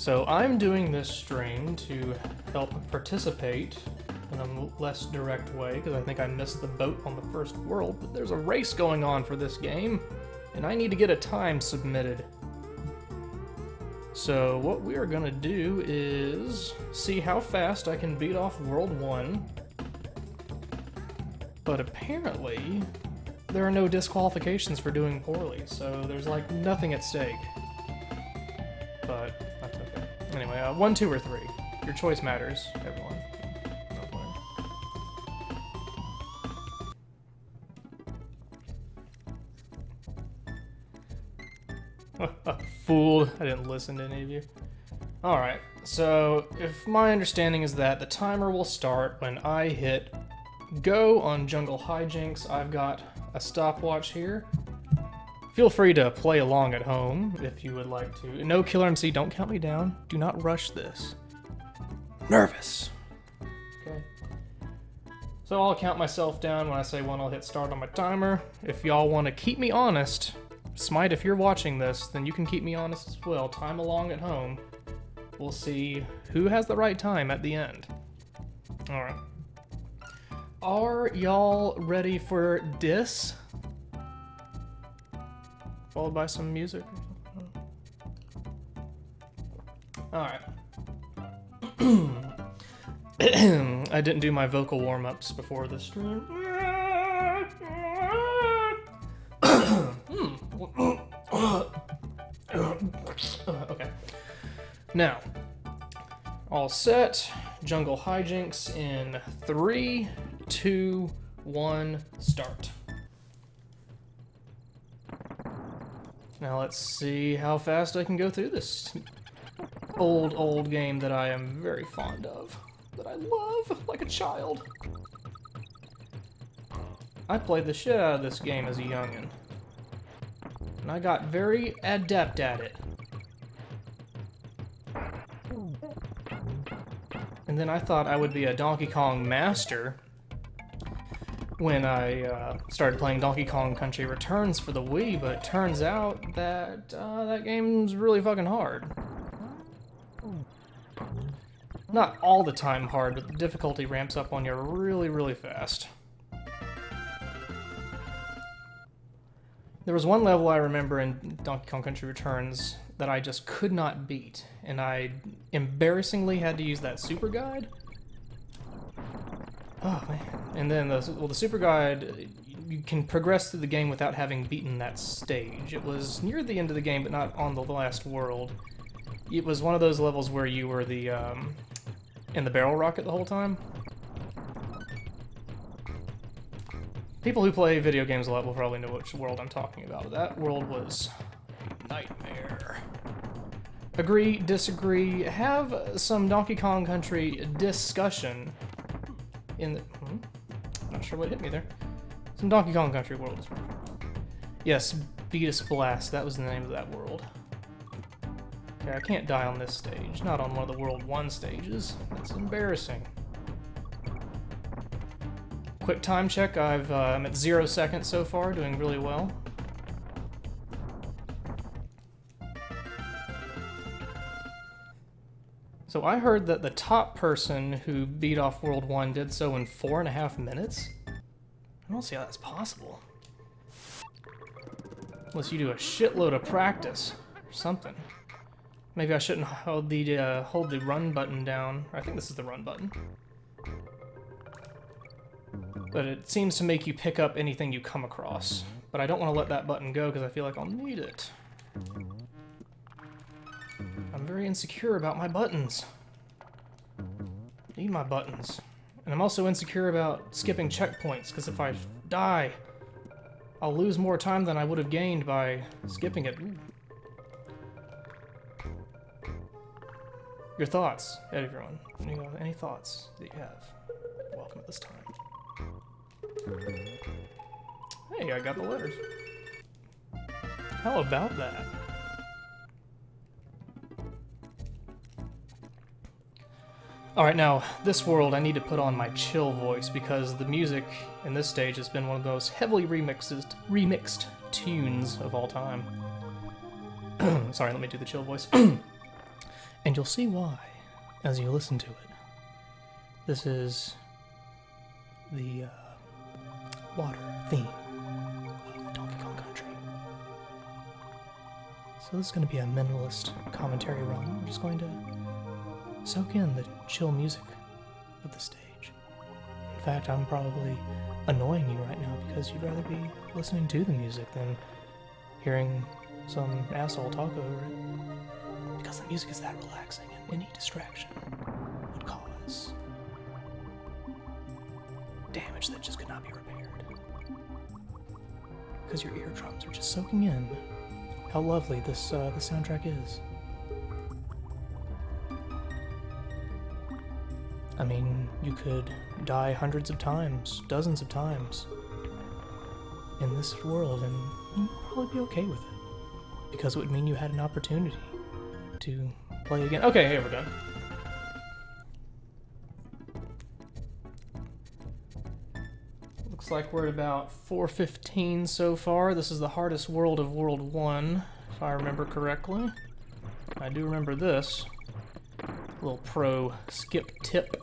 So I'm doing this stream to help participate in a less direct way, because I think I missed the boat on the first world, but there's a race going on for this game, and I need to get a time submitted. So what we are going to do is see how fast I can beat off World 1, but apparently there are no disqualifications for doing poorly, so there's like nothing at stake. But that's okay. Anyway, 1, 2, or 3. Your choice matters, everyone. Fooled. I didn't listen to any of you. Alright, so if my understanding is that the timer will start when I hit go on Jungle Hijinks. I've got a stopwatch here. Feel free to play along at home if you would like to. No, Killer MC, don't count me down. Do not rush this. Nervous. Okay. So I'll count myself down. When I say one, I'll hit start on my timer. If y'all want to keep me honest, Smite, if you're watching this, then you can keep me honest as well. Time along at home. We'll see who has the right time at the end. Alright. Are y'all ready for dis? Followed by some music. Alright. I didn't do my vocal warm-ups before the stream. Okay. Now, all set. Jungle Hijinks in 3, 2, 1, start. Now let's see how fast I can go through this old game that I am very fond of, that I love like a child. I played the shit out of this game as a youngin', and I got very adept at it. And then I thought I would be a Donkey Kong master when I started playing Donkey Kong Country Returns for the Wii, but it turns out that that game's really fucking hard. Not all the time hard, but the difficulty ramps up on you really fast. There was one level I remember in Donkey Kong Country Returns that I just could not beat, and I embarrassingly had to use that super guide. Oh man. And then the super guide, you can progress through the game without having beaten that stage. It was near the end of the game, but not on the last world. It was one of those levels where you were the in the barrel rocket the whole time. People who play video games a lot will probably know which world I'm talking about. That world was a nightmare. Agree, disagree, have some Donkey Kong Country discussion in the... Not sure what hit me there. Some Donkey Kong Country world. Yes, Betus Blast, that was the name of that world. Okay, I can't die on this stage. Not on one of the World 1 stages. That's embarrassing. Quick time check, I'm at 0 seconds so far, doing really well. So I heard that the top person who beat off World 1 did so in 4.5 minutes? I don't see how that's possible. Unless you do a shitload of practice or something. Maybe I shouldn't hold the run button down. I think this is the run button. But it seems to make you pick up anything you come across. But I don't want to let that button go because I feel like I'll need it. I'm very insecure about my buttons. I need my buttons. And I'm also insecure about skipping checkpoints, because if I die, I'll lose more time than I would have gained by skipping it. Your thoughts, everyone. Any thoughts that you have? Welcome at this time. Hey, I got the letters. How about that? Alright, now, this world I need to put on my chill voice because the music in this stage has been one of the most heavily remixed tunes of all time. Sorry, let me do the chill voice. And you'll see why as you listen to it. This is the water theme of Donkey Kong Country. So this is going to be a minimalist commentary run. We're just going to soak in the chill music of the stage. In fact, I'm probably annoying you right now because you'd rather be listening to the music than hearing some asshole talk over it. Because the music is that relaxing, and any distraction would cause damage that just could not be repaired. Because your eardrums are just soaking in how lovely this the soundtrack is. I mean, you could die hundreds of times, dozens of times in this world, and you'd probably be okay with it, because it would mean you had an opportunity to play again. Okay, here we're done. Looks like we're at about 4:15 so far. This is the hardest world of World 1, if I remember correctly. I do remember this. Little pro skip tip.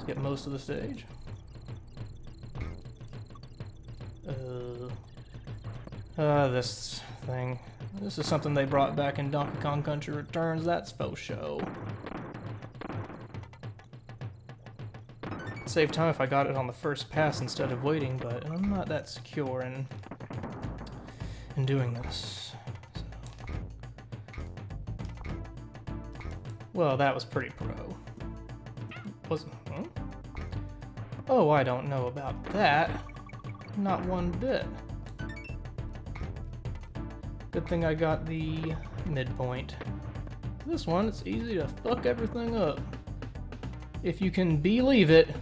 Skip most of the stage. This thing. This is something they brought back in Donkey Kong Country Returns. That's faux show. Save time if I got it on the first pass instead of waiting, but I'm not that secure in doing this. So. Well, that was pretty pro. Wasn't. Oh, I don't know about that. Not one bit. Good thing I got the midpoint. This one, it's easy to fuck everything up. If you can believe it.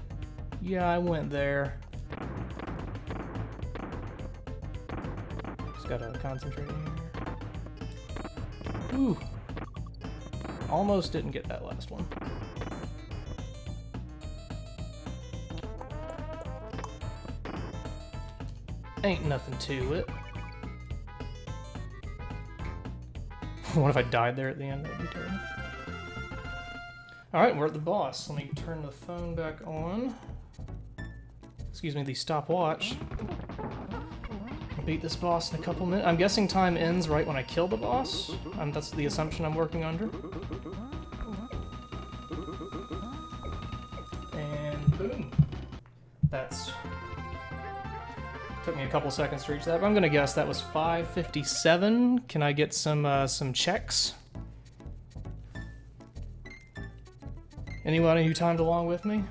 Yeah, I went there. Just gotta concentrate here. Ooh. Almost didn't get that last one. Ain't nothing to it. What if I died there at the end? That'd be terrible. Alright, we're at the boss. Let me turn the phone back on. Excuse me, the stopwatch. I'll beat this boss in a couple minutes. I'm guessing time ends right when I kill the boss. That's the assumption I'm working under. And boom. That's... Took me a couple seconds to reach that, but I'm gonna guess that was 5:57. Can I get some checks? Anyone who timed along with me?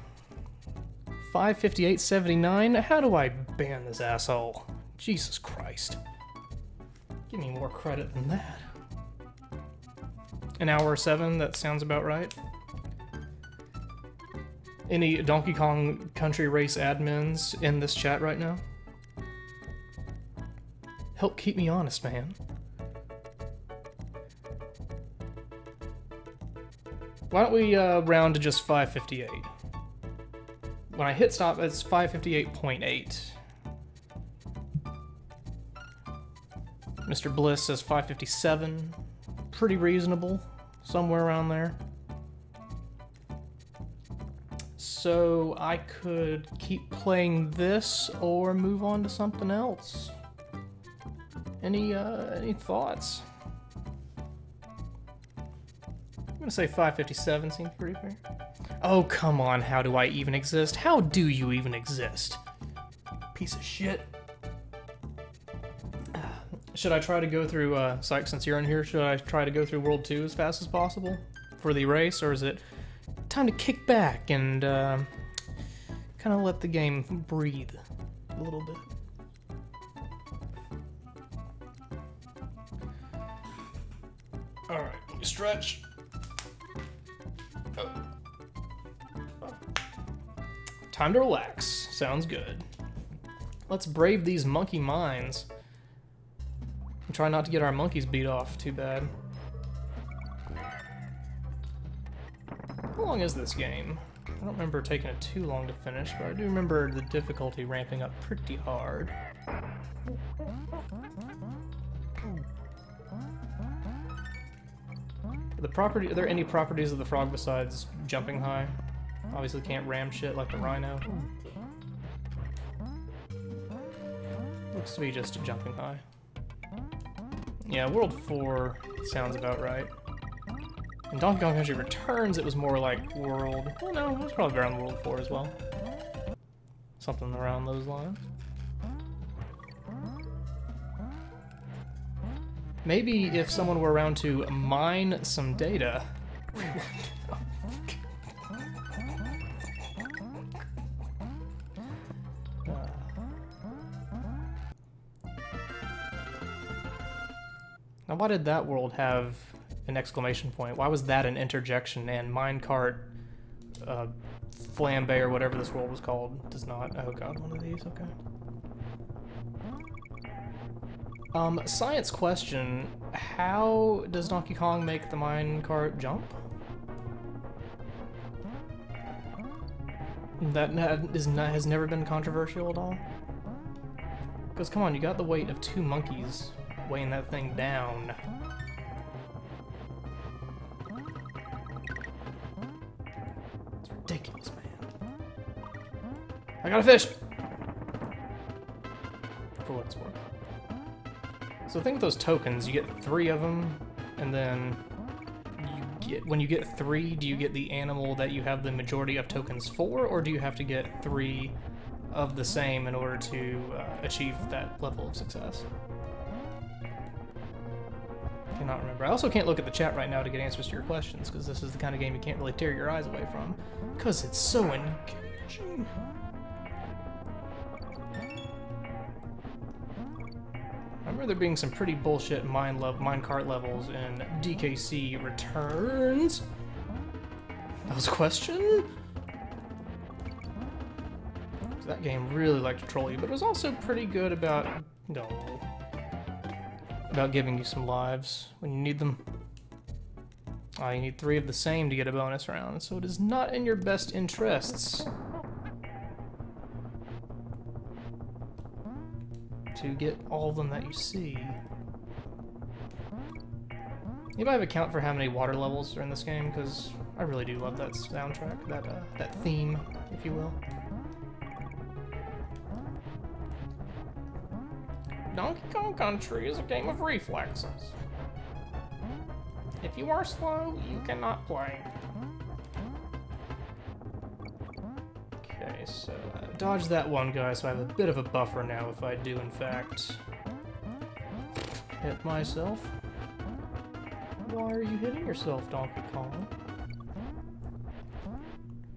5:58.79. How do I ban this asshole? Jesus Christ! Give me more credit than that. An hour 7. That sounds about right. Any Donkey Kong Country race admins in this chat right now? Help keep me honest, man. Why don't we round to just 5:58? When I hit stop, it's 5:58.8. Mr. Bliss says 5:57. Pretty reasonable. Somewhere around there. So I could keep playing this or move on to something else. Any thoughts? I'm gonna say 5:57 seems pretty fair. Oh, come on, how do I even exist? How do you even exist? Piece of shit. Should I try to go through, Psych, since you're in here, should I try to go through World 2 as fast as possible for the race, or is it time to kick back and, kind of let the game breathe a little bit? Alright, let me stretch. Oh. Oh. Time to relax. Sounds good. Let's brave these monkey mines. And try not to get our monkeys beat off too bad. How long is this game? I don't remember taking it too long to finish, but I do remember the difficulty ramping up pretty hard. The property, are there any properties of the frog besides jumping high? Obviously can't ram shit like the rhino. Looks to be just jumping high. Yeah, World 4 sounds about right. In Donkey Kong Country Returns, it was more like World... Well, no, it was probably around World 4 as well. Something around those lines. Maybe if someone were around to mine some data... Now, why did that world have an exclamation point? Why was that an interjection? And minecart flambe or whatever this world was called does not. Oh god, one of these. Okay. Science question: how does Donkey Kong make the minecart jump? That is not, has never been controversial at all. Because come on, you got the weight of two monkeys weighing that thing down. It's ridiculous, man. I got a fish! For what it's worth. So I think those tokens, you get 3 of them, and then you get, when you get 3, do you get the animal that you have the majority of tokens for, or do you have to get 3 of the same in order to achieve that level of success? Not remember. I also can't look at the chat right now to get answers to your questions, because this is the kind of game you can't really tear your eyes away from, because it's so engaging. I remember there being some pretty bullshit minecart levels in DKC Returns. That was a question? So that game really liked to troll you, but it was also pretty good about... No. About giving you some lives when you need them. You need 3 of the same to get a bonus round, so it is not in your best interests to get all of them that you see. Anybody have a count for how many water levels are in this game? Because I really do love that soundtrack, that theme, if you will. Donkey Kong Country is a game of reflexes. If you are slow, you cannot play. Okay, so dodge that one guy, so I have a bit of a buffer now if I do, in fact, hit myself. Why are you hitting yourself, Donkey Kong?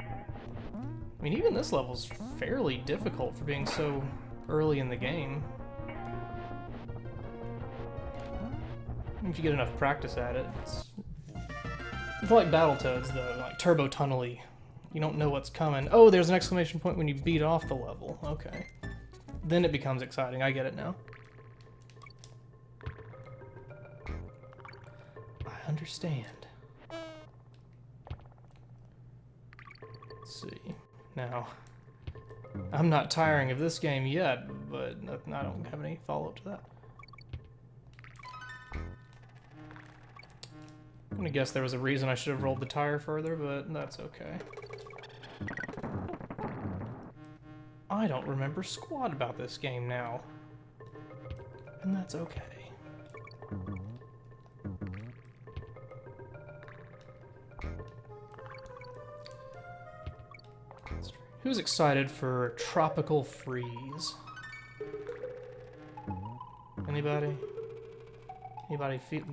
I mean, even this level's fairly difficult for being so early in the game. If you get enough practice at it, it's like Battletoads, though, like turbo tunnely. You don't know what's coming. Oh, there's an exclamation point when you beat off the level. Okay. Then it becomes exciting. I get it now. I understand. Let's see. Now, I'm not tiring of this game yet, but I don't have any follow-up to that. I'm gonna guess there was a reason I should have rolled the tire further, but that's okay. I don't remember squat about this game now. And that's okay. Who's excited for Tropical Freeze? Anybody? Anybody feel...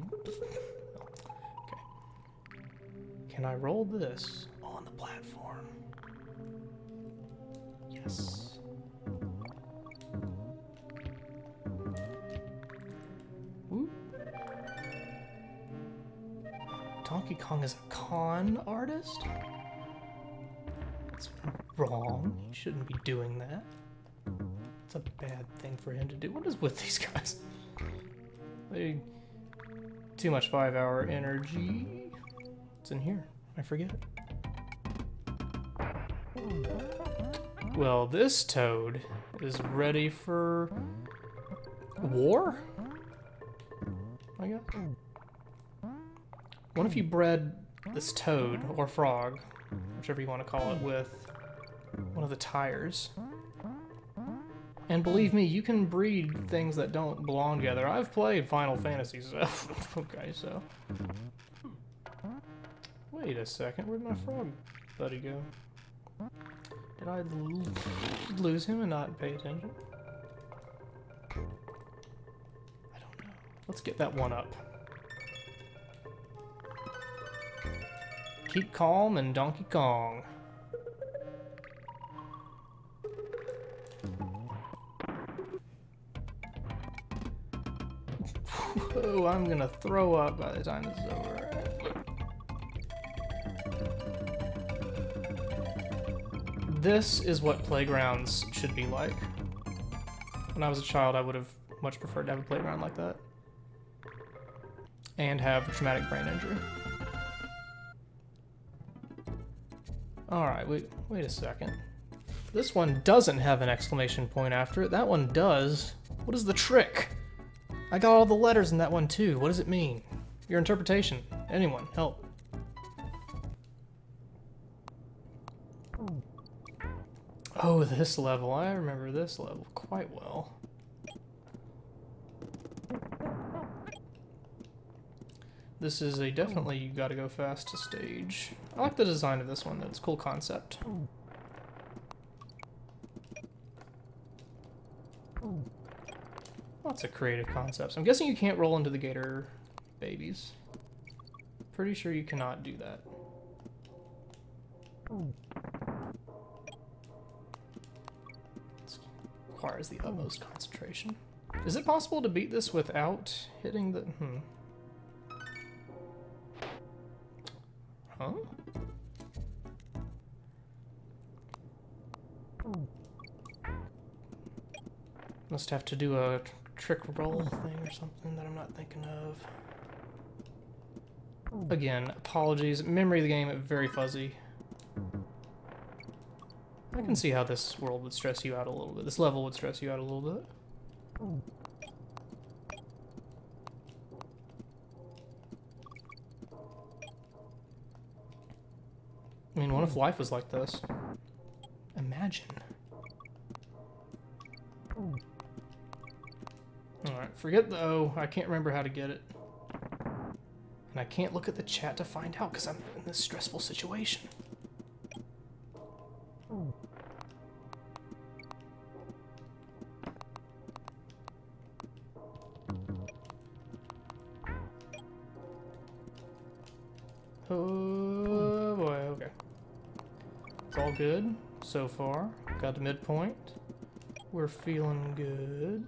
Can I roll this on the platform? Yes. Ooh. Donkey Kong is a con artist? That's wrong. He shouldn't be doing that. It's a bad thing for him to do. What is with these guys? They... Too much 5-hour energy. In here. I forget. Well, this toad is ready for war? I guess. What if you bred this toad, or frog, whichever you want to call it, with one of the tires? And believe me, you can breed things that don't belong together. I've played Final Fantasy, so... okay, so... Wait a second, where'd my frog buddy go? Did I lose him and not pay attention? I don't know. Let's get that one up. Keep calm and Donkey Kong. Whoa, I'm gonna throw up by the time this is over. This is what playgrounds should be like. When I was a child, I would have much preferred to have a playground like that. And have traumatic brain injury. Alright, wait a second. This one doesn't have an exclamation point after it. That one does. What is the trick? I got all the letters in that one too. What does it mean? Your interpretation. Anyone, help. Oh, this level. I remember this level quite well. This is a definitely you gotta go fast to stage. I like the design of this one though, it's a cool concept. Lots of creative concepts. I'm guessing you can't roll into the gator babies. Pretty sure you cannot do that. It requires the utmost concentration. Is it possible to beat this without hitting the... Huh? Must have to do a trick roll thing or something that I'm not thinking of. Again, apologies. Memory of the game, very fuzzy. I can see how this world would stress you out a little bit. This level would stress you out a little bit. I mean, what if life was like this? Imagine. Alright, forget the O. I can't remember how to get it. And I can't look at the chat to find out because I'm in this stressful situation. Oh boy, okay. It's all good so far. Got the midpoint. We're feeling good.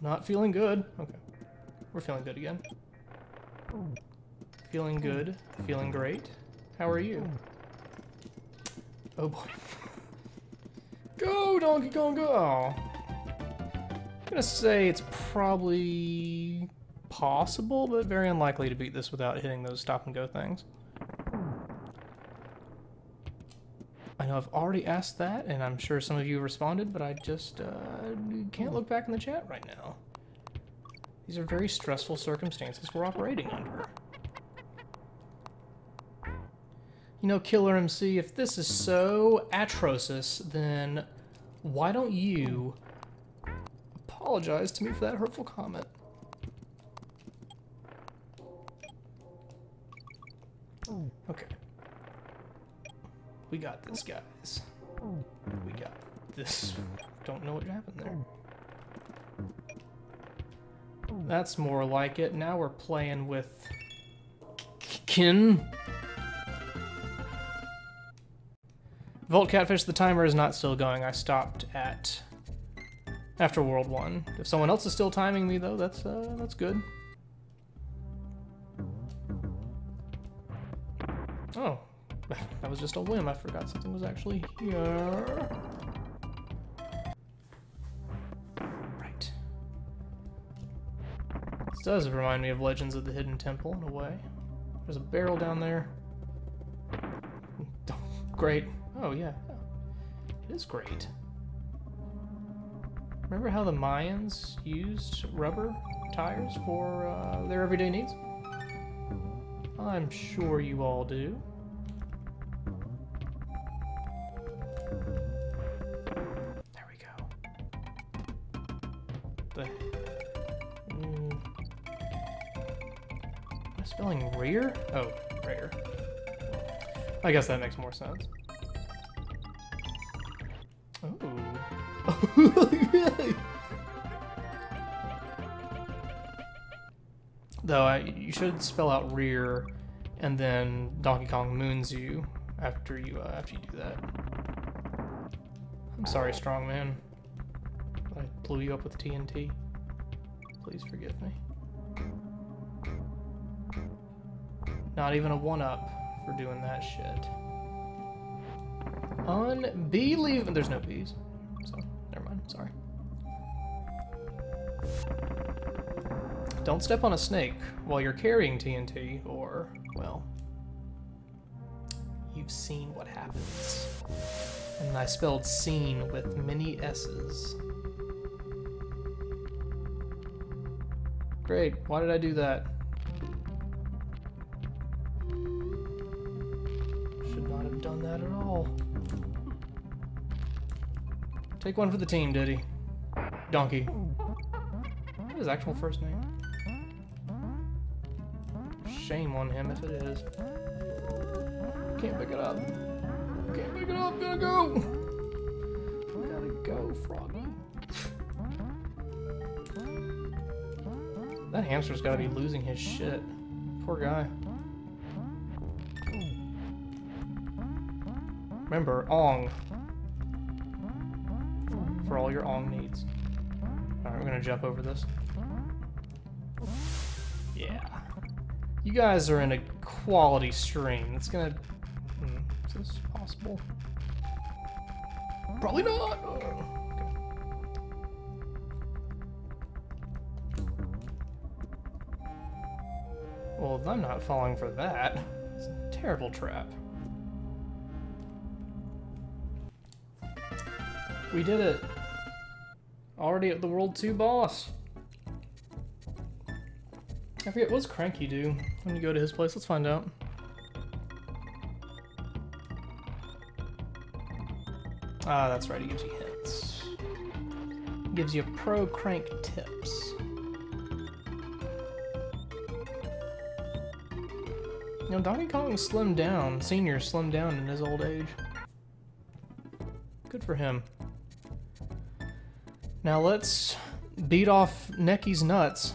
Not feeling good. Okay. We're feeling good again. Feeling good. Feeling great. How are you? Oh boy. Go, Donkey Kong, go! Oh. I'm gonna say it's probably possible, but very unlikely to beat this without hitting those stop-and-go things. I know I've already asked that, and I'm sure some of you responded, but I just can't look back in the chat right now. These are very stressful circumstances we're operating under. You know, Killer MC, if this is so atrocious, then why don't you apologize to me for that hurtful comment? Okay. We got this, guys. We got this. Don't know what happened there. That's more like it. Now we're playing with... Kin? Volt Catfish, the timer is not still going. I stopped at... after World 1. If someone else is still timing me, though, that's good. Oh. That was just a whim. I forgot something was actually here. Right. This does remind me of Legends of the Hidden Temple in a way. There's a barrel down there. Great. Oh, yeah. It is great. Remember how the Mayans used rubber tires for their everyday needs? I'm sure you all do. There we go. Am I spelling rear? Oh, rear. I guess that makes more sense. Oh. Though you should spell out rear, and then Donkey Kong moons you after you do that. I'm sorry, strongman. I blew you up with TNT. Please forgive me. Not even a 1-up for doing that shit. Unbelievable. There's no bees, so never mind. Sorry. Don't step on a snake while you're carrying TNT, or, well, you've seen what happens. And I spelled seen with many S's. Great, why did I do that? Should not have done that at all. Take one for the team, Diddy. Donkey. What is his actual first name? Shame on him if it is. Can't pick it up. Can't pick it up. Gotta go. Gotta go, Froggy. That hamster's gotta be losing his shit. Poor guy. Remember, Ong. For all your Ong needs. Alright, we're gonna jump over this. Yeah. You guys are in a quality stream. It's gonna... is this possible? Probably not! Oh, okay. Well, I'm not falling for that. It's a terrible trap. We did it. Already at the World 2 boss. I forget, what does Cranky do when you go to his place? Let's find out. Ah, that's right, he gives you hints. He gives you pro crank tips. You know, Donkey Kong slimmed down, Senior slimmed down in his old age. Good for him. Now let's beat off Necky's nuts.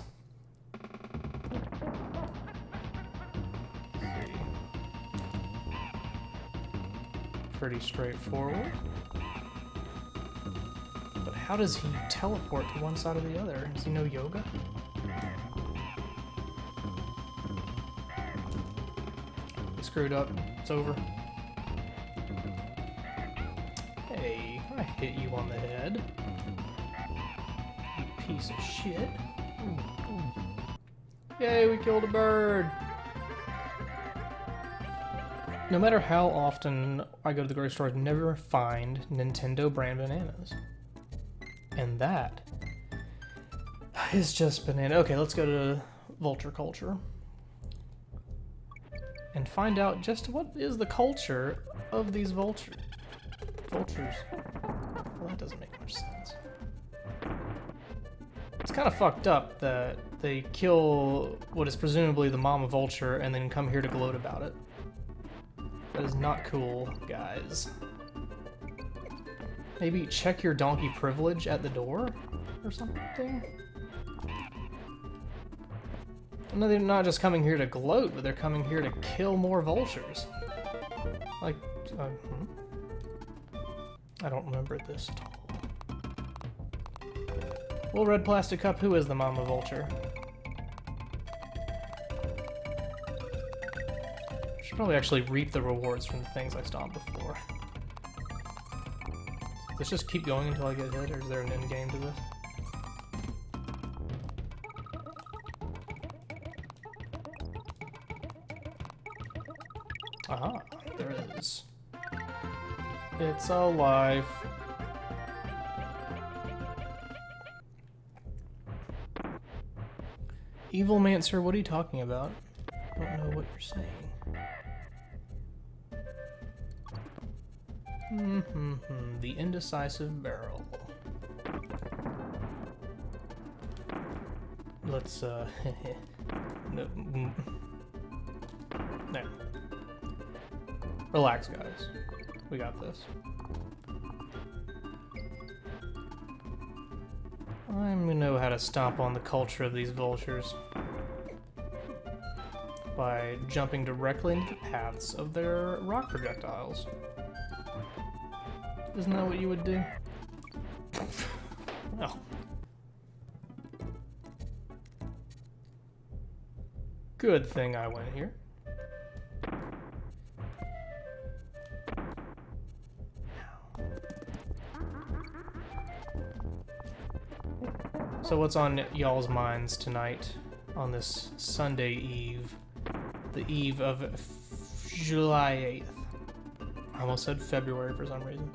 Pretty straightforward. But how does he teleport to one side or the other? Does he know yoga? He screwed up. It's over. Hey, I hit you on the head. You piece of shit. Yay, we killed a bird! No matter how often I go to the grocery store, I never find Nintendo brand bananas. And that is just banana. Okay, let's go to Vulture Culture and find out just what is the culture of these vultures. Well, that doesn't make much sense. It's kind of fucked up that they kill what is presumably the mama vulture and then come here to gloat about it. That is not cool, guys. Maybe check your donkey privilege at the door or something? No, they're not just coming here to gloat, but they're coming here to kill more vultures. Like, I don't remember this at all. Little red plastic cup, who is the mama vulture? Probably actually reap the rewards from the things I stopped before. Let's just keep going until I get hit, or is there an end game to this? Aha, there it is. It's alive. Evil Mancer, what are you talking about? don't know what you're saying. The indecisive barrel. Let's, no. No. Relax, guys. We got this. I know how to stomp on the culture of these vultures by jumping directly into the paths of their rock projectiles. Isn't that what you would do? Well. Good thing I went here. So what's on y'all's minds tonight on this Sunday eve, the eve of July 8th? I almost said February for some reason.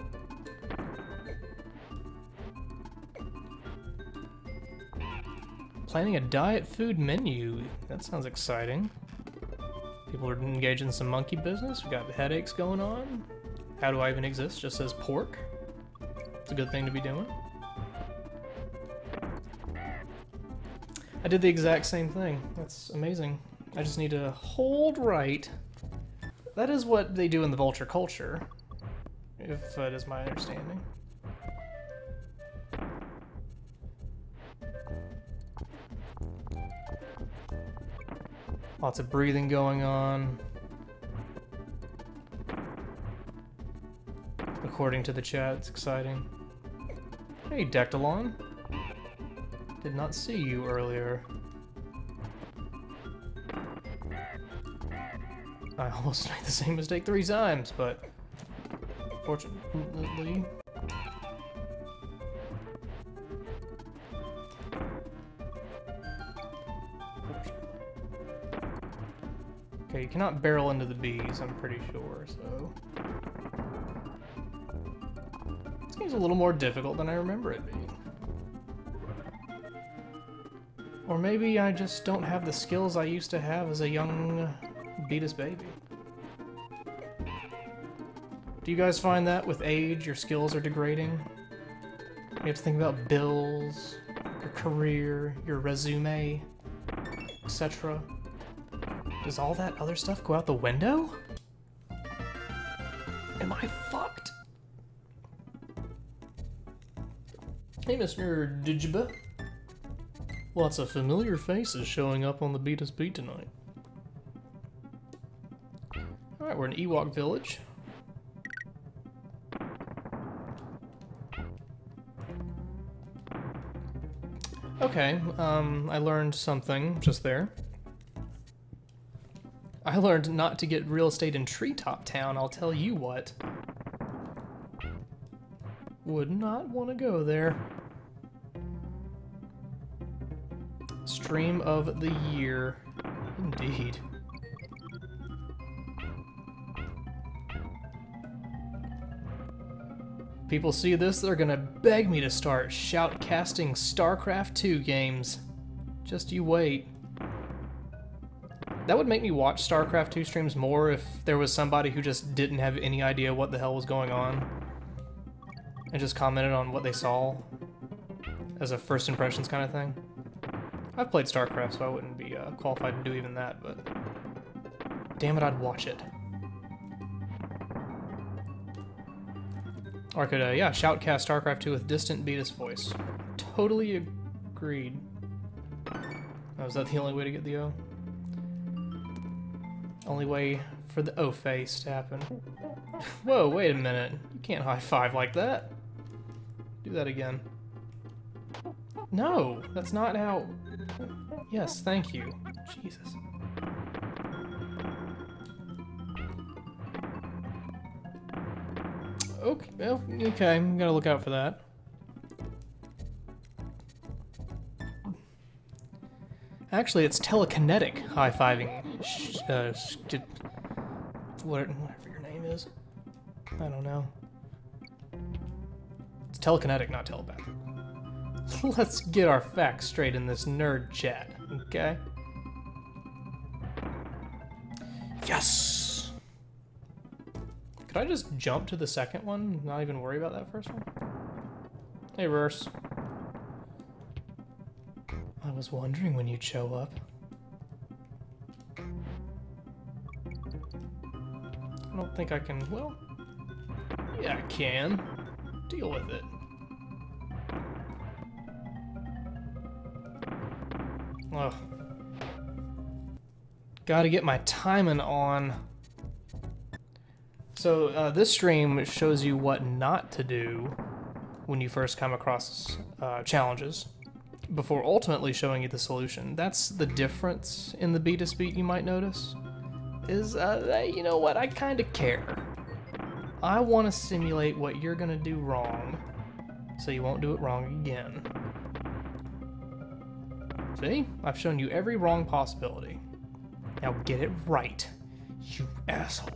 Planning a diet food menu. That sounds exciting. People are engaged in some monkey business. We got headaches going on. How do I even exist? Just says pork. It's a good thing to be doing. I did the exact same thing. That's amazing. I just need to hold right. That is what they do in the vulture culture, if that is my understanding. Lots of breathing going on, according to the chat. It's exciting. Hey, Dectalon. Did not see you earlier. I almost made the same mistake 3 times, but fortunately. Okay, you cannot barrel into the bees, I'm pretty sure, so. This game's a little more difficult than I remember it being. Or maybe I just don't have the skills I used to have as a young Betus baby. Do you guys find that with age, your skills are degrading? You have to think about bills, your career, your resume, etc. Does all that other stuff go out the window? Am I fucked? Hey, Mr. Digiba. Lots of familiar faces showing up on the Betus Beat tonight. Alright, we're in Ewok Village. Okay, I learned something just there. I learned not to get real estate in Treetop Town, I'll tell you what. Would not want to go there. Stream of the year, indeed. People see this, they're gonna beg me to start shoutcasting StarCraft II games. Just you wait. That would make me watch StarCraft II streams more if there was somebody who just didn't have any idea what the hell was going on and just commented on what they saw as a first impressions kind of thing. I've played StarCraft, so I wouldn't be qualified to do even that, but damn it, I'd watch it. Or I could, yeah, shoutcast StarCraft II with distant Betus voice. Totally agreed. Oh, is that the only way to get the O? Only way for the O face to happen. Whoa, wait a minute. You can't high five like that. Do that again. No, that's not how... Yes, thank you. Jesus. Okay, well, okay, I'm gonna look out for that. Actually, it's telekinetic high-fiving. Whatever your name is. I don't know. It's telekinetic, not telepathic. Let's get our facts straight in this nerd chat, okay? Yes! Could I just jump to the second one, not even worry about that first one? Hey, Reverse. I was wondering when you'd show up. I don't think I can... well... yeah, I can. Deal with it. Ugh. Gotta get my timing on. So, this stream shows you what not to do when you first come across challenges, before ultimately showing you the solution. That's the difference in the Betus Beat you might notice, is, you know what, I kinda care. I want to simulate what you're gonna do wrong, so you won't do it wrong again. See? I've shown you every wrong possibility. Now get it right, you asshole.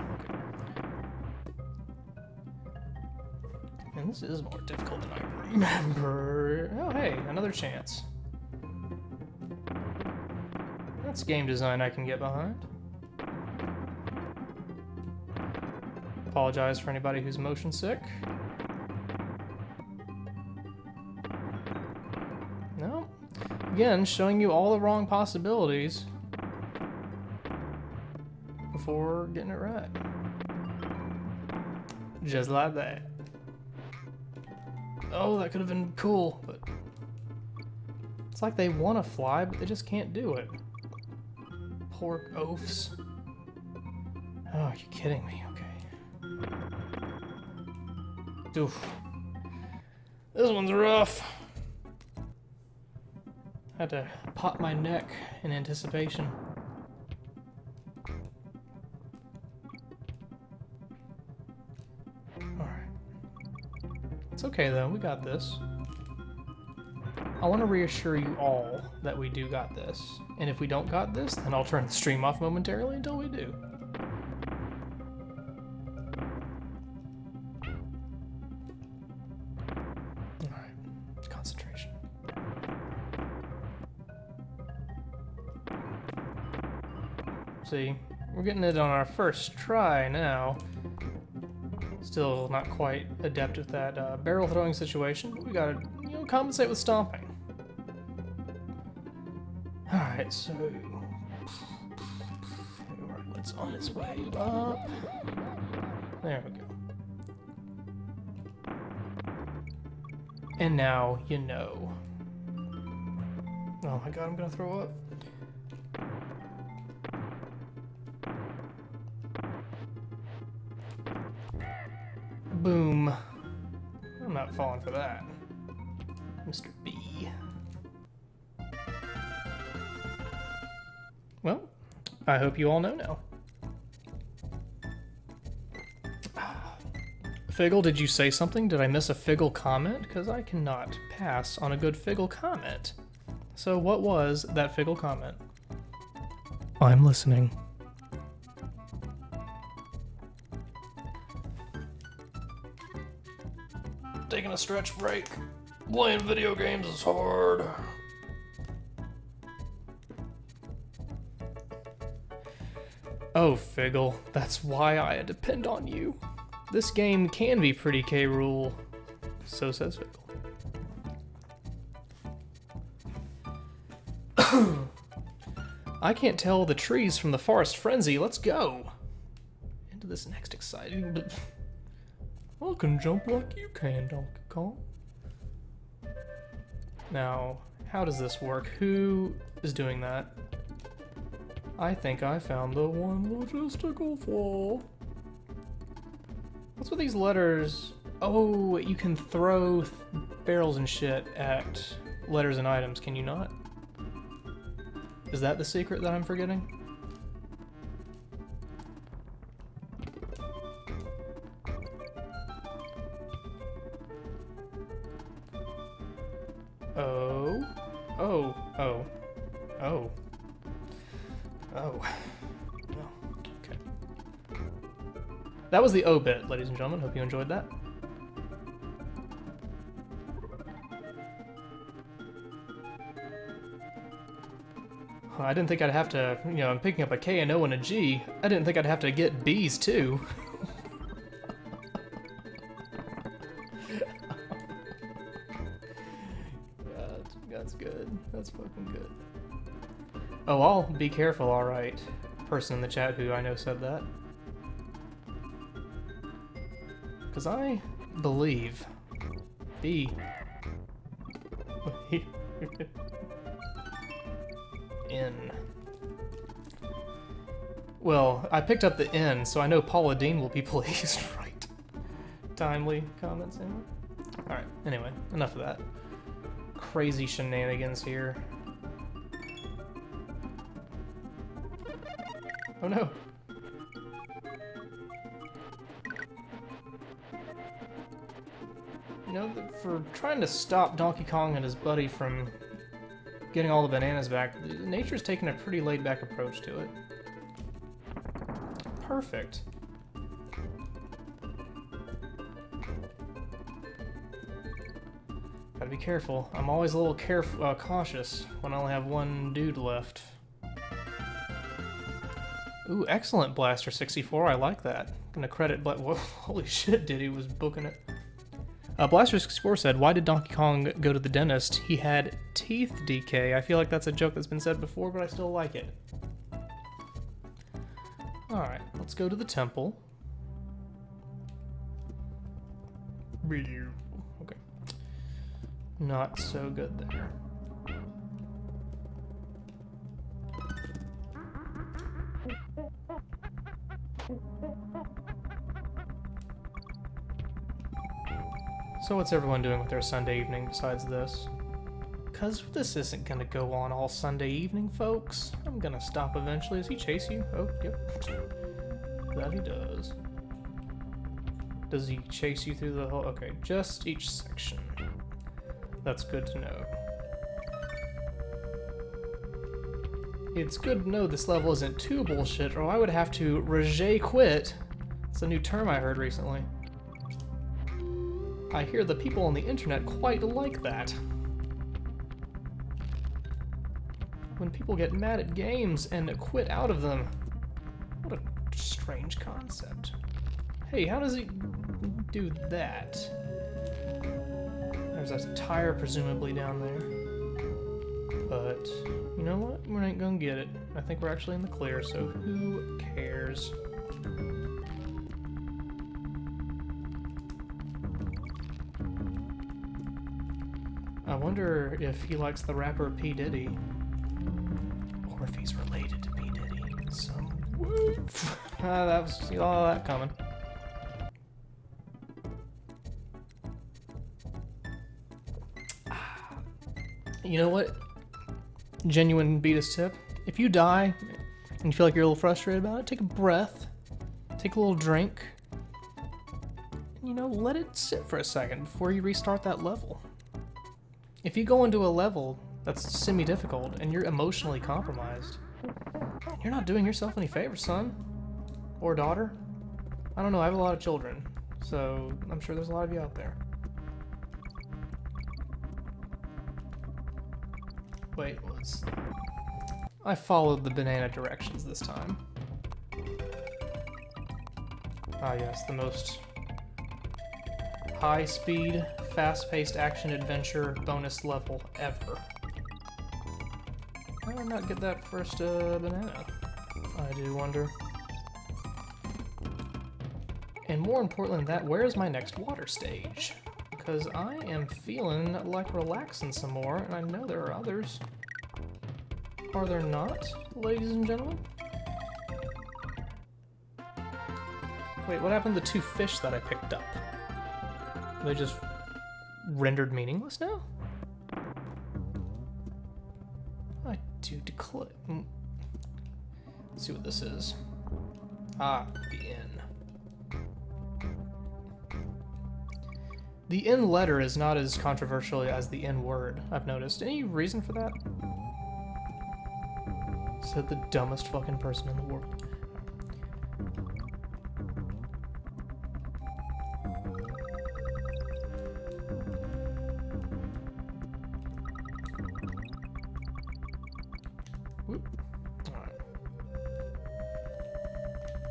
And this is more difficult than I remember. Oh hey, another chance. That's game design I can get behind. Apologize for anybody who's motion sick. No. Again, showing you all the wrong possibilities before getting it right. Just like that. Oh, that could have been cool, but... it's like they want to fly, but they just can't do it. Pork oafs. Oh, are you kidding me? Oof. This one's rough. I had to pop my neck in anticipation. Alright. It's okay though, we got this. I want to reassure you all that we do got this. And if we don't got this, then I'll turn the stream off momentarily until we do. See, we're getting it on our first try now. Still not quite adept at that barrel throwing situation, but we gotta, you know, compensate with stomping. Alright, so... it's on its way up. There we go. And now you know. Oh my god, I'm gonna throw up. Boom. I'm not falling for that. Mr. B. Well, I hope you all know now. Figgle, did you say something? Did I miss a Figgle comment? Because I cannot pass on a good Figgle comment. So what was that Figgle comment? I'm listening. Taking a stretch break. Playing video games is hard. Oh, Figgle, that's why I depend on you. This game can be pretty K. Rool, so says Figgle. I can't tell the trees from the forest frenzy. Let's go into this next exciting. I can jump like you can, Donkey Kong. Now, how does this work? Who is doing that? I think I found the one logistical flaw. What's with these letters? Oh, you can throw barrels and shit at letters and items, can you not? Is that the secret that I'm forgetting? That was the O bit, ladies and gentlemen. Hope you enjoyed that. I didn't think I'd have to, you know, I'm picking up a K, an O, and a G. I didn't think I'd have to get B's too. Yeah, that's good. That's fucking good. Oh, I'll be careful, alright. Person in the chat who I know said that. Because I believe B. N. Well, I picked up the N, so I know Paula Dean will be pleased, right? Timely comments, anyway. Alright, anyway, enough of that. Crazy shenanigans here. Oh no! You know, for trying to stop Donkey Kong and his buddy from getting all the bananas back, nature's taken a pretty laid-back approach to it. Perfect. Gotta be careful. I'm always a little cautious when I only have one dude left. Ooh, excellent, Blaster 64. I like that. I'm gonna credit holy shit, Diddy was booking it. Blaster 64 said, "Why did Donkey Kong go to the dentist? He had teeth decay." I feel like that's a joke that's been said before, but I still like it. All right, let's go to the temple. Okay, not so good there. So what's everyone doing with their Sunday evening besides this? 'Cause this isn't gonna go on all Sunday evening, folks. I'm gonna stop eventually. Does he chase you? Oh, yep. That he does. Does he chase you through the whole... Okay, just each section. That's good to know. It's good to know this level isn't too bullshit, or I would have to rage quit. It's a new term I heard recently. I hear the people on the internet quite like that. When people get mad at games and quit out of them. What a strange concept. Hey, how does he do that? There's a tire presumably down there. But, you know what? We ain't gonna get it. I think we're actually in the clear, so who cares? I wonder if he likes the rapper P. Diddy, or if he's related to P. Diddy in some way. That was see all that coming. You know what? Genuine Betus tip: if you die and you feel like you're a little frustrated about it, take a breath, take a little drink, and you know, let it sit for a second before you restart that level. If you go into a level that's semi-difficult and you're emotionally compromised, you're not doing yourself any favors, son. Or daughter. I don't know, I have a lot of children, so I'm sure there's a lot of you out there. Wait, let's... I followed the banana directions this time. Ah yes, the most high-speed, fast-paced action-adventure bonus level ever. Why did I not get that first banana? I do wonder. And more important than that, where's my next water stage? Because I am feeling like relaxing some more, and I know there are others. Are there not, ladies and gentlemen? Wait, what happened to the two fish that I picked up? They just... rendered meaningless now? I do declare. Let's see what this is. Ah, the N. The N letter is not as controversial as the N word, I've noticed. Any reason for that? Said the dumbest fucking person in the world.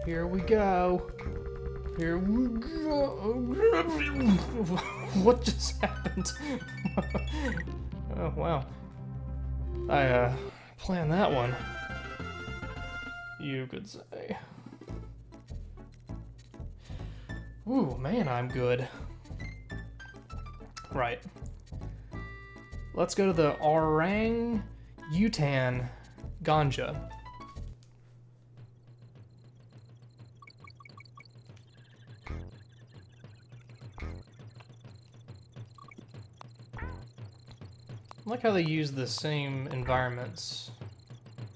Here we go. Here we go. What just happened? Oh, wow. I, planned that one. You could say. Ooh, man, I'm good. Right. Let's go to the Orang Utan Ganja. I like how they use the same environments.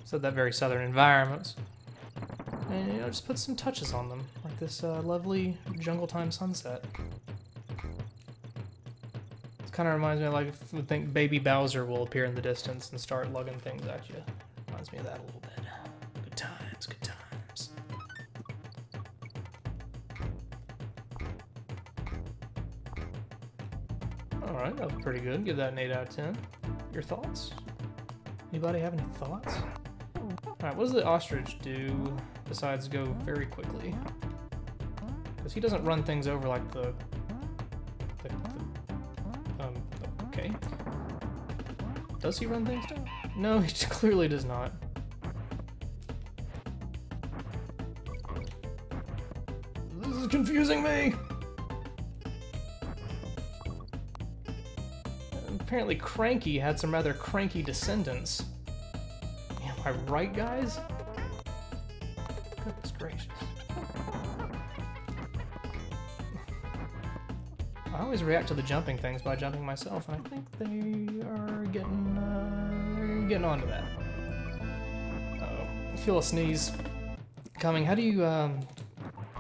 Said that very southern environments. And, you know, just put some touches on them. Like this lovely jungle time sunset. It kind of reminds me of, like, I think Baby Bowser will appear in the distance and start lugging things at you. Reminds me of that a little bit. Good times, good times. Alright, that was pretty good. Give that an 8 out of 10. Your thoughts? Anybody have any thoughts? Alright, what does the ostrich do besides go very quickly? Because he doesn't run things over like the... okay. Does he run things down? No, he clearly does not. This is confusing me! Apparently Cranky had some rather cranky descendants. Am I right, guys? Goodness gracious. I always react to the jumping things by jumping myself, and I think they are getting onto that. I feel a sneeze coming. How do you,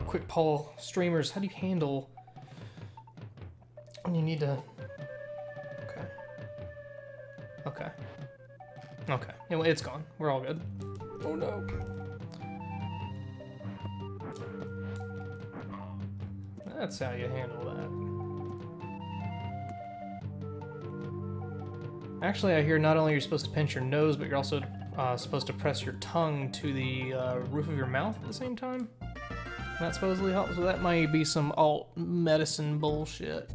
quick poll streamers, how do you handle when you need to... Okay, anyway, it's gone. We're all good. Oh no. That's how you handle that. Actually, I hear not only are you supposed to pinch your nose, but you're also supposed to press your tongue to the roof of your mouth at the same time. And that supposedly helps, so that might be some alt medicine bullshit.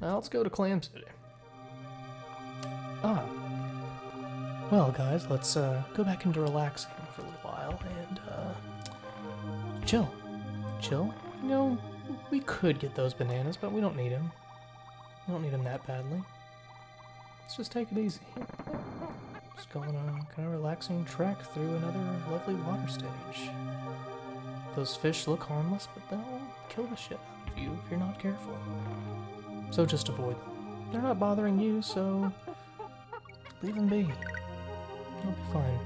Now let's go to Clam City. Ah. Well, guys, let's go back into relaxing for a little while and chill. Chill? You know, we could get those bananas, but we don't need them. We don't need them that badly. Let's just take it easy. Just go on a kind of relaxing trek through another lovely water stage. Those fish look harmless, but they'll kill the shit out of you if you're not careful. So just avoid them. They're not bothering you, so... leave them be. It'll be fine.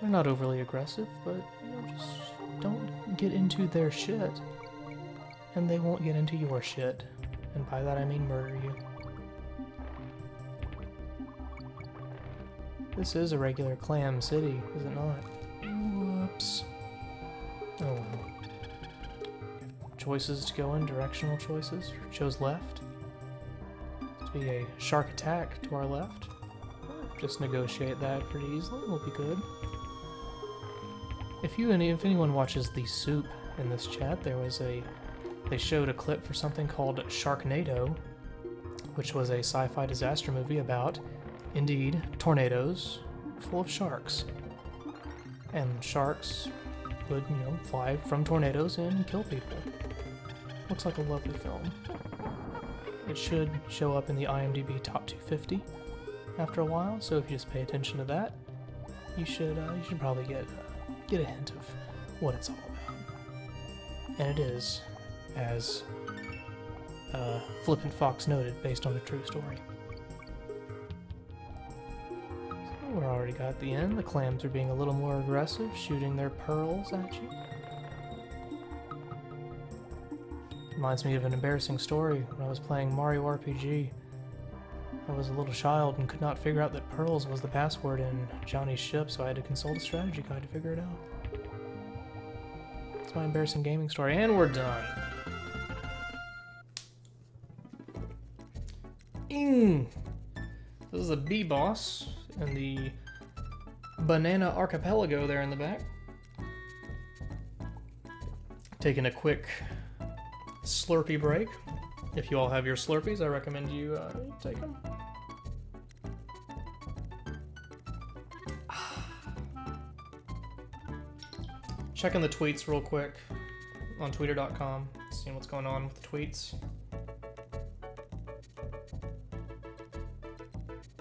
They're not overly aggressive, but, you know, just don't get into their shit. And they won't get into your shit. And by that I mean murder you. This is a regular clam city, is it not? Whoops. Oh well. Choices to go in, directional choices. Chose left. Be a shark attack to our left. Just negotiate that pretty easily. We'll be good. If anyone watches The Soup in this chat, they showed a clip for something called Sharknado, which was a sci-fi disaster movie about, indeed, tornadoes full of sharks. And sharks would, you know, fly from tornadoes and kill people. Looks like a lovely film. It should show up in the IMDb Top 250 after a while, so if you just pay attention to that, you should probably get a hint of what it's all about. And it is, as Flippin' Fox noted, based on a true story. So we're already got the end. The clams are being a little more aggressive, shooting their pearls at you. Reminds me of an embarrassing story when I was playing Mario RPG. I was a little child and could not figure out that pearls was the password in Johnny's ship, so I had to consult a strategy guide to figure it out. That's my embarrassing gaming story, and we're done! This is a B-boss in the banana archipelago there in the back. Taking a quick Slurpee break. If you all have your Slurpees, I recommend you take them. Checking the tweets real quick on twitter.com, seeing what's going on with the tweets.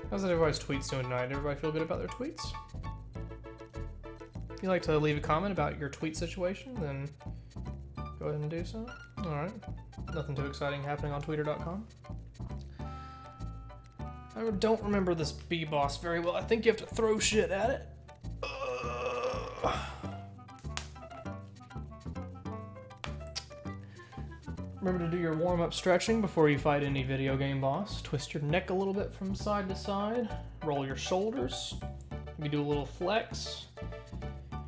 How's everybody's tweets doing tonight? Everybody feel good about their tweets? If you'd like to leave a comment about your tweet situation, then go ahead and do so. Alright, nothing too exciting happening on twitter.com. I don't remember this bee boss very well. I think you have to throw shit at it. Remember to do your warm-up stretching before you fight any video game boss. Twist your neck a little bit from side to side. Roll your shoulders. Maybe do a little flex.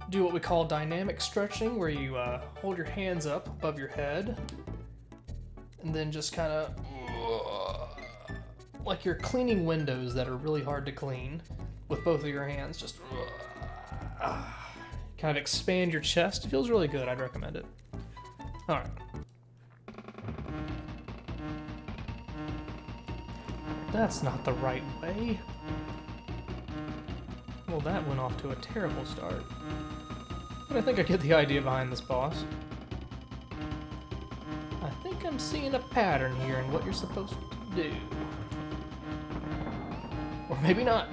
Do what we call dynamic stretching, where you hold your hands up above your head. And then just kind of... like you're cleaning windows that are really hard to clean with both of your hands. Just... kind of expand your chest. It feels really good. I'd recommend it. Alright. That's not the right way. Well, that went off to a terrible start. But I think I get the idea behind this boss. I think I'm seeing a pattern here in what you're supposed to do. Or maybe not.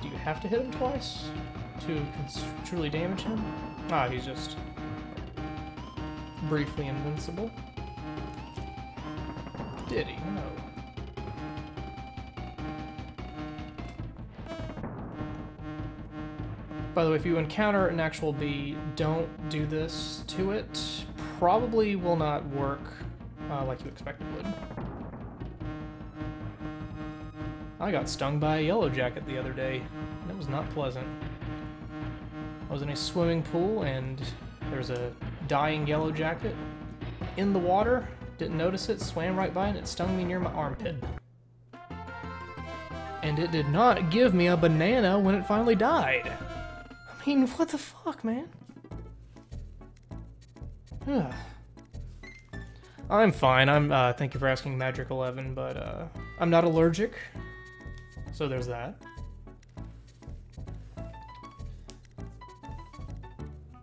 Do you have to hit him twice to truly damage him? Ah, he's just briefly invincible. Did he? No. By the way, if you encounter an actual bee, don't do this to it. Probably will not work like you expect it would. I got stung by a yellow jacket the other day, and it was not pleasant. I was in a swimming pool, and there's a dying yellow jacket in the water. Didn't notice it, swam right by, and it stung me near my armpit. And it did not give me a banana when it finally died. I mean, what the fuck, man? Ugh. I'm fine. I'm, thank you for asking, Magic11, but, I'm not allergic. So there's that.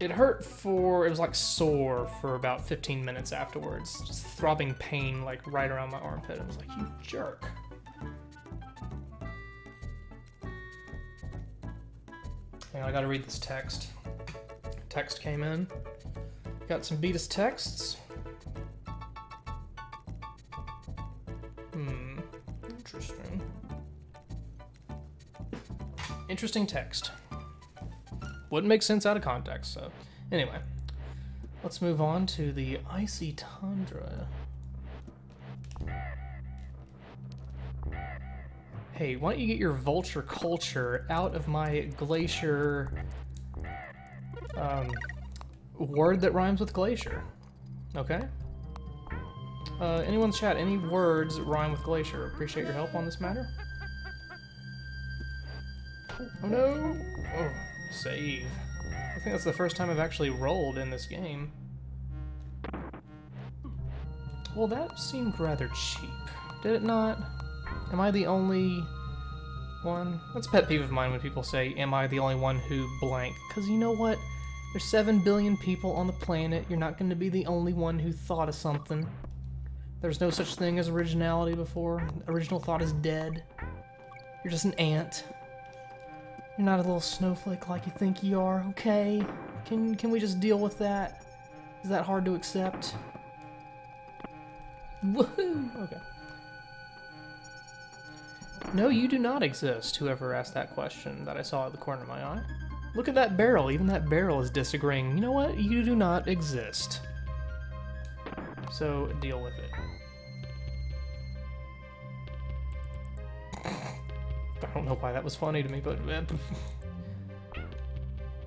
It hurt for, it was like sore for about 15 minutes afterwards. Just throbbing pain, like right around my armpit. I was like, you jerk. Hang on, I gotta read this text. Text came in. Got some Betus texts. Interesting. Interesting text. Wouldn't make sense out of context, so... Anyway. Let's move on to the Icy Tundra. Hey, why don't you get your vulture culture out of my glacier... word that rhymes with glacier. Okay? Anyone in the chat, any words that rhyme with glacier? Appreciate your help on this matter. Oh no! Oh. Save. I think that's the first time I've actually rolled in this game. Well, that seemed rather cheap, did it not? Am I the only one? That's a pet peeve of mine when people say, am I the only one who blank? Because you know what? There's 7 billion people on the planet. You're not going to be the only one who thought of something. There's no such thing as originality before. Original thought is dead. You're just an ant. You're not a little snowflake like you think you are, okay? Can we just deal with that? Is that hard to accept? Woohoo! Okay. No, you do not exist, whoever asked that question that I saw at the corner of my eye. Look at that barrel. Even that barrel is disagreeing. You know what? You do not exist. So, deal with it. I don't know why that was funny to me, but...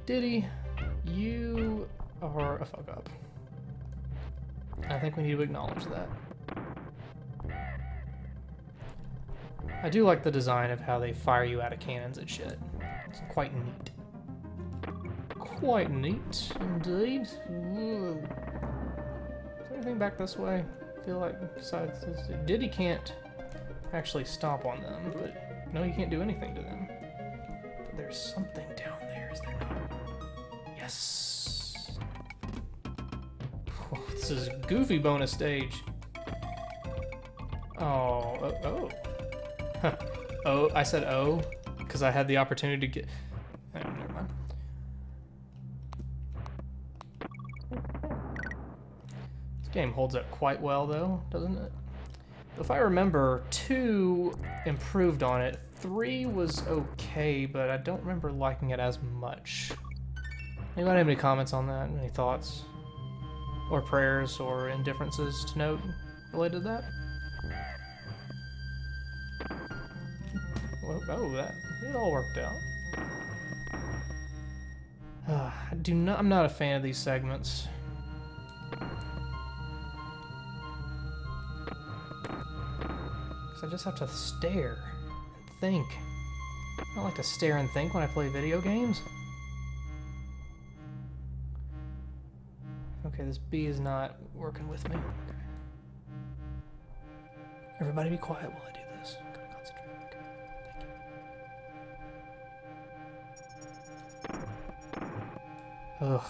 Diddy, you are a fuck-up. I think we need to acknowledge that. I do like the design of how they fire you out of cannons and shit. It's quite neat. Quite neat, indeed. Whoa. Is there anything back this way? I feel like, besides this, Diddy can't actually stomp on them, but no, you can't do anything to them. But there's something down there, is there not? Yes! Oh, this is a goofy bonus stage. Oh, oh, oh. Oh, I said oh, because I had the opportunity to get... Oh, never mind. This game holds up quite well, though, doesn't it? If I remember, 2 improved on it. 3 was okay, but I don't remember liking it as much. Anybody have any comments on that? Any thoughts? Or prayers or indifferences to note related to that? Well, oh, that it all worked out. I'm not a fan of these segments. I just have to stare and think. I don't like to stare and think when I play video games. Okay, this bee is not working with me. Okay. Everybody be quiet while I do this. I'm gonna concentrate. Okay. Thank you. Ugh.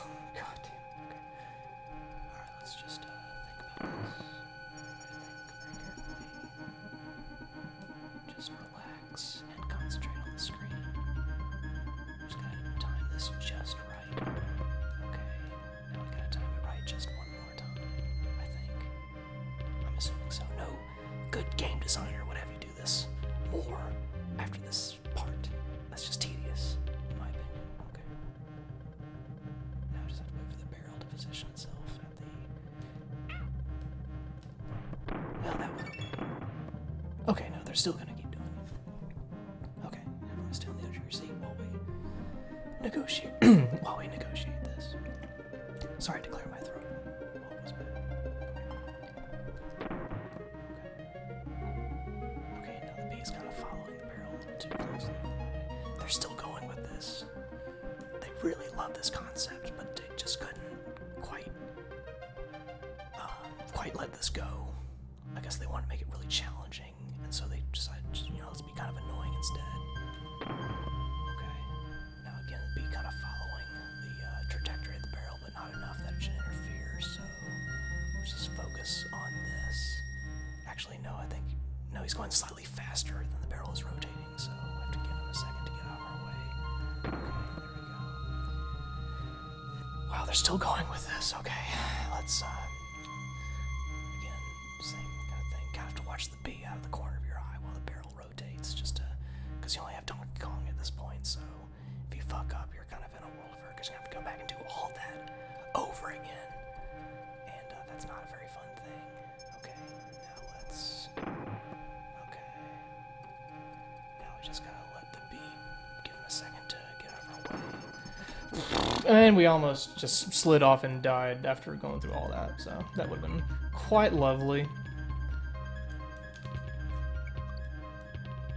And we almost just slid off and died after going through all that, so that would have been quite lovely.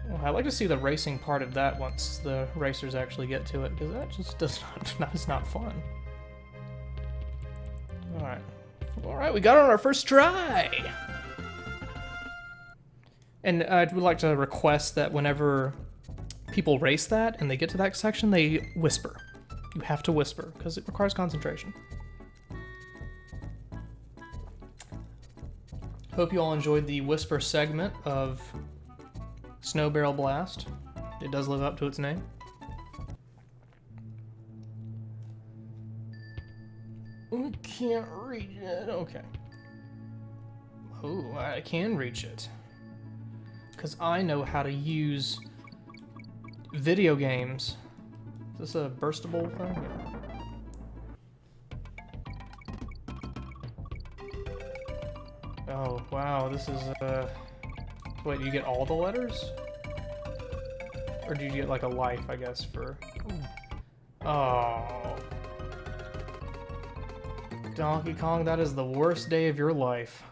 Well, I'd like to see the racing part of that once the racers actually get to it, because that just does not, it's not fun. Alright. Alright, we got it on our first try! And I would like to request that whenever people race that and they get to that section, they whisper. You have to whisper, because it requires concentration. Hope you all enjoyed the whisper segment of Snow Barrel Blast. It does live up to its name. I can't reach it. Okay. Oh, I can reach it. Because I know how to use video games. Is this a burstable thing? Oh, wow, this is, wait, do you get all the letters? Or do you get, like, a life, I guess, for... Oh. Donkey Kong, that is the worst day of your life.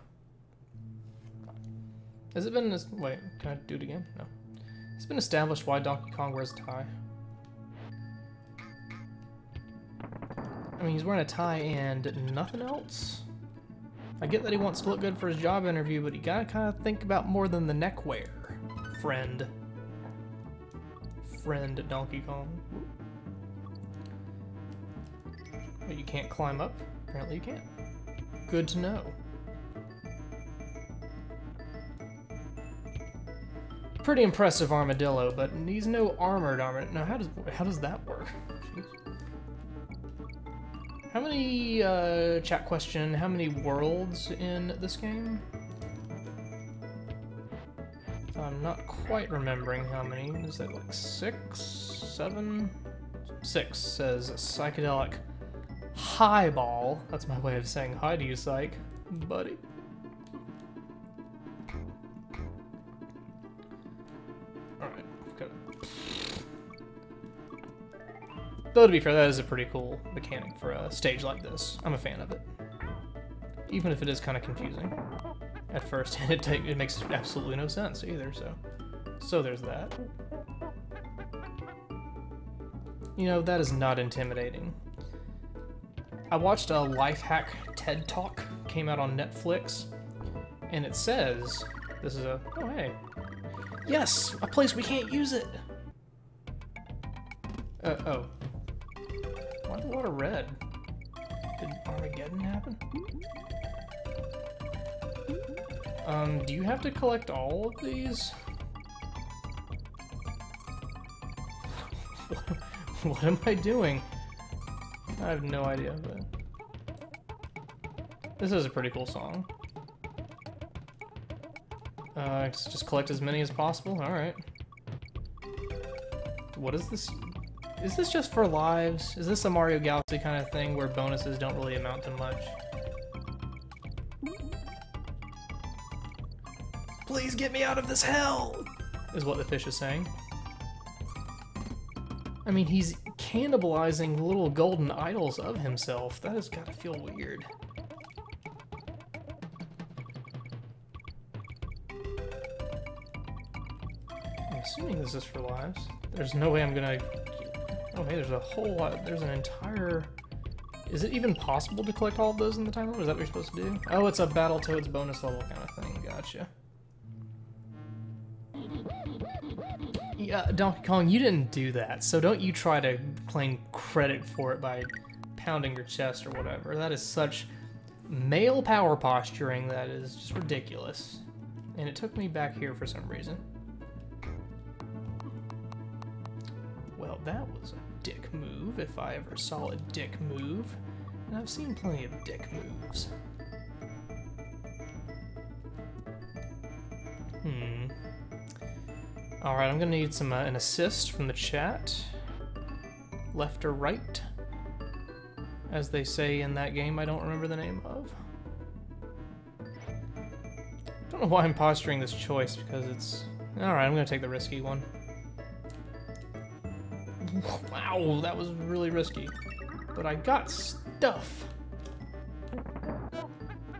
Has it been this... Wait, can I do it again? No. It's been established why Donkey Kong wears a tie. I mean, he's wearing a tie and nothing else. I get that he wants to look good for his job interview, but you gotta kind of think about more than the neck wear, friend. Friend Donkey Kong. But you can't climb up? Apparently you can't. Good to know. Pretty impressive armadillo, but he's no armored armor. Now, how does that work? Jeez. How many, chat question, how many worlds in this game? I'm not quite remembering how many. Is that like 6, 7? 6 says psychedelic highball. That's my way of saying hi to you, psych, buddy. Alright, we've got it. Though to be fair, that is a pretty cool mechanic for a stage like this. I'm a fan of it. Even if it is kind of confusing at first, and it makes absolutely no sense either, so there's that. You know, that is not intimidating. I watched a life hack TED Talk, came out on Netflix, and it says, this is a, oh hey, yes, a place we can't use it. Oh. Why a lot of red? Did Armageddon happen? Do you have to collect all of these? What am I doing? I have no idea, but... This is a pretty cool song. Just collect as many as possible? Alright. What is this? Is this just for lives? Is this a Mario Galaxy kind of thing where bonuses don't really amount to much? Please get me out of this hell, is what the fish is saying. I mean, he's cannibalizing little golden idols of himself. That has got to feel weird. I'm assuming this is for lives. There's no way I'm gonna... Oh, hey, there's a whole lot... There's an entire... Is it even possible to collect all of those in the time limit? Is that what you're supposed to do? Oh, it's a Battletoads bonus level kind of thing. Gotcha. Donkey Kong, you didn't do that, so don't you try to claim credit for it by pounding your chest or whatever. That is such male power posturing that is just ridiculous. And it took me back here for some reason. Well, that was a dick move, if I ever saw a dick move. And I've seen plenty of dick moves. Alright, I'm gonna need some an assist from the chat. Left or right, as they say in that game I don't remember the name of. Don't know why I'm posturing this choice, because it's... Alright, I'm gonna take the risky one. Wow, that was really risky. But I got stuff!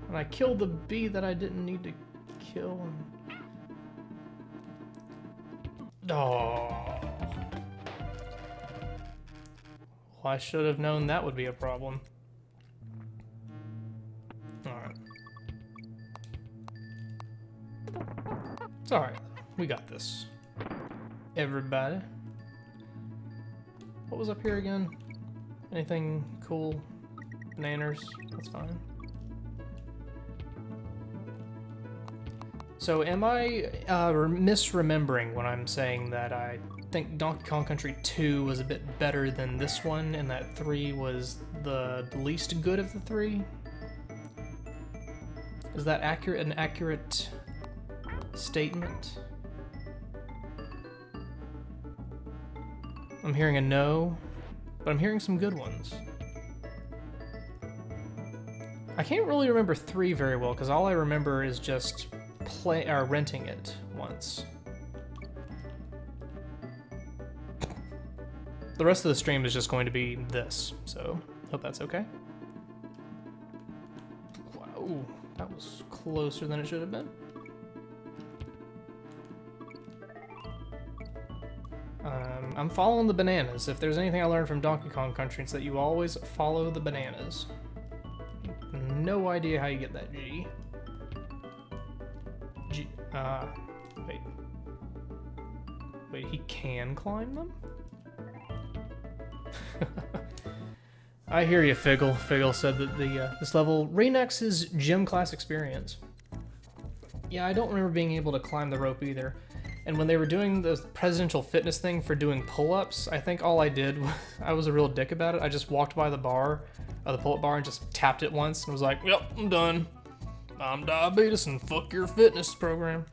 And I killed the bee that I didn't need to kill. Oh. Well, I should have known that would be a problem. Alright. It's alright. We got this. Everybody. What was up here again? Anything cool? Nanners? That's fine. So am I misremembering when I'm saying that I think Donkey Kong Country 2 was a bit better than this one, and that 3 was the least good of the 3? Is that accurate? An accurate statement? I'm hearing a no, but I'm hearing some good ones. I can't really remember 3 very well, because all I remember is just... renting it once. The rest of the stream is just going to be this, so hope that's okay. Wow, that was closer than it should have been. I'm following the bananas. If there's anything I learned from Donkey Kong Country, it's that you always follow the bananas. No idea how you get that G. Wait. Wait, he can climb them? I hear you, Figgle. Figgle said that this level renexes his gym class experience. Yeah, I don't remember being able to climb the rope either. And when they were doing the presidential fitness thing for doing pull-ups, I think all I did was, I was a real dick about it. I just walked by the bar, the pull-up bar, and just tapped it once and was like, yep, I'm done. I'm diabetes and fuck your fitness program.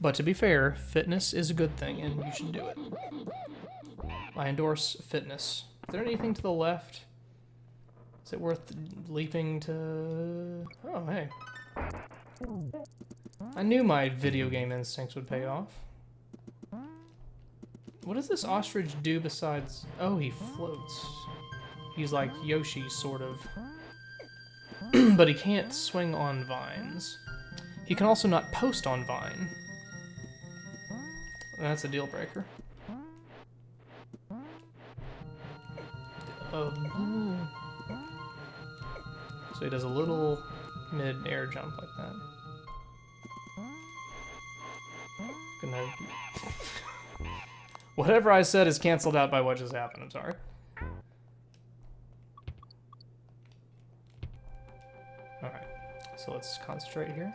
But to be fair, fitness is a good thing and you should do it. I endorse fitness. Is there anything to the left? Is it worth leaping to... Oh, hey. I knew my video game instincts would pay off. What does this ostrich do besides... Oh, he floats. He's like Yoshi, sort of. But he can't swing on vines. He can also not post on vine. That's a deal breaker. So he does a little mid-air jump like that. Gonna... Whatever I said is canceled out by what just happened, I'm sorry. Alright, so let's concentrate here.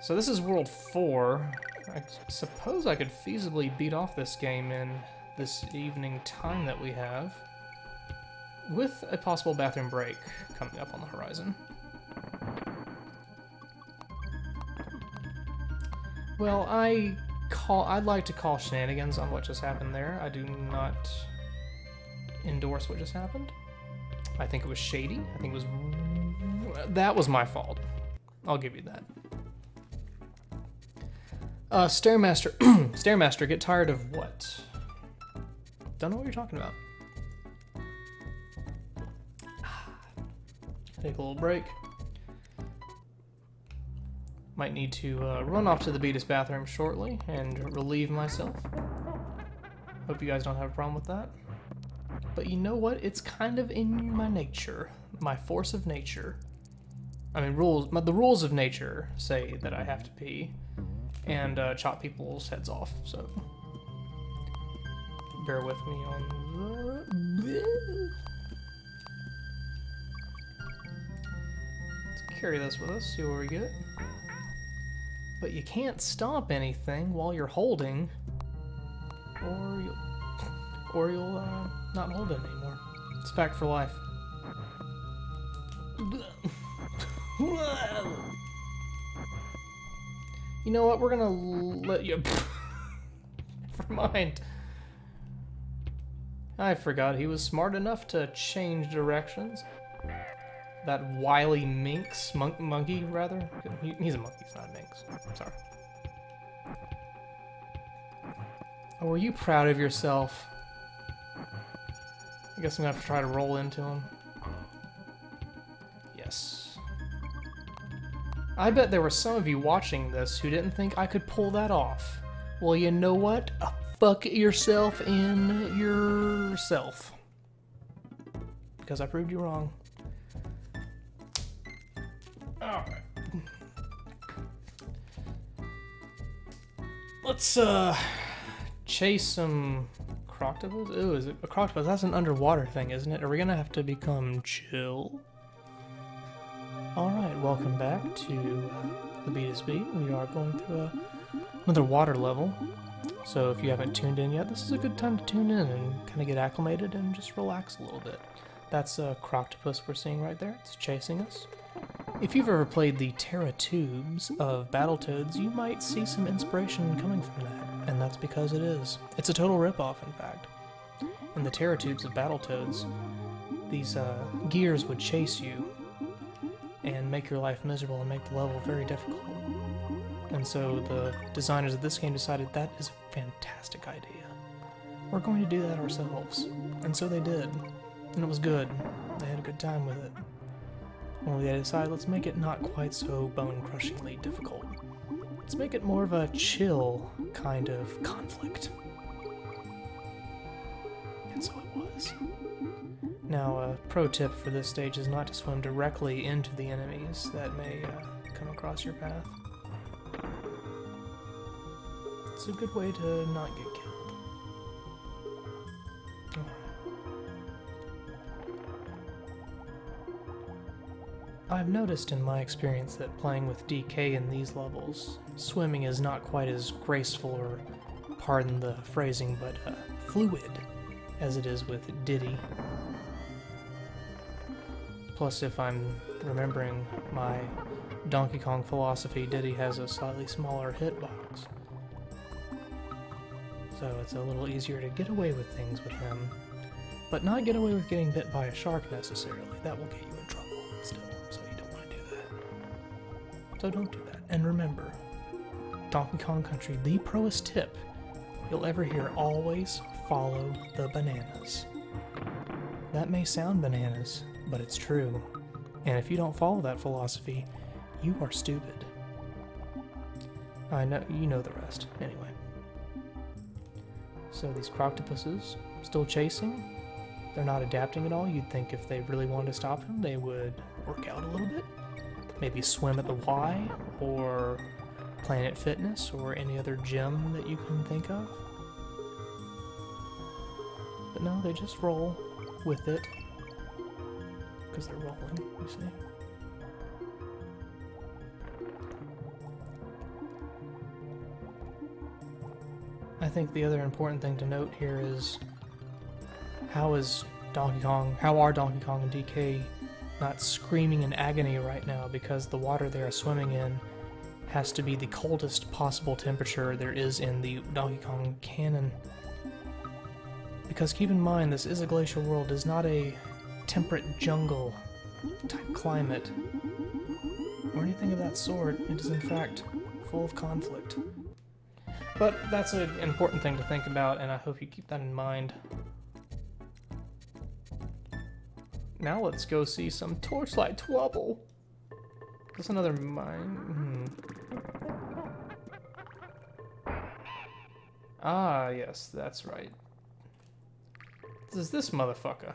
So this is World 4. I suppose I could feasibly beat off this game in this evening time that we have, with a possible bathroom break coming up on the horizon. Well, I'd like to call shenanigans on what just happened there. I do not endorse what just happened. I think it was shady. I think it was... That was my fault. I'll give you that. Stairmaster... Stairmaster, get tired of what? Don't know what you're talking about. Take a little break. Might need to run off to the Betus bathroom shortly and relieve myself. Hope you guys don't have a problem with that. But you know what? It's kind of in my nature, my force of nature. I mean, the rules of nature say that I have to pee and chop people's heads off. So bear with me on the... Let's carry this with us. See what we get. But you can't stop anything while you're holding, or you'll not hold it anymore. It's a fact for life. You know what? We're gonna let you... Never mind. I forgot he was smart enough to change directions. That wily minx, monkey rather. He's a monkey, he's not a minx. I'm sorry. Oh, were you proud of yourself? I guess I'm gonna have to try to roll into him. Yes. I bet there were some of you watching this who didn't think I could pull that off. Well, you know what? Fuck yourself in yourself. Because I proved you wrong. Alright. Let's chase some crocodiles. Ooh, is it a crocodile? That's an underwater thing, isn't it? Are we gonna have to become chill? Alright, welcome back to the Betus Beat. We are going through another water level. So if you haven't tuned in yet, this is a good time to tune in and kind of get acclimated and just relax a little bit. That's a croctopus we're seeing right there. It's chasing us. If you've ever played the Terra Tubes of Battletoads, you might see some inspiration coming from that, and that's because it is. It's a total ripoff, in fact. In the Terra Tubes of Battletoads, these gears would chase you and make your life miserable and make the level very difficult. And so the designers of this game decided that is a fantastic idea. We're going to do that ourselves. And so they did. And it was good. They had a good time with it. Well, they decided, let's make it not quite so bone-crushingly difficult. Let's make it more of a chill kind of conflict. And so it was. Now, a pro tip for this stage is not to swim directly into the enemies that may come across your path. It's a good way to not get killed. I've noticed in my experience that playing with DK in these levels, swimming is not quite as graceful or, pardon the phrasing, but fluid as it is with Diddy. Plus, if I'm remembering my Donkey Kong philosophy, Diddy has a slightly smaller hitbox. So it's a little easier to get away with things with him, but not get away with getting bit by a shark necessarily. That will get you in trouble still, so you don't want to do that. So don't do that. And remember, Donkey Kong Country, the proest tip you'll ever hear: always follow the bananas. That may sound bananas, but it's true. And if you don't follow that philosophy, you are stupid. I know, you know the rest. Anyway. So these croctopuses, still chasing, they're not adapting at all. You'd think if they really wanted to stop him, they would work out a little bit. Maybe swim at the Y, or Planet Fitness, or any other gym that you can think of. But no, they just roll with it. Because they're rolling, you see. I think the other important thing to note here is how are Donkey Kong and DK not screaming in agony right now, because the water they are swimming in has to be the coldest possible temperature there is in the Donkey Kong canon. Because keep in mind, this is a glacial world, is not a temperate jungle type climate or anything of that sort. It is in fact full of conflict. But that's an important thing to think about, and I hope you keep that in mind. Now let's go see some Torchlight Trouble. That's another mine. Ah, yes, that's right. This is this motherfucker.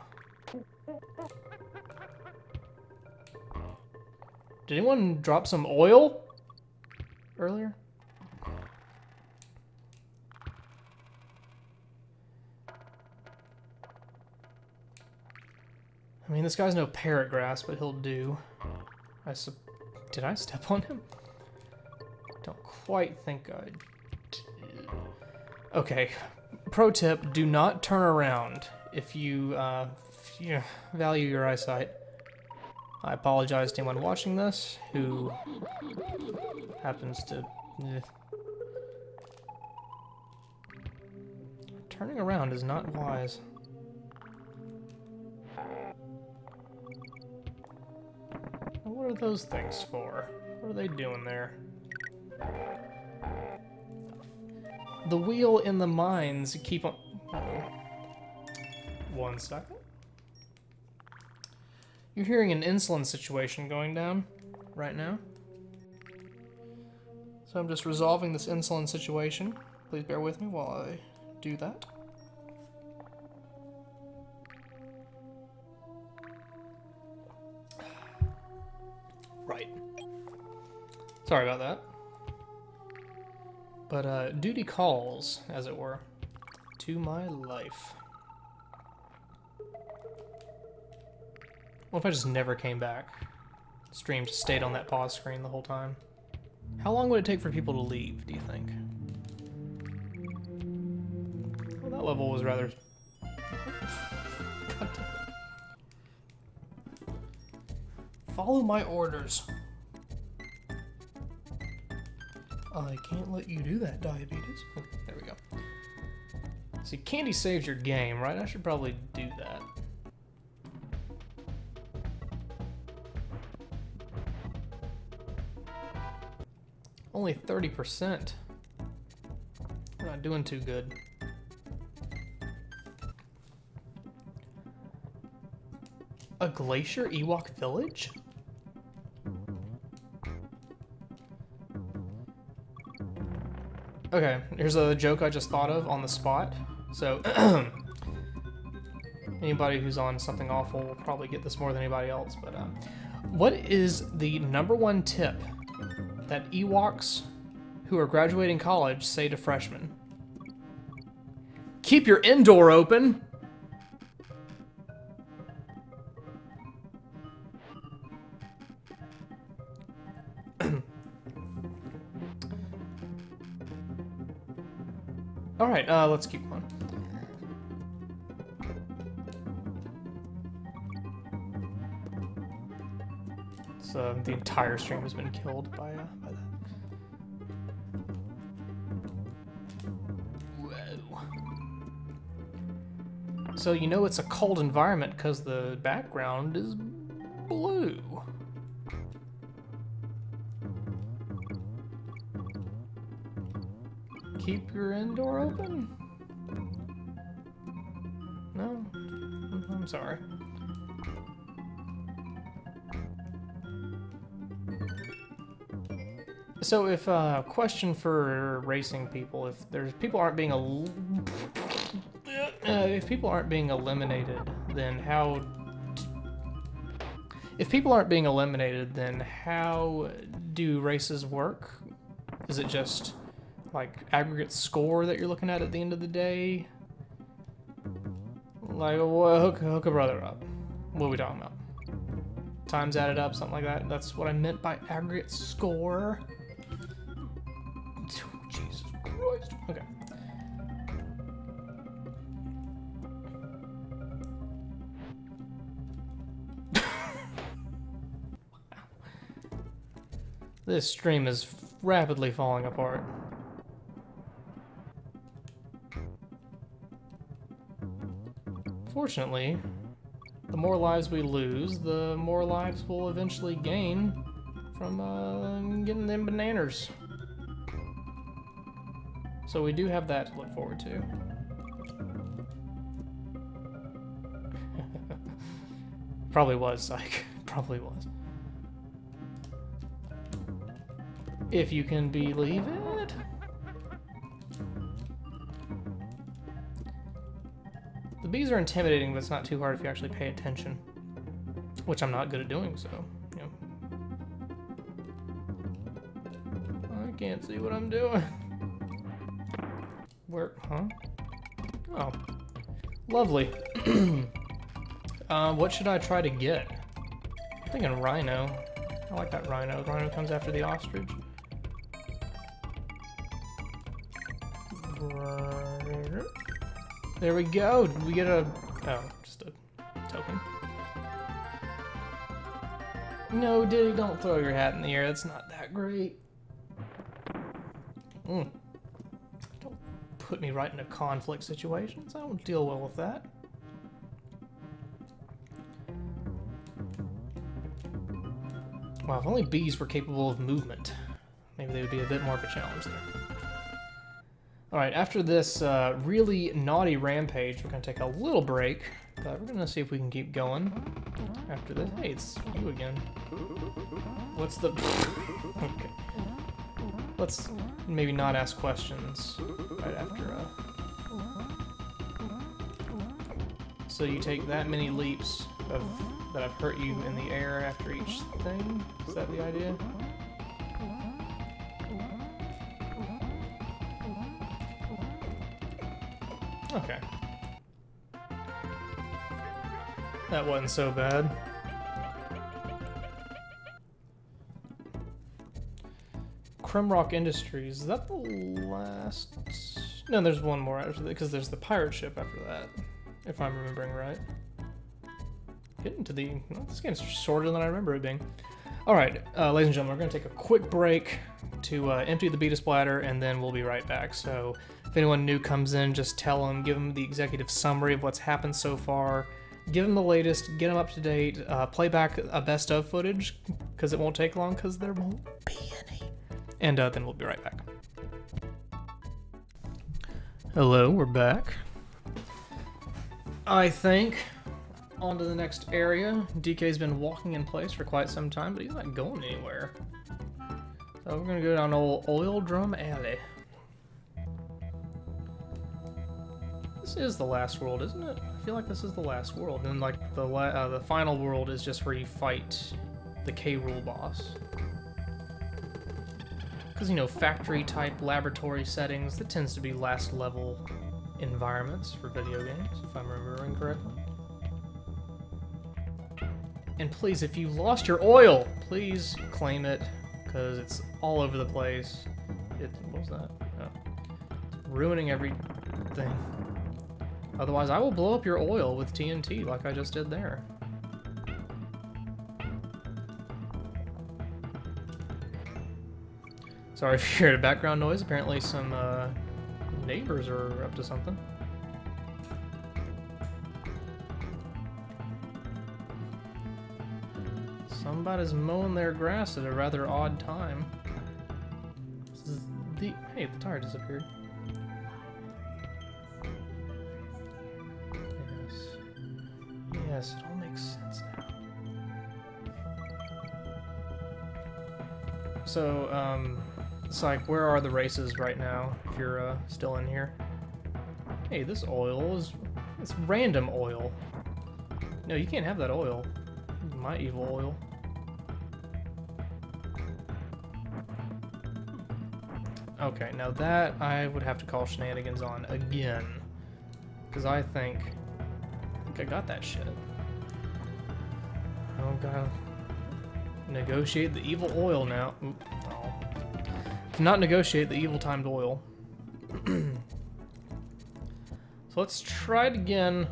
Did anyone drop some oil earlier? I mean, this guy's no parrot grass, but he'll do. Did I step on him? Don't quite think I did. Okay, pro tip, do not turn around if you value your eyesight. I apologize to anyone watching this who happens to... Turning around is not wise. What are those things for? What are they doing there? The wheel in the mines keep on... One second. You're hearing an insulin situation going down right now. So I'm just resolving this insulin situation. Please bear with me while I do that. Sorry about that. But duty calls, as it were, to my life. What if I just never came back? Stream just stayed on that pause screen the whole time. How long would it take for people to leave, do you think? Well, that level was rather... God damn. Follow my orders. I can't let you do that, diabetes. Oh, there we go. See, candy saves your game, right? I should probably do that. Only 30%. We're not doing too good. A glacier Ewok village? Okay, here's a joke I just thought of on the spot. So, anybody who's on Something Awful will probably get this more than anybody else, but what is the #1 tip that Ewoks who are graduating college say to freshmen? Keep your inn door open! Alright, let's keep going. So the entire stream has been killed by that. Whoa. So you know it's a cold environment because the background is blue. Keep your inn door open? No, I'm sorry. So if, question for racing people, if there's people aren't being eliminated, then how... If people aren't being eliminated, then how do races work? Is it just... like aggregate score that you're looking at the end of the day? Like, well, hook a brother up. What are we talking about? Times added up, something like that. That's what I meant by aggregate score. Jesus Christ. Okay. This stream is rapidly falling apart. Unfortunately, the more lives we lose, the more lives we'll eventually gain from getting them bananas. So we do have that to look forward to. Probably was, psych. Probably was. If you can believe it. The bees are intimidating, but it's not too hard if you actually pay attention, which I'm not good at doing, so, you know. I can't see what I'm doing. Where, huh? Oh. Lovely. What should I try to get? I'm thinking rhino. I like that rhino. Rhino comes after the ostrich. There we go! Did we get a... oh, just a token. No, Diddy, don't throw your hat in the air. That's not that great. Mm. Don't put me right into conflict situations. I don't deal well with that. Wow, if only bees were capable of movement. Maybe they would be a bit more of a challenge there. Alright, after this really naughty rampage, we're going to take a little break, but we're going to see if we can keep going after this. Hey, it's you again. What's the... okay. Let's maybe not ask questions right after. So you take that many leaps of that I've hurt you in the air after each thing? Is that the idea? Okay. That wasn't so bad. Crimrock Industries, is that the last? No, there's one more after that, because there's the pirate ship after that, if I'm remembering right. Getting to the... well, this game's shorter than I remember it being. Alright, ladies and gentlemen, we're going to take a quick break to empty the Betus bladder, and then we'll be right back. So if anyone new comes in, just tell them, give them the executive summary of what's happened so far, give them the latest, get them up to date, play back a best of footage, because it won't take long, because there won't be any. And then we'll be right back. Hello, we're back. I think... on to the next area. DK's been walking in place for quite some time, but he's not going anywhere. So we're gonna go down old Oil Drum Alley. This is the last world, isn't it? I feel like this is the last world. And like the final world is just where you fight the K. Rool boss. Because, you know, factory-type laboratory settings, that tends to be last-level environments for video games, if I'm remembering correctly. And please, if you lost your oil, please claim it, because it's all over the place. What was that? Oh. It's ruining everything. Otherwise, I will blow up your oil with TNT, like I just did there. Sorry if you heard a background noise. Apparently some neighbors are up to something. Somebody's mowing their grass at a rather odd time. This is the... Hey, the tire disappeared. Yes. Yes, it all makes sense now. So, it's like, where are the races right now, if you're still in here? Hey, this oil is... It's random oil. No, you can't have that oil. My evil oil. Okay, now that I would have to call shenanigans on again. Because I think I got that shit. Oh, gotta negotiate the evil oil now. Oop. Not negotiate the evil timed oil. So let's try it again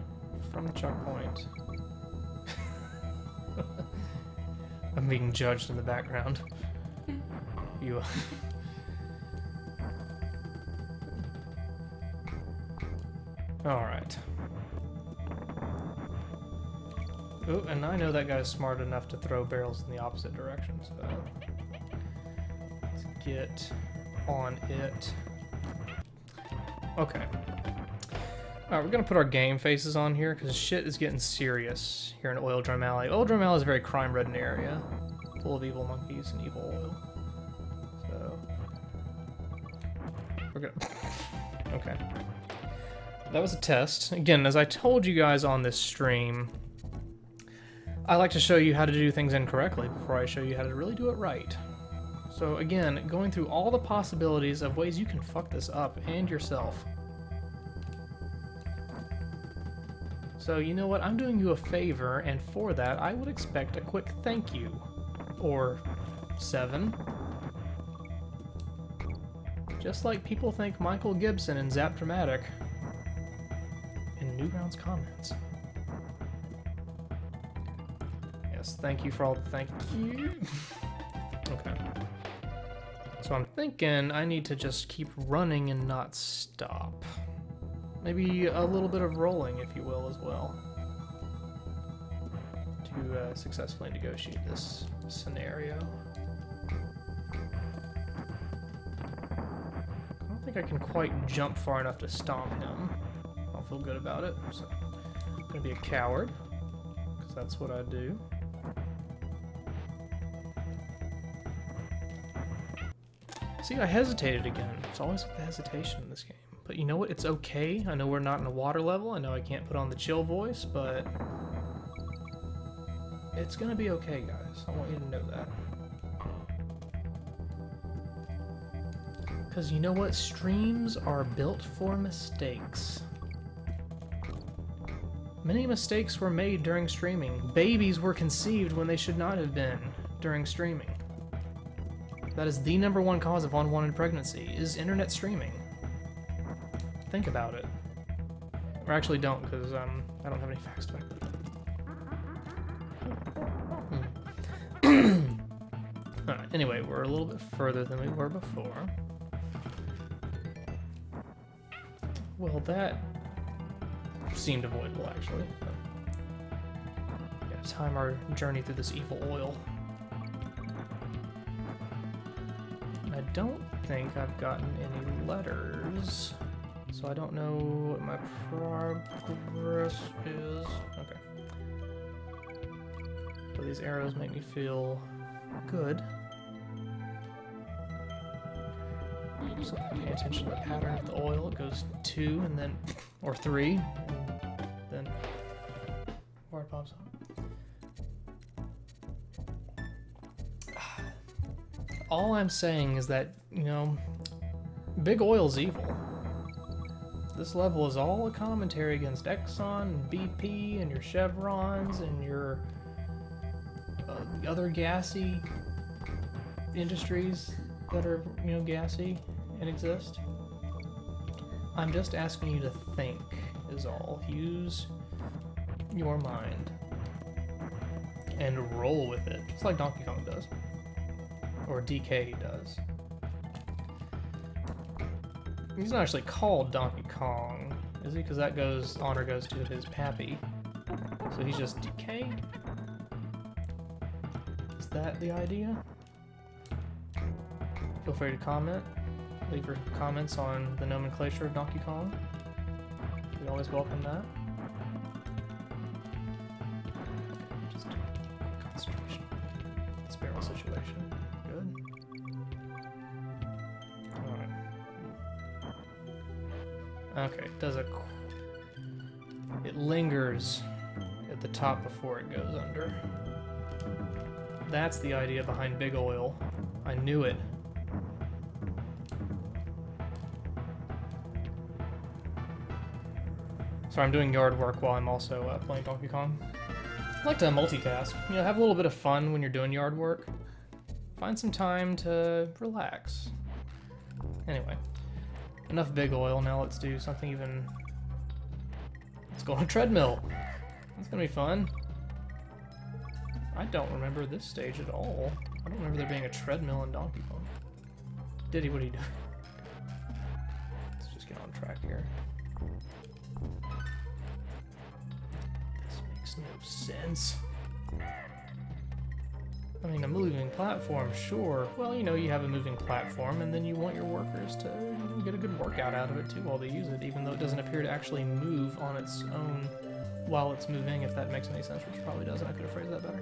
from the checkpoint. I'm being judged in the background. You. Alright. Ooh, and I know that guy's smart enough to throw barrels in the opposite direction, so. Get on it. Okay. Alright, we're gonna put our game faces on here because shit is getting serious here in Oil Drum Alley. Oil Drum Alley is a very crime-ridden area, full of evil monkeys and evil oil. So we're gonna. Okay. That was a test. Again, as I told you guys on this stream, I like to show you how to do things incorrectly before I show you how to really do it right. So again, going through all the possibilities of ways you can fuck this up, and yourself. So you know what, I'm doing you a favor, and for that I would expect a quick thank you. Or... 7. Just like people thank Michael Gibson in Zap-Dramatic. In Newgrounds comments. Yes, thank you for all the thank you. Okay. So I'm thinking I need to just keep running and not stop. Maybe a little bit of rolling, if you will, as well. To successfully negotiate this scenario. I don't think I can quite jump far enough to stomp him. I don't feel good about it, so I'm gonna be a coward. Because that's what I do. See, I hesitated again. It's always like the hesitation in this game. But you know what? It's okay. I know we're not in a water level. I know I can't put on the chill voice, but... It's gonna be okay, guys. I want you to know that. Because you know what? Streams are built for mistakes. Many mistakes were made during streaming. Babies were conceived when they should not have been during streaming. That is the #1 cause of unwanted pregnancy, is internet streaming. Think about it. Or actually don't, because I don't have any facts to back that up. Alright, anyway, we're a little bit further than we were before. Well, that seemed avoidable, actually. Yeah, time our journey through this evil oil. I don't think I've gotten any letters, so I don't know what my progress is. Okay. So these arrows make me feel good. So pay attention to the pattern of the oil. It goes 2 and then, or 3, and then before it pops up. All I'm saying is that, you know, big oil's evil. This level is all a commentary against Exxon and BP and your Chevrons and your other gassy industries that are, you know, gassy and exist. I'm just asking you to think, is all. Use your mind and roll with it, just like Donkey Kong does, or DK does. He's not actually called Donkey Kong, is he? Because that goes, honor goes to his pappy. So he's just DK? Is that the idea? Feel free to comment. Leave your comments on the nomenclature of Donkey Kong. We always welcome that. Just concentration. This barrel situation. Okay, it does a... It lingers at the top before it goes under. That's the idea behind big oil. I knew it. Sorry, I'm doing yard work while I'm also playing Donkey Kong. I like to multitask. You know, have a little bit of fun when you're doing yard work. Find some time to relax. Anyway. Enough big oil, now let's do something even... Let's go on a treadmill! That's gonna be fun. I don't remember this stage at all. I don't remember there being a treadmill in Donkey Kong. Diddy, what are you doing? Let's just get on track here. This makes no sense. I mean, a moving platform, sure. Well, you know, you have a moving platform, and then you want your workers to get a good workout out of it, too, while they use it, even though it doesn't appear to actually move on its own while it's moving, if that makes any sense, which probably doesn't. I could have phrased that better.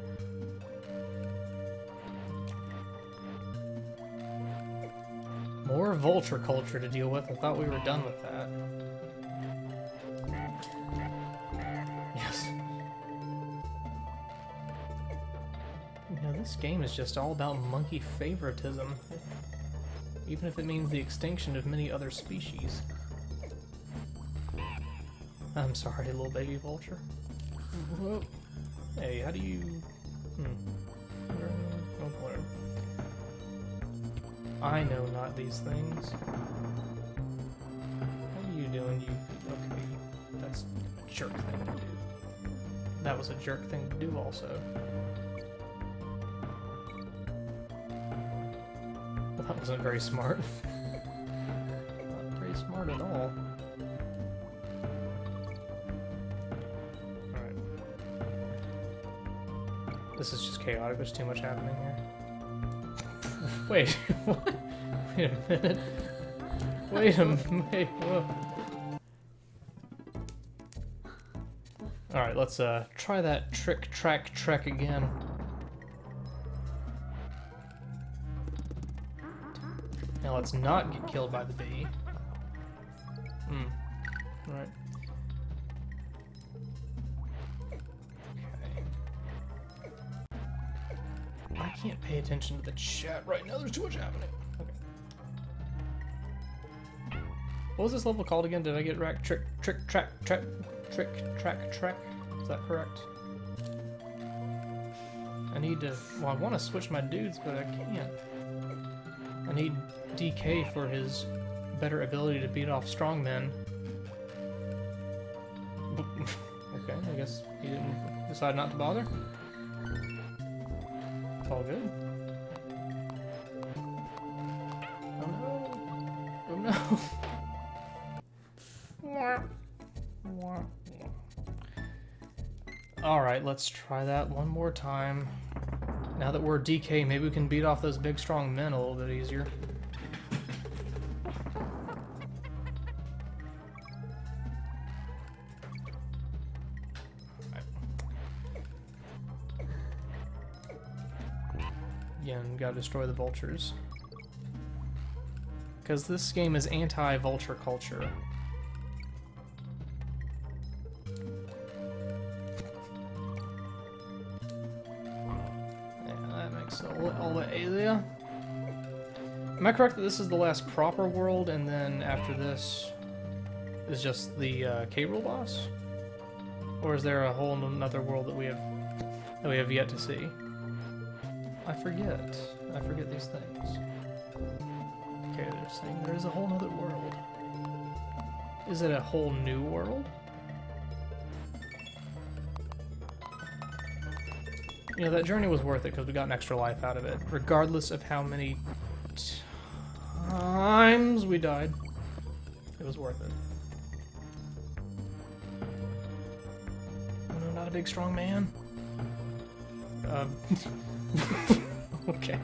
More vulture culture to deal with. I thought we were done with that. Yes. You know, this game is just all about monkey favoritism, even if it means the extinction of many other species. I'm sorry, little baby vulture. Whoa. Hey, how do you... I know not these things. How are you doing? Okay, that's a jerk thing to do. That was a jerk thing to do also. That wasn't very smart. Not very smart at all. Alright. This is just chaotic, there's too much happening here. Wait, what? Wait a minute. Wait a minute. Alright, let's try that trick again. Now let's not get killed by the bee. Alright. Okay. I can't pay attention to the chat right now, there's too much happening. Okay. What was this level called again? Did I get it right? Trick, track? Is that correct? I need to... Well, I want to switch my dudes, but I can't. I need DK for his better ability to beat off strong men. Okay, I guess he didn't decide not to bother. It's all good. Oh no! Oh no! Alright, let's try that one more time. Now that we're DK, maybe we can beat off those big strong men a little bit easier. Right. Again, gotta destroy the vultures. Because this game is anti-vulture culture. Yeah, that makes a little area. Am I correct that this is the last proper world, and then after this is just the K. Rool boss? Or is there a whole another world that we have yet to see? I forget these things. Okay, they're saying there is a whole nother world. Is it a whole new world? You know, that journey was worth it because we got an extra life out of it, regardless of how many times we died. It was worth it. Oh, no, not a big strong man. Okay.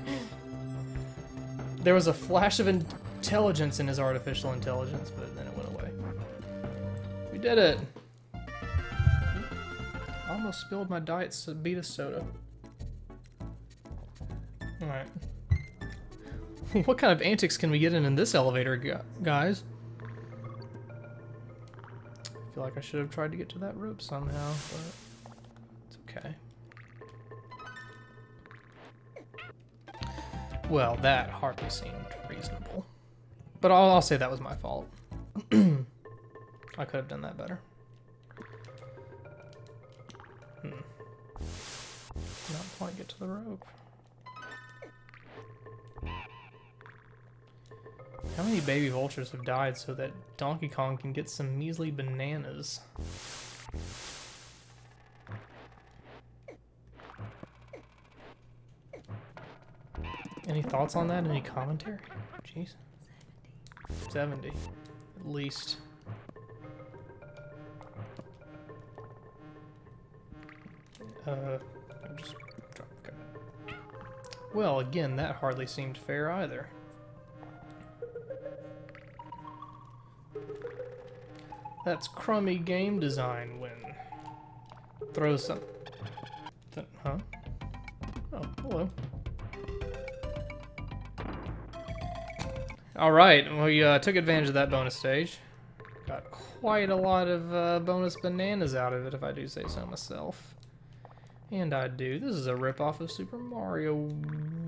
There was a flash of intelligence in his artificial intelligence, but then it went away. We did it! I almost spilled my diet Betus soda. Alright. What kind of antics can we get in this elevator, guys? I feel like I should have tried to get to that rope somehow, but it's okay. Well, that hardly seemed reasonable. But I'll say that was my fault. I could have done that better. Not quite get to the rope. How many baby vultures have died so that Donkey Kong can get some measly bananas? Any thoughts on that? Any commentary? Jeez. 70. At least. I'm just drunk. Okay. Well, again, that hardly seemed fair either. That's crummy game design when... Throw some... Huh? Oh, hello. Alright, we took advantage of that bonus stage. Got quite a lot of bonus bananas out of it, if I do say so myself. And I do. This is a ripoff of Super Mario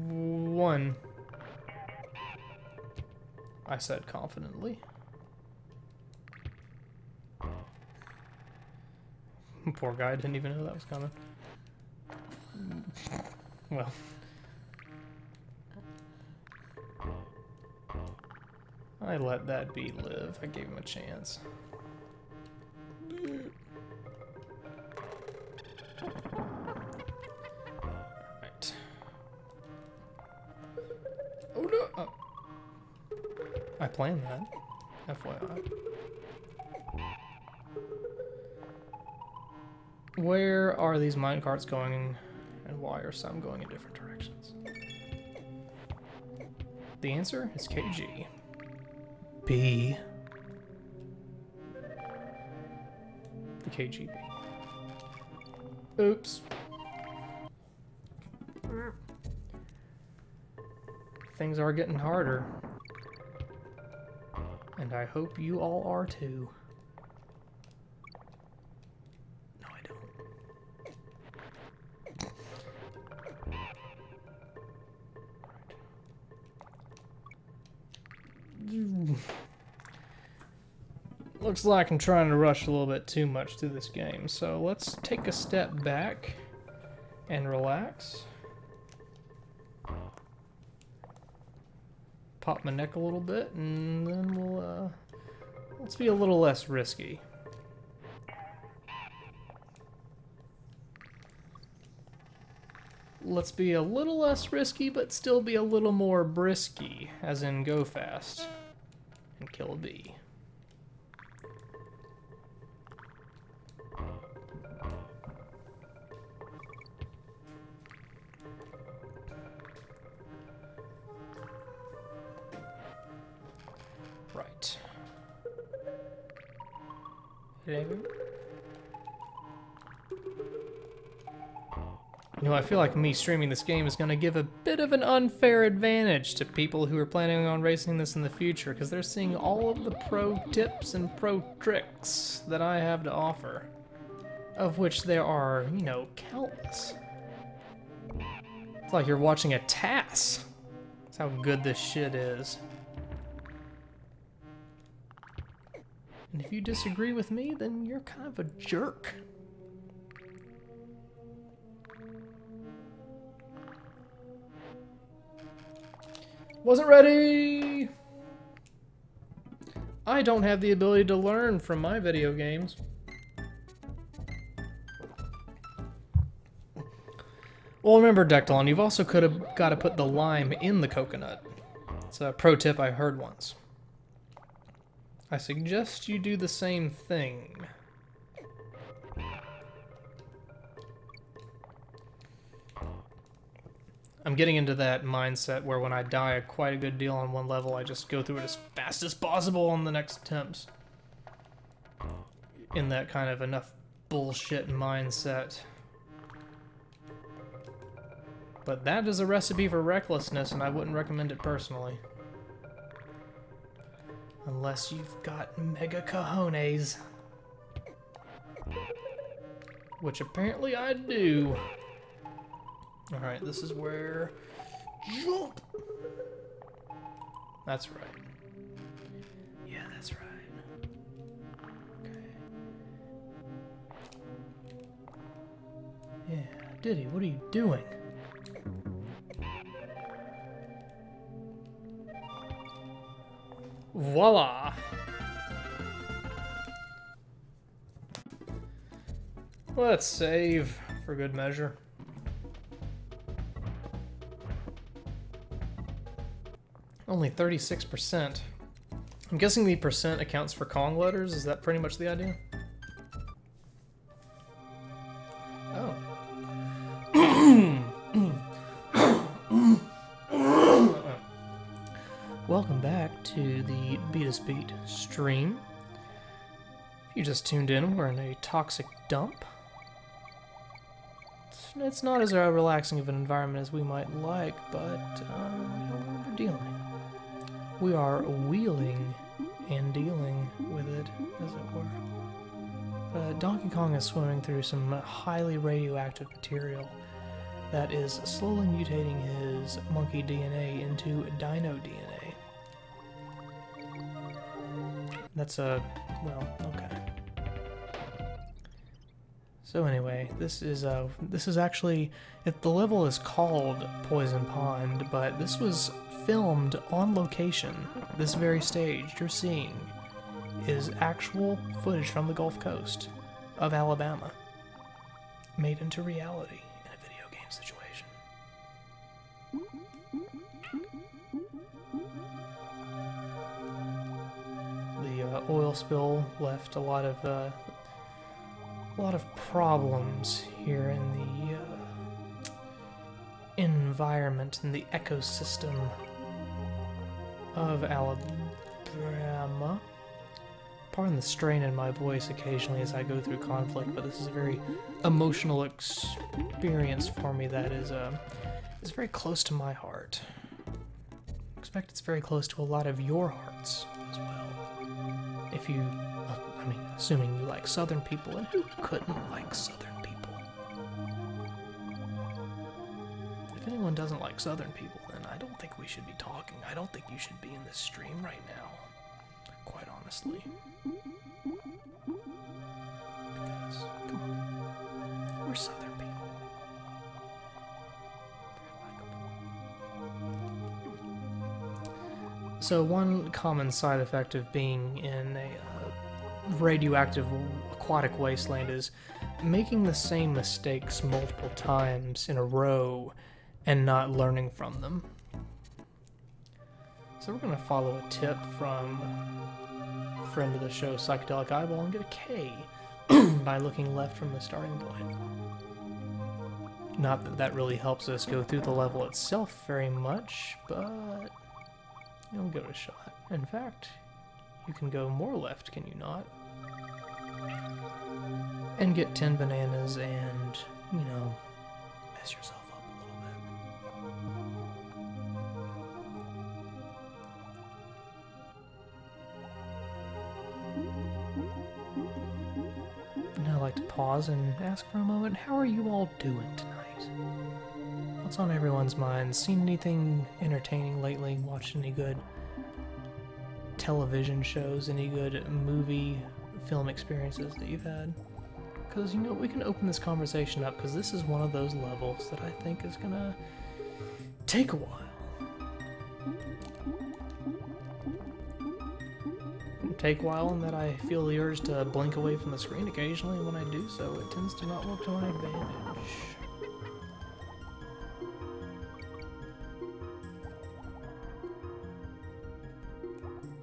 1. I said confidently. Poor guy, didn't even know that was coming. Well... I let that bee live. I gave him a chance. Alright. Oh no! Oh. I planned that. FYI. Where are these minecarts going, and why are some going in different directions? The answer is KG. B. The KGB. Oops. Things are getting harder. And I hope you all are too. No, I don't. Looks like I'm trying to rush a little bit too much through this game, so let's take a step back and relax. Pop my neck a little bit, and then we'll, let's be a little less risky. Let's be a little less risky, but still be a little more brisky, as in go fast and kill a bee. Right. Hello? You know, I feel like me streaming this game is going to give a bit of an unfair advantage to people who are planning on racing this in the future, because they're seeing all of the pro tips and pro tricks that I have to offer, of which there are, you know, countless. It's like you're watching a TAS. That's how good this shit is. And if you disagree with me, then you're kind of a jerk. Wasn't ready! I don't have the ability to learn from my video games. Well, remember, Dectalon, you've also got to put the lime in the coconut. It's a pro tip I heard once. I suggest you do the same thing. I'm getting into that mindset where when I die quite a good deal on one level, I just go through it as fast as possible on the next attempts. In that kind of enough bullshit mindset. But that is a recipe for recklessness, and I wouldn't recommend it personally. Unless you've got mega cojones. Which apparently I do. Alright, this is where... Jump! That's right. Yeah, that's right. Okay. Yeah, Diddy, what are you doing? Voila! Let's save for good measure. Only 36%. I'm guessing the percent accounts for Kong letters. Is that pretty much the idea? Oh. Welcome back to the Betus Beat stream. If you just tuned in, we're in a toxic dump. It's not as relaxing of an environment as we might like, but we're dealing. We are wheeling and dealing with it, as it were. Donkey Kong is swimming through some highly radioactive material that is slowly mutating his monkey DNA into dino DNA. That's a... well, okay. So anyway, this is actually... the level is called Poison Pond, but this was... filmed on location. This very stage you're seeing is actual footage from the Gulf Coast of Alabama made into reality in a video game situation. The oil spill left a lot of problems here in the environment, in the ecosystem of Alabama. Pardon the strain in my voice occasionally as I go through conflict, but this is a very emotional experience for me that is very close to my heart. I expect it's very close to a lot of your hearts as well. If you, I mean, assuming you like Southern people, and who couldn't like Southern people? If anyone doesn't like Southern people, then I don't think we should be talking. I don't think you should be in this stream right now, quite honestly. Because, come on, we're Southern people. Very likable. So one common side effect of being in a radioactive aquatic wasteland is making the same mistakes multiple times in a row and not learning from them. So we're going to follow a tip from friend of the show, Psychedelic Eyeball, and get a K by looking left from the starting point. Not that that really helps us go through the level itself very much, but you'll give it a shot. In fact, you can go more left, can you not? And get 10 bananas and, you know, mess yourself up a little bit. And I like to pause and ask for a moment, how are you all doing tonight? What's on everyone's minds? Seen anything entertaining lately? Watched any good television shows? Any good movie, film experiences that you've had? Because, you know, we can open this conversation up, because this is one of those levels that I think is gonna take a while. Take a while in that I feel the urge to blink away from the screen occasionally, and when I do so, it tends to not work to my advantage.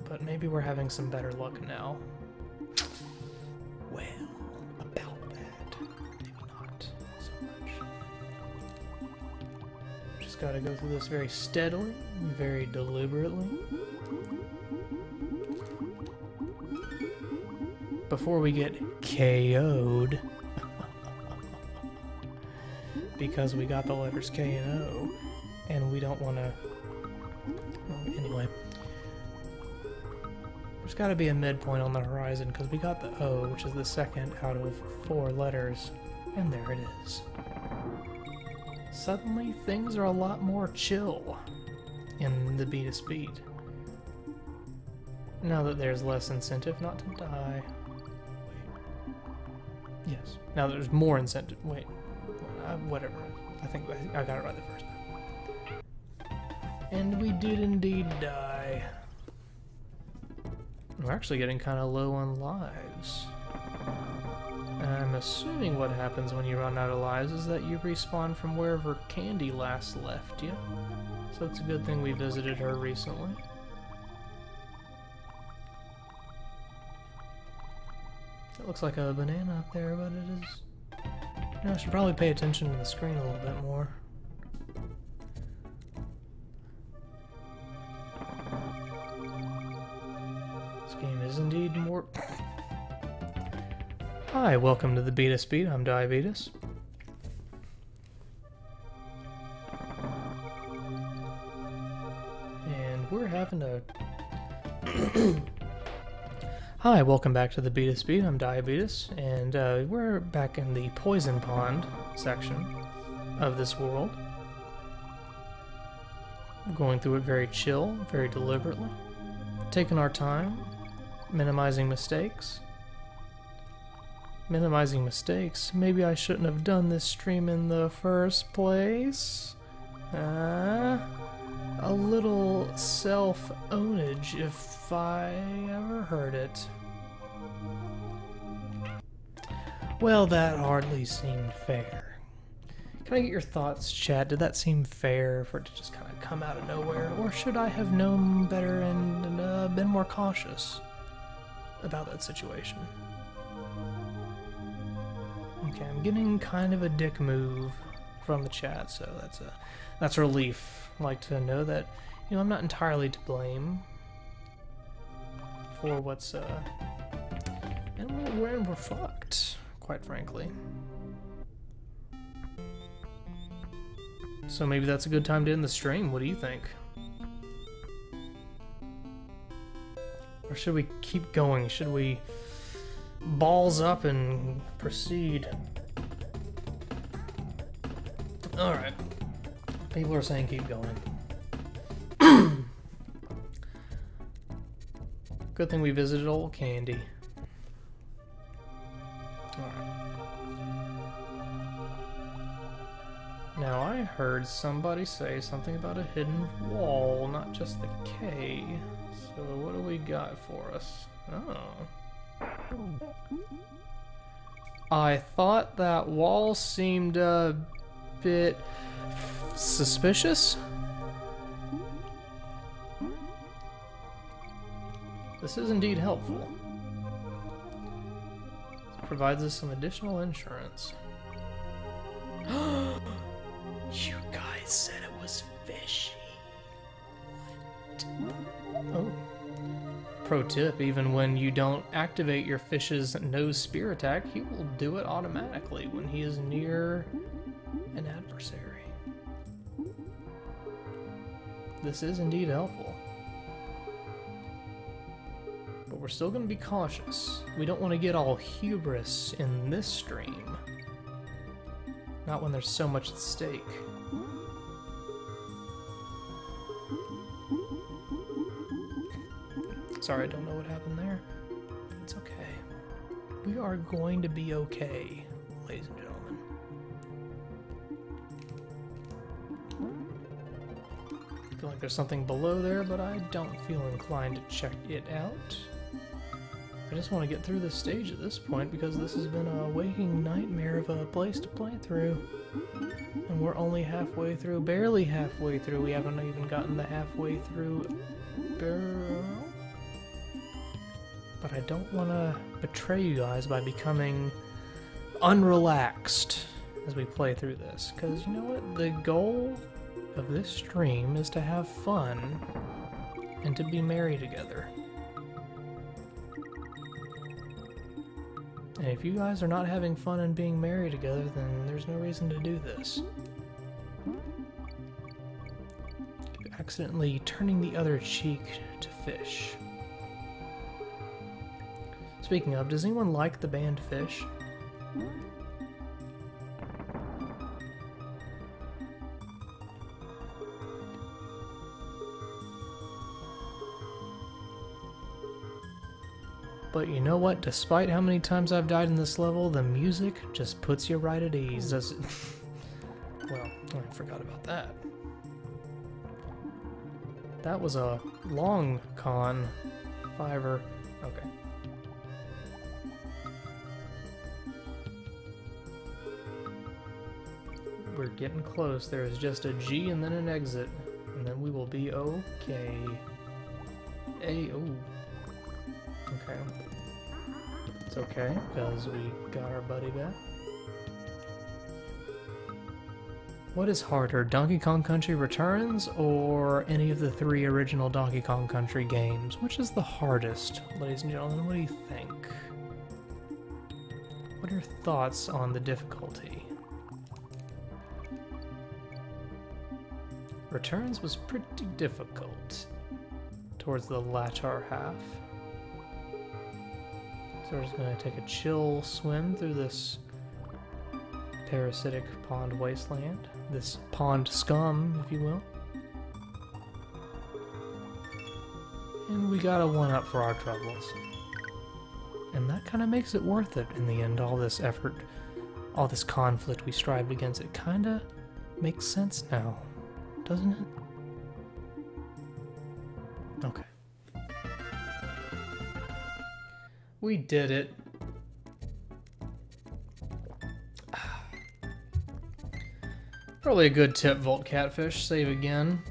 But maybe we're having some better luck now. Gotta go through this very steadily, very deliberately. Before we get KO'd. Because we got the letters K and O, and we don't wanna... Anyway. There's gotta be a midpoint on the horizon, because we got the O, which is the second out of 4 letters, and there it is. Suddenly, things are a lot more chill in the Betus Beat. Now that there's less incentive not to die. Wait. Yes. Now that there's more incentive. Wait. Whatever. I think I got it right the first time. And we did indeed die. We're actually getting kind of low on lives. I'm assuming what happens when you run out of lives is that you respawn from wherever Candy last left you. So it's a good thing we visited her recently. That looks like a banana up there, but it is... You know, I should probably pay attention to the screen a little bit more. This game is indeed more... Hi, welcome to the Betus Beat. I'm Diabetus. And we're having a... Hi, welcome back to the Betus Beat. I'm Diabetus, and we're back in the Poison Pond section of this world. We're going through it very chill, very deliberately. Taking our time, minimizing mistakes. Minimizing mistakes. Maybe I shouldn't have done this stream in the first place. A little self-ownage if I ever heard it. Well, that hardly seemed fair. Can I get your thoughts, chat? Did that seem fair for it to just kind of come out of nowhere? Or should I have known better and been more cautious about that situation? Okay, I'm getting kind of a dick move from the chat, so that's a relief. I'd like to know that, you know, I'm not entirely to blame for what's, and we're fucked, quite frankly. So maybe that's a good time to end the stream, what do you think? Or should we keep going? Should we... balls up and proceed. Alright. People are saying keep going. Good thing we visited old Candy. Alright. Now I heard somebody say something about a hidden wall, not just the K. So what do we got for us? Oh. I thought that wall seemed a bit suspicious. This is indeed helpful. It provides us some additional insurance. You guys said it was fishy. What? Oh. Pro tip, even when you don't activate your fish's nose spear attack, he will do it automatically when he is near an adversary. This is indeed helpful. But we're still going to be cautious. We don't want to get all hubris in this stream. Not when there's so much at stake. Sorry, I don't know what happened there. It's okay. We are going to be okay, ladies and gentlemen. I feel like there's something below there, but I don't feel inclined to check it out. I just want to get through this stage at this point because this has been a waking nightmare of a place to play through. And we're only halfway through, barely halfway through. We haven't even gotten the halfway through barrel. But I don't want to betray you guys by becoming unrelaxed as we play through this. Because you know what? The goal of this stream is to have fun and to be merry together. And if you guys are not having fun and being merry together, then there's no reason to do this. Keep accidentally turning the other cheek to fish. Speaking of, does anyone like the band Fish? But you know what? Despite how many times I've died in this level, the music just puts you right at ease. Does it? Well, I forgot about that. That was a long con. Fiverr. Okay. We're getting close. There is just a G and then an exit, and then we will be okay. Okay. It's okay, because we got our buddy back. What is harder, Donkey Kong Country Returns or any of the three original Donkey Kong Country games? Which is the hardest, ladies and gentlemen? What do you think? What are your thoughts on the difficulty? Returns was pretty difficult towards the latter half. So we're just going to take a chill swim through this parasitic pond wasteland. This pond scum, if you will. And we got a 1-up for our troubles. And that kind of makes it worth it in the end. All this effort, all this conflict we strived against, it kind of makes sense now. Doesn't it? Okay. We did it. Probably a good tip, Volt Catfish. Save again.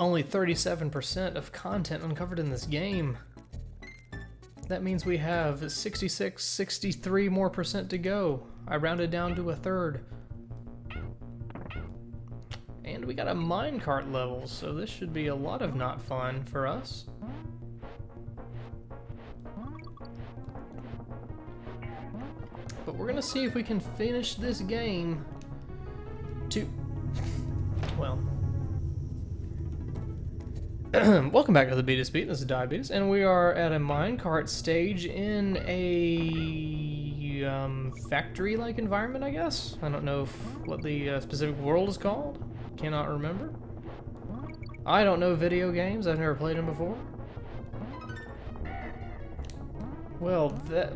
Only 37% of content uncovered in this game. That means we have 63 more percent to go. I rounded down to a third. And we got a minecart level, so this should be a lot of not fun for us. But we're gonna see if we can finish this game to... well... Welcome back to the Betus Beat. This is Diabetes, and we are at a minecart stage in a factory-like environment, I guess. I don't know what the specific world is called. Cannot remember. I don't know video games. I've never played them before. Well, that...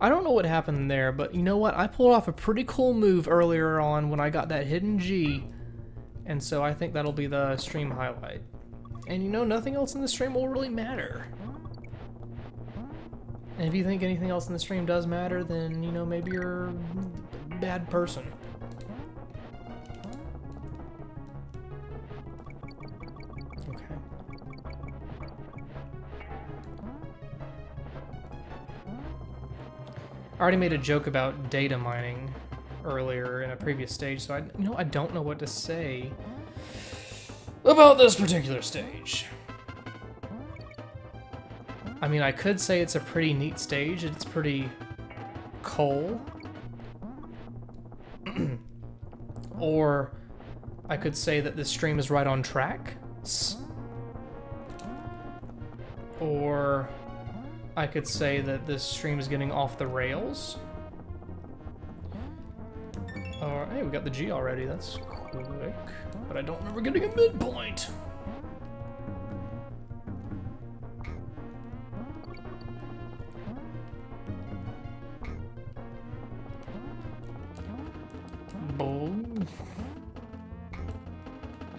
I don't know what happened there, but you know what? I pulled off a pretty cool move earlier on when I got that hidden G. And so I think that'll be the stream highlight. And you know, nothing else in the stream will really matter. And if you think anything else in the stream does matter, then, you know, maybe you're a bad person. Okay. I already made a joke about data mining earlier in a previous stage, so I don't know what to say about this particular stage. I mean, I could say it's a pretty neat stage. It's pretty cool. Or I could say that this stream is right on track. Or I could say that this stream is getting off the rails. Or, hey, we got the G already. That's quick. But I don't remember getting a midpoint.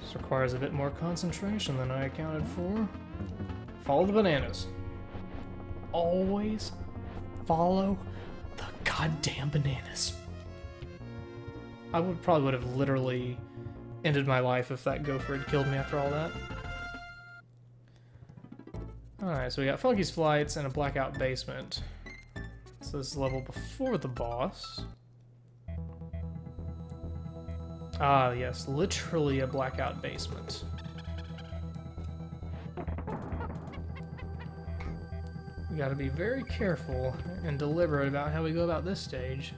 This requires a bit more concentration than I accounted for. Follow the bananas. Always follow the goddamn bananas. I probably would have literally ended my life if that gopher had killed me after all that. Alright, so we got Funky's Flights and a blackout basement. So this is the level before the boss. Ah, yes, literally a blackout basement. We gotta be very careful and deliberate about how we go about this stage.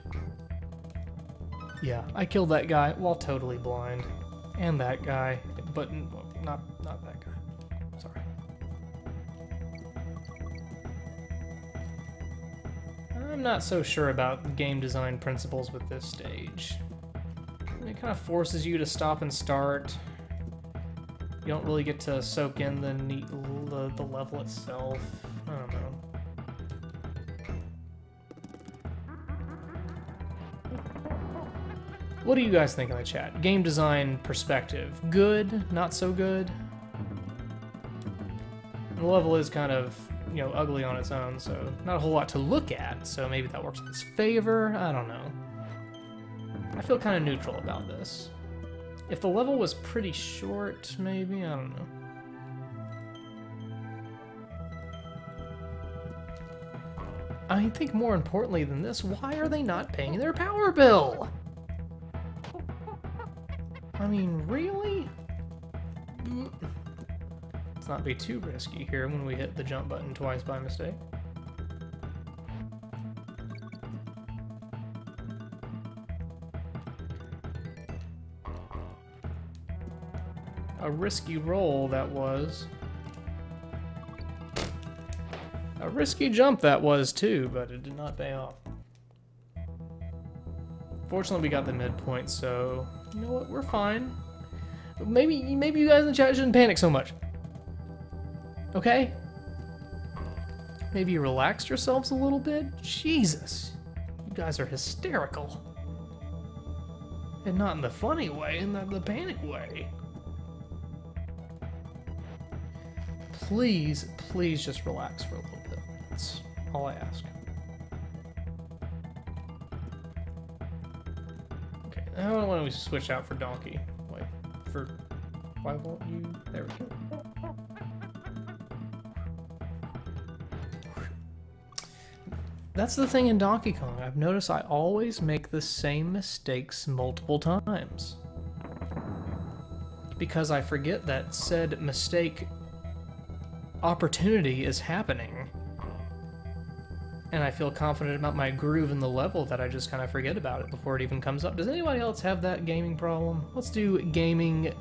Yeah, I killed that guy while totally blind. And that guy, but not that guy. Sorry. I'm not so sure about game design principles with this stage. It kind of forces you to stop and start. You don't really get to soak in the the level itself. I don't know. What do you guys think in the chat? Game design perspective. Good? Not so good? And the level is kind of, you know, ugly on its own, so not a whole lot to look at, so maybe that works in its favor. I don't know. I feel kind of neutral about this. If the level was pretty short, maybe? I don't know. I think more importantly than this, why are they not paying their power bill? I mean, really? Let's not be too risky here when we hit the jump button twice by mistake. A risky roll that was. A risky jump that was too, but it did not pay off. Fortunately, we got the midpoint, so you know what? We're fine. Maybe you guys in the chat shouldn't panic so much. Okay? Maybe you relaxed yourselves a little bit? Jesus. You guys are hysterical. And not in the funny way, in the panic way. Please, please just relax for a little bit. That's all I ask. Okay, now why don't we switch out for Donkey? Wait, for... Why won't you... There we go. That's the thing in Donkey Kong. I've noticed I always make the same mistakes multiple times. Because I forget that said mistake opportunity is happening, and I feel confident about my groove in the level that I just kind of forget about it before it even comes up. Does anybody else have that gaming problem? Let's do gaming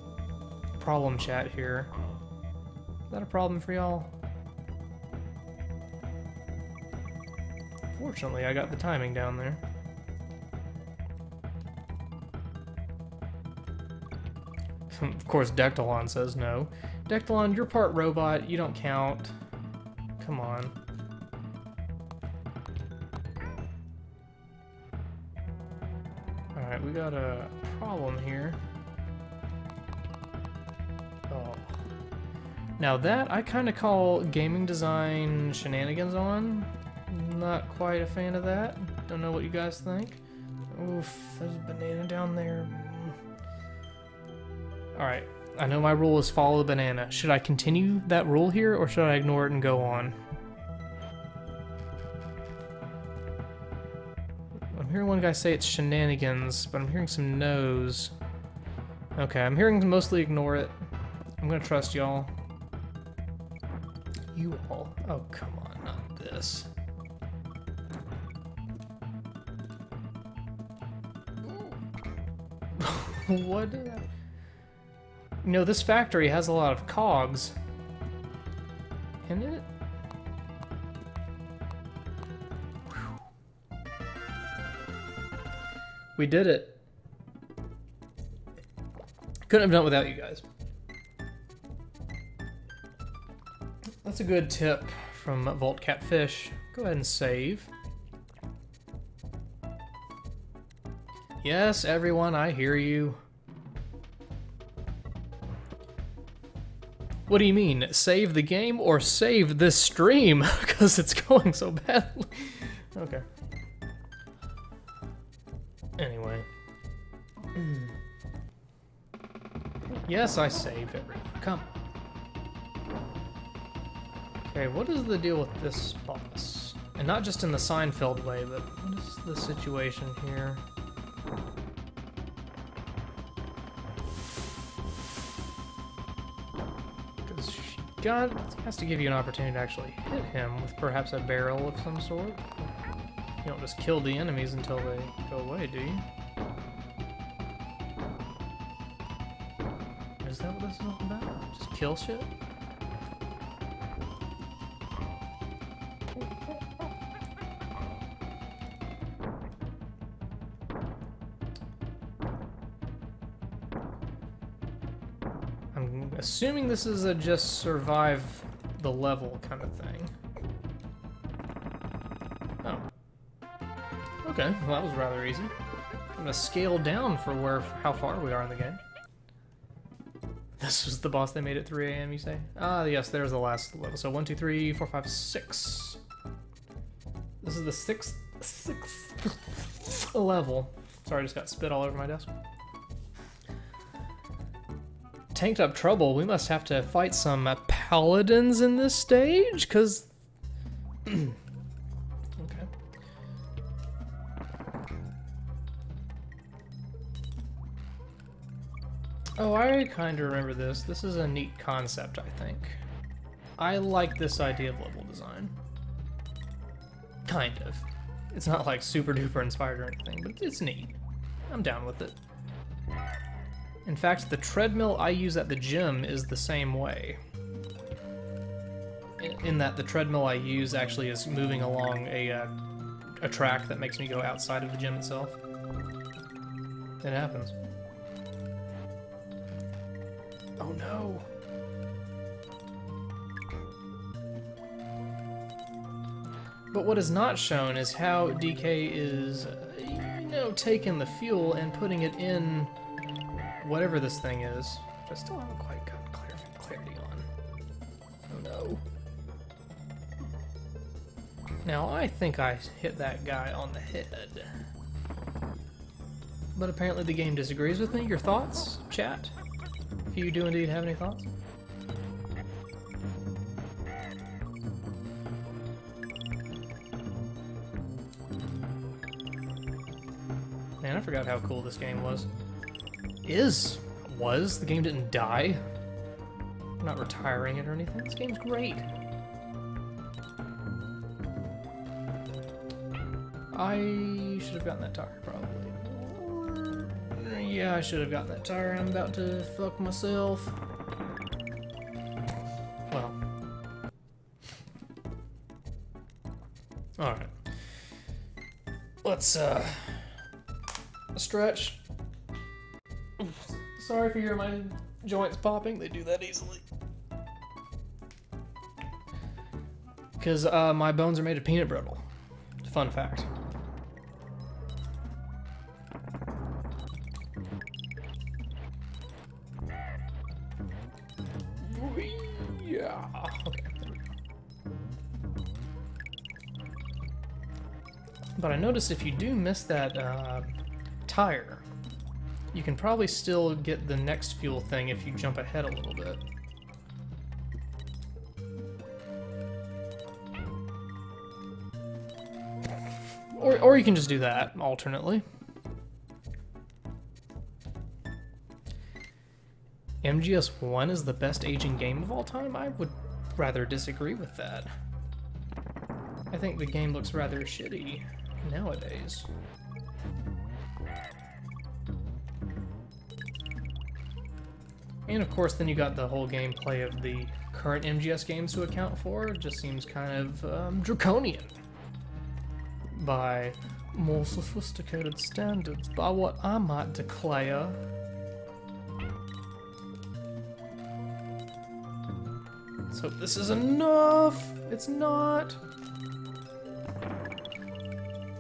problem chat here. Is that a problem for y'all? Fortunately, I got the timing down there. Of course, Dectalon says no. Dectalon, you're part robot. You don't count. Come on. Alright, we got a problem here. Oh. Now that I kind of call gaming design shenanigans on. Not quite a fan of that. Don't know what you guys think. Oof, there's a banana down there. Alright. I know my rule is follow the banana. Should I continue that rule here, or should I ignore it and go on? I'm hearing one guy say it's shenanigans, but I'm hearing some no's. Okay, I'm hearing mostly ignore it. I'm gonna trust y'all. you all. Oh, come on, not this. What did I... You know, this factory has a lot of cogs in it. Whew. We did it. Couldn't have done it without you guys. That's a good tip from Vault Catfish. Go ahead and save. Yes, everyone, I hear you. What do you mean? Save the game or save this stream? Because it's going so badly. Okay. Anyway. Yes, I save everything. Come. Okay, what is the deal with this boss? And not just in the Seinfeld way, but what is the situation here? God has to give you an opportunity to actually hit him with perhaps a barrel of some sort. You don't just kill the enemies until they go away, do you? Is that what this is all about? Just kill shit? Assuming this is a just survive the level kind of thing. Oh. Okay, well that was rather easy. I'm gonna scale down for how far we are in the game. This was the boss they made at 3 a.m. you say? Ah, yes, there's the last level. So 1, 2, 3, 4, 5, 6. This is the sixth level. Sorry, I just got spit all over my desk. Tanked up trouble, we must have to fight some paladins in this stage, because... Okay. Oh, I kind of remember this. This is a neat concept, I think. I like this idea of level design. Kind of. It's not like super duper inspired or anything, but it's neat. I'm down with it. In fact, the treadmill I use at the gym is the same way. In that the treadmill I use actually is moving along a track that makes me go outside of the gym itself. It happens. Oh no! But what is not shown is how DK is, you know, taking the fuel and putting it in... whatever this thing is, which I still haven't quite gotten clarity on. Oh no. Now I think I hit that guy on the head. But apparently the game disagrees with me. Your thoughts, chat? If you do indeed have any thoughts? Man, I forgot how cool this game was. The game didn't die. I'm not retiring it or anything. This game's great. I should have gotten that tire, probably. Yeah, I should have gotten that tire. I'm about to fuck myself. Well. Alright. Let's, stretch. Sorry if you hear my joints popping, they do that easily. Because my bones are made of peanut brittle. Fun fact. Yeah. Okay. But I noticed if you do miss that tire, you can probably still get the next fuel thing if you jump ahead a little bit. Or you can just do that, alternately. MGS1 is the best aging game of all time? I would rather disagree with that. I think the game looks rather shitty nowadays. And of course, then you got the whole gameplay of the current MGS games to account for. It just seems kind of draconian by more sophisticated standards, by what I might declare. Let's hope this is enough. It's not.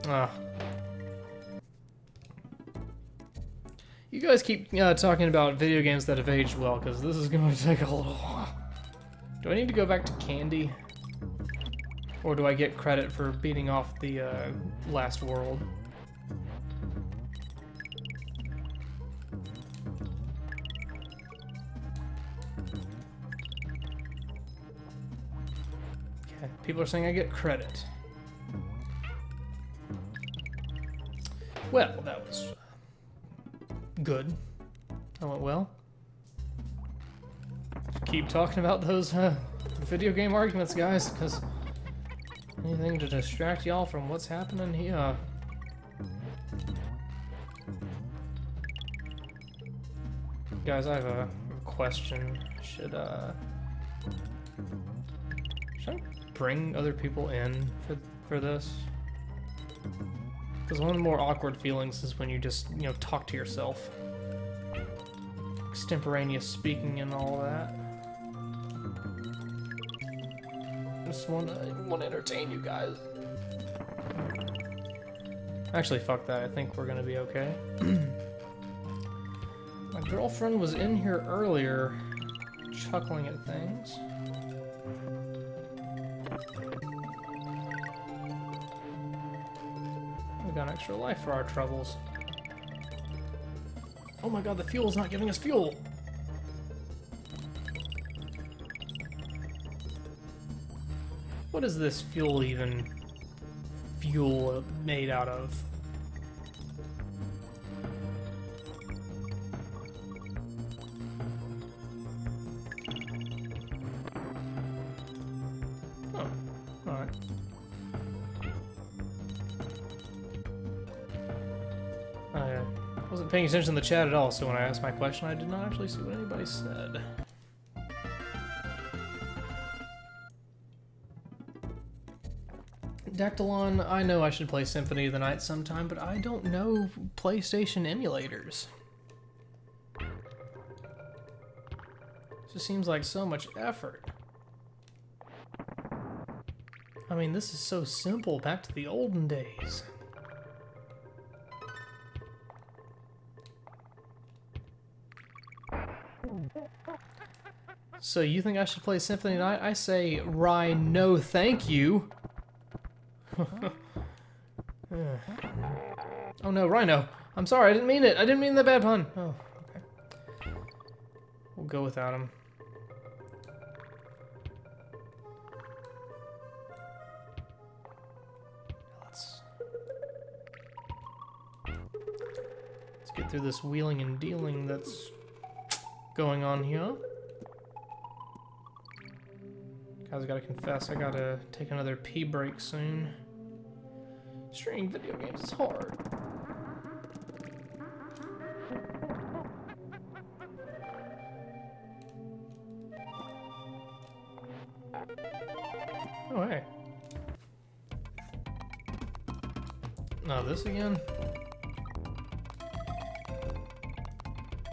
Ah. You guys keep talking about video games that have aged well, because this is going to take a little while. Do I need to go back to Candy? Or do I get credit for beating off the last world? Okay, people are saying I get credit. Well, that was... good. That went well. Keep talking about those video game arguments, guys, because anything to distract y'all from what's happening here. Guys, I have a question. Should I bring other people in for this? Because one of the more awkward feelings is when you just, you know, talk to yourself. Extemporaneous speaking and all that. Just want to entertain you guys. Actually, fuck that. I think we're gonna be okay. My girlfriend was in here earlier, chuckling at things. Got an extra life for our troubles. Oh my god, the fuel's not giving us fuel! What is this fuel even... fuel made out of? Paying attention to the chat at all, so when I asked my question, I did not actually see what anybody said. Dactylon, I know I should play Symphony of the Night sometime, but I don't know PlayStation emulators. It just seems like so much effort. I mean, this is so simple, back to the olden days. So you think I should play Symphony of the Night? I say, Rye, no thank you. Oh no, Rhino. I'm sorry, I didn't mean it. I didn't mean the bad pun. Oh, okay. We'll go without him. Let's get through this wheeling and dealing that's going on here. Guys, I gotta confess, I gotta take another pee break soon. Streaming video games is hard. Oh, hey. Now this again.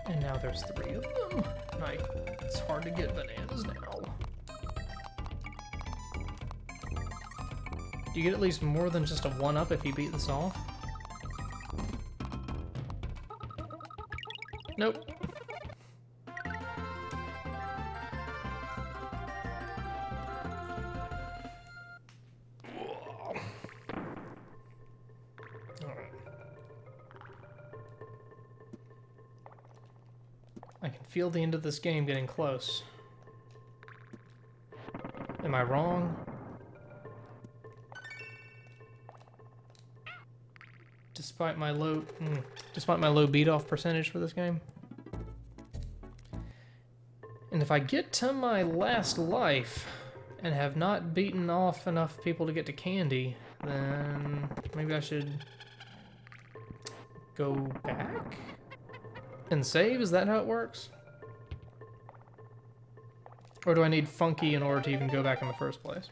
And now there's three of them. Like, it's hard to get bananas now. Do you get at least more than just a 1-up if you beat this all? Nope. All right. I can feel the end of this game getting close. Am I wrong? Despite my low beat-off percentage for this game. And if I get to my last life, and have not beaten off enough people to get to candy, then maybe I should go back and save? Is that how it works? Or do I need funky in order to even go back in the first place?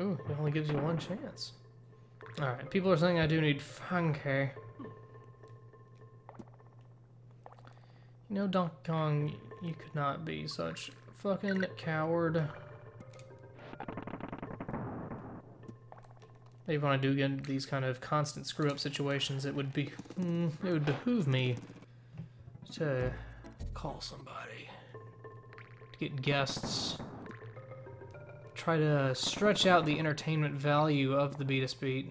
Ooh, it only gives you one chance. Alright, people are saying I do need funky. You know, Donkey Kong, you could not be such a fucking coward. Maybe when I do get into these kind of constant screw-up situations, it would behoove me to call somebody, to get guests, try to stretch out the entertainment value of the Betus Beat.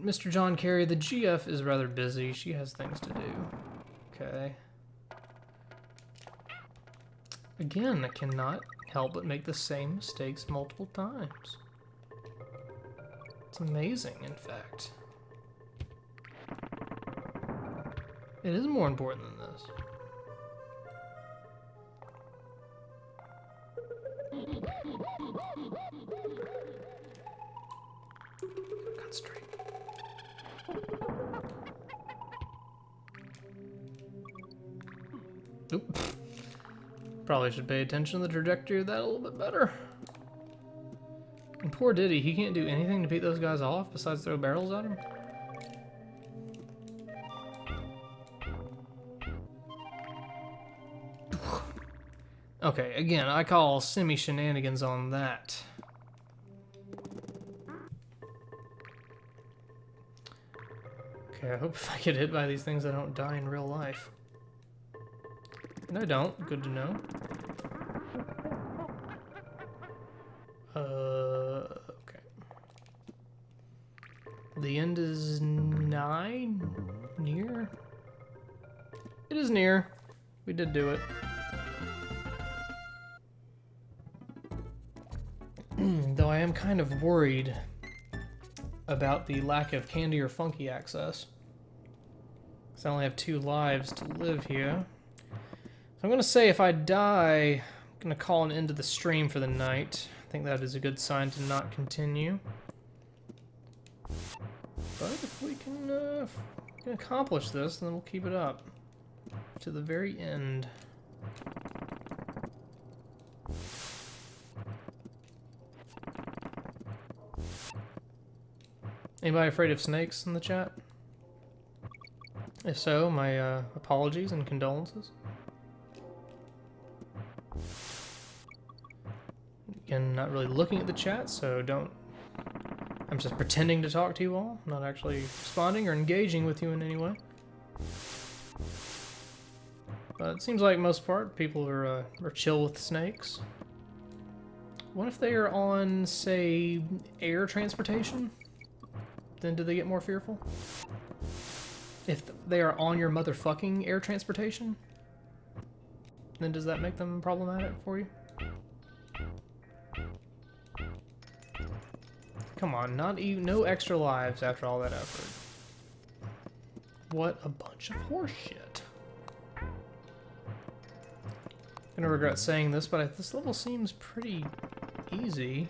Mr. John Kerry, the GF is rather busy. She has things to do. Okay. Again, I cannot help but make the same mistakes multiple times. It's amazing, in fact. It is more important than this. Concentrate. Oop. Probably should pay attention to the trajectory of that a little bit better. And poor Diddy, he can't do anything to beat those guys off besides throw barrels at him. Okay, again, I call semi-shenanigans on that. Okay, I hope if I get hit by these things I don't die in real life. No, I don't. Good to know. Okay. The end is near? It is near. We did do it. Though I am kind of worried about the lack of candy or funky access. Because I only have 2 lives to live here. So I'm going to say if I die, I'm going to call an end to the stream for the night. I think that is a good sign to not continue. But if we can accomplish this, then we'll keep it up to the very end. Anybody afraid of snakes in the chat? If so, my apologies and condolences. Again, not really looking at the chat, so don't... I'm just pretending to talk to you all, not actually responding or engaging with you in any way. But it seems like most part, people are chill with snakes. What if they are on, say, air transportation? Then do they get more fearful? If they are on your motherfucking air transportation, then does that make them problematic for you? Come on, not even, no extra lives after all that effort. What a bunch of horseshit. I'm gonna regret saying this, but this level seems pretty easy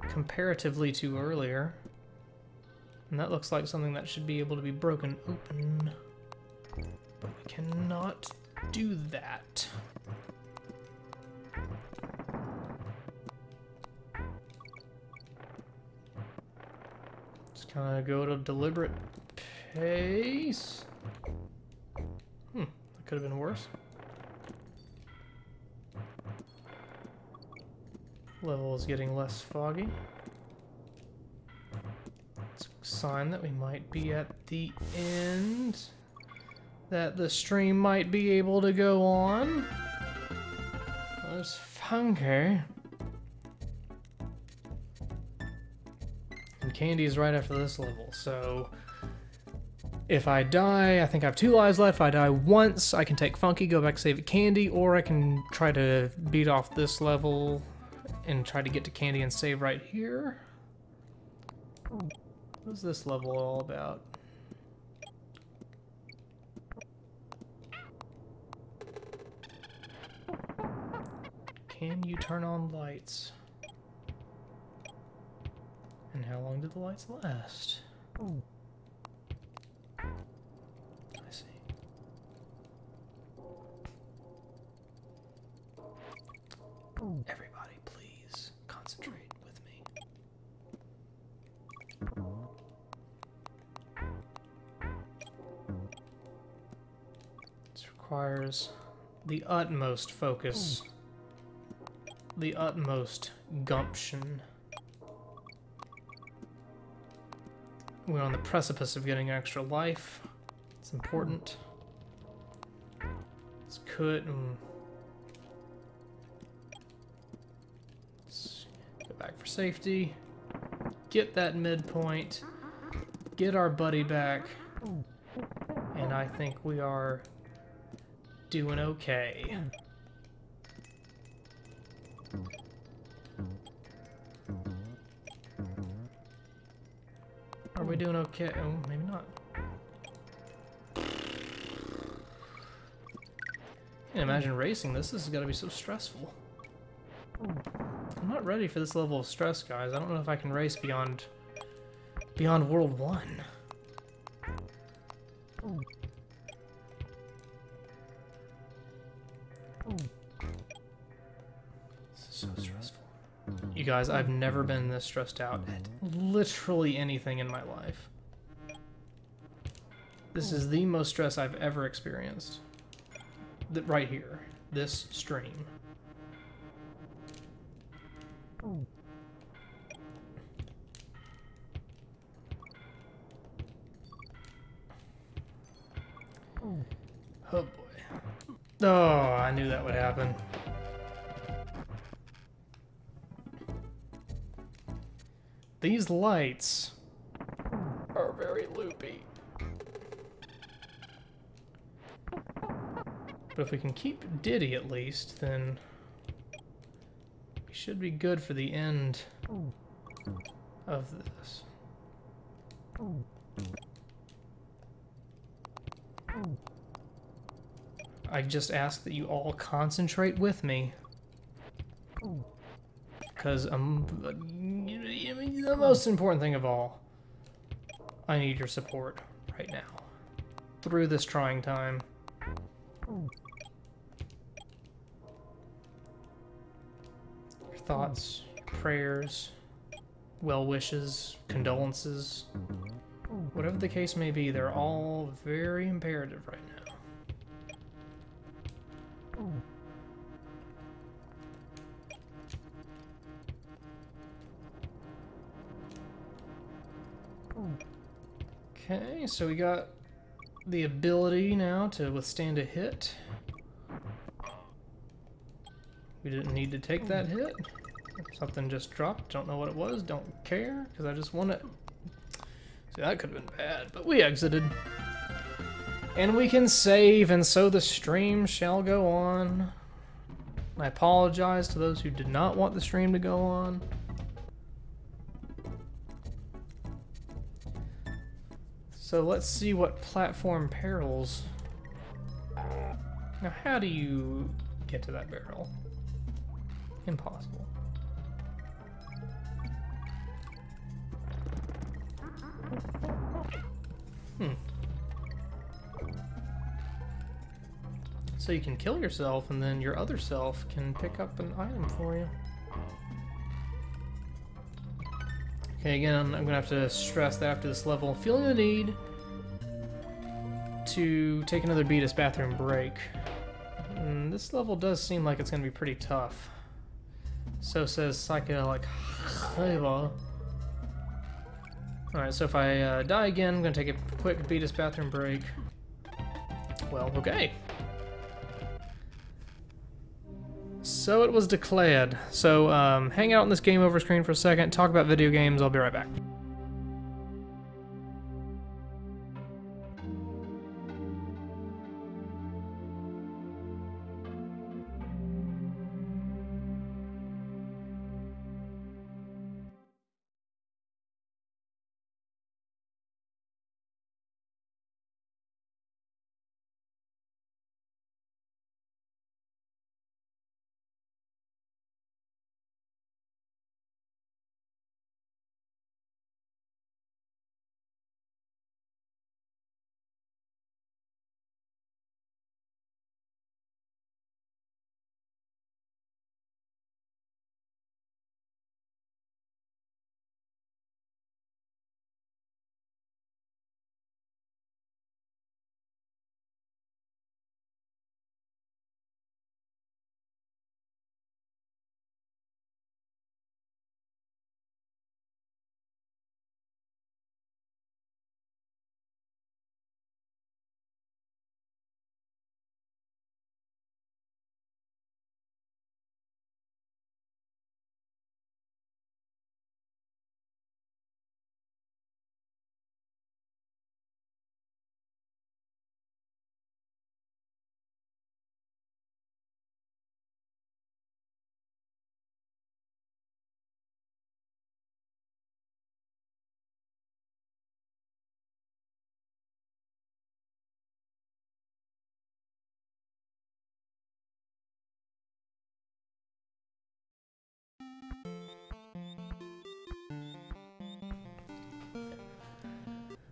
comparatively to earlier. And that looks like something that should be able to be broken open. But we cannot do that. Just kind of go at a deliberate pace. That could have been worse. Level is getting less foggy. Sign that we might be at the end, that the stream might be able to go on. That's funky. And candy is right after this level, so If I die, I think I have 2 lives left. If I die once, I can take Funky, go back, save it Candy, or I can try to beat off this level and try to get to Candy and save right here. What's this level all about? Can you turn on lights? And how long did the lights last? Ooh. I see. Ooh. Everybody, please concentrate with me. This requires the utmost focus. Ooh. The utmost gumption. We're on the precipice of getting extra life. It's important. This could... Let's go back for safety. Get that midpoint. Get our buddy back. And I think we are doing okay. Are we doing okay? Oh, maybe not. Can't imagine racing this. This has got to be so stressful. I'm not ready for this level of stress, guys. I don't know if I can race beyond World 1. This is so stressful. You guys, I've never been this stressed out at literally anything in my life. This is the most stress I've ever experienced. Right here. This stream. Oh boy. Oh, I knew that would happen. These lights are very loopy. But if we can keep Diddy at least, then we should be good for the end of this. I just ask that you all concentrate with me. Because the most important thing of all, I need your support right now. Through this trying time. Your thoughts, prayers, well wishes, condolences, whatever the case may be, they're all very imperative right now. Okay, so we got the ability now to withstand a hit. We didn't need to take that hit. Something just dropped. Don't know what it was. Don't care, because I just want to... See, that could have been bad, but we exited. And we can save, and so the stream shall go on. I apologize to those who did not want the stream to go on. So let's see what platform perils. Now, how do you get to that barrel? Impossible. So you can kill yourself, and then your other self can pick up an item for you. Okay, again, I'm gonna have to stress that after this level, feeling the need to take another Betus bathroom break. And this level does seem like it's gonna be pretty tough. So says Psychedelic Hava. Alright, so if I die again, I'm gonna take a quick Betus bathroom break. Well, okay. So it was declared. So hang out on this game over screen for a second, talk about video games, I'll be right back.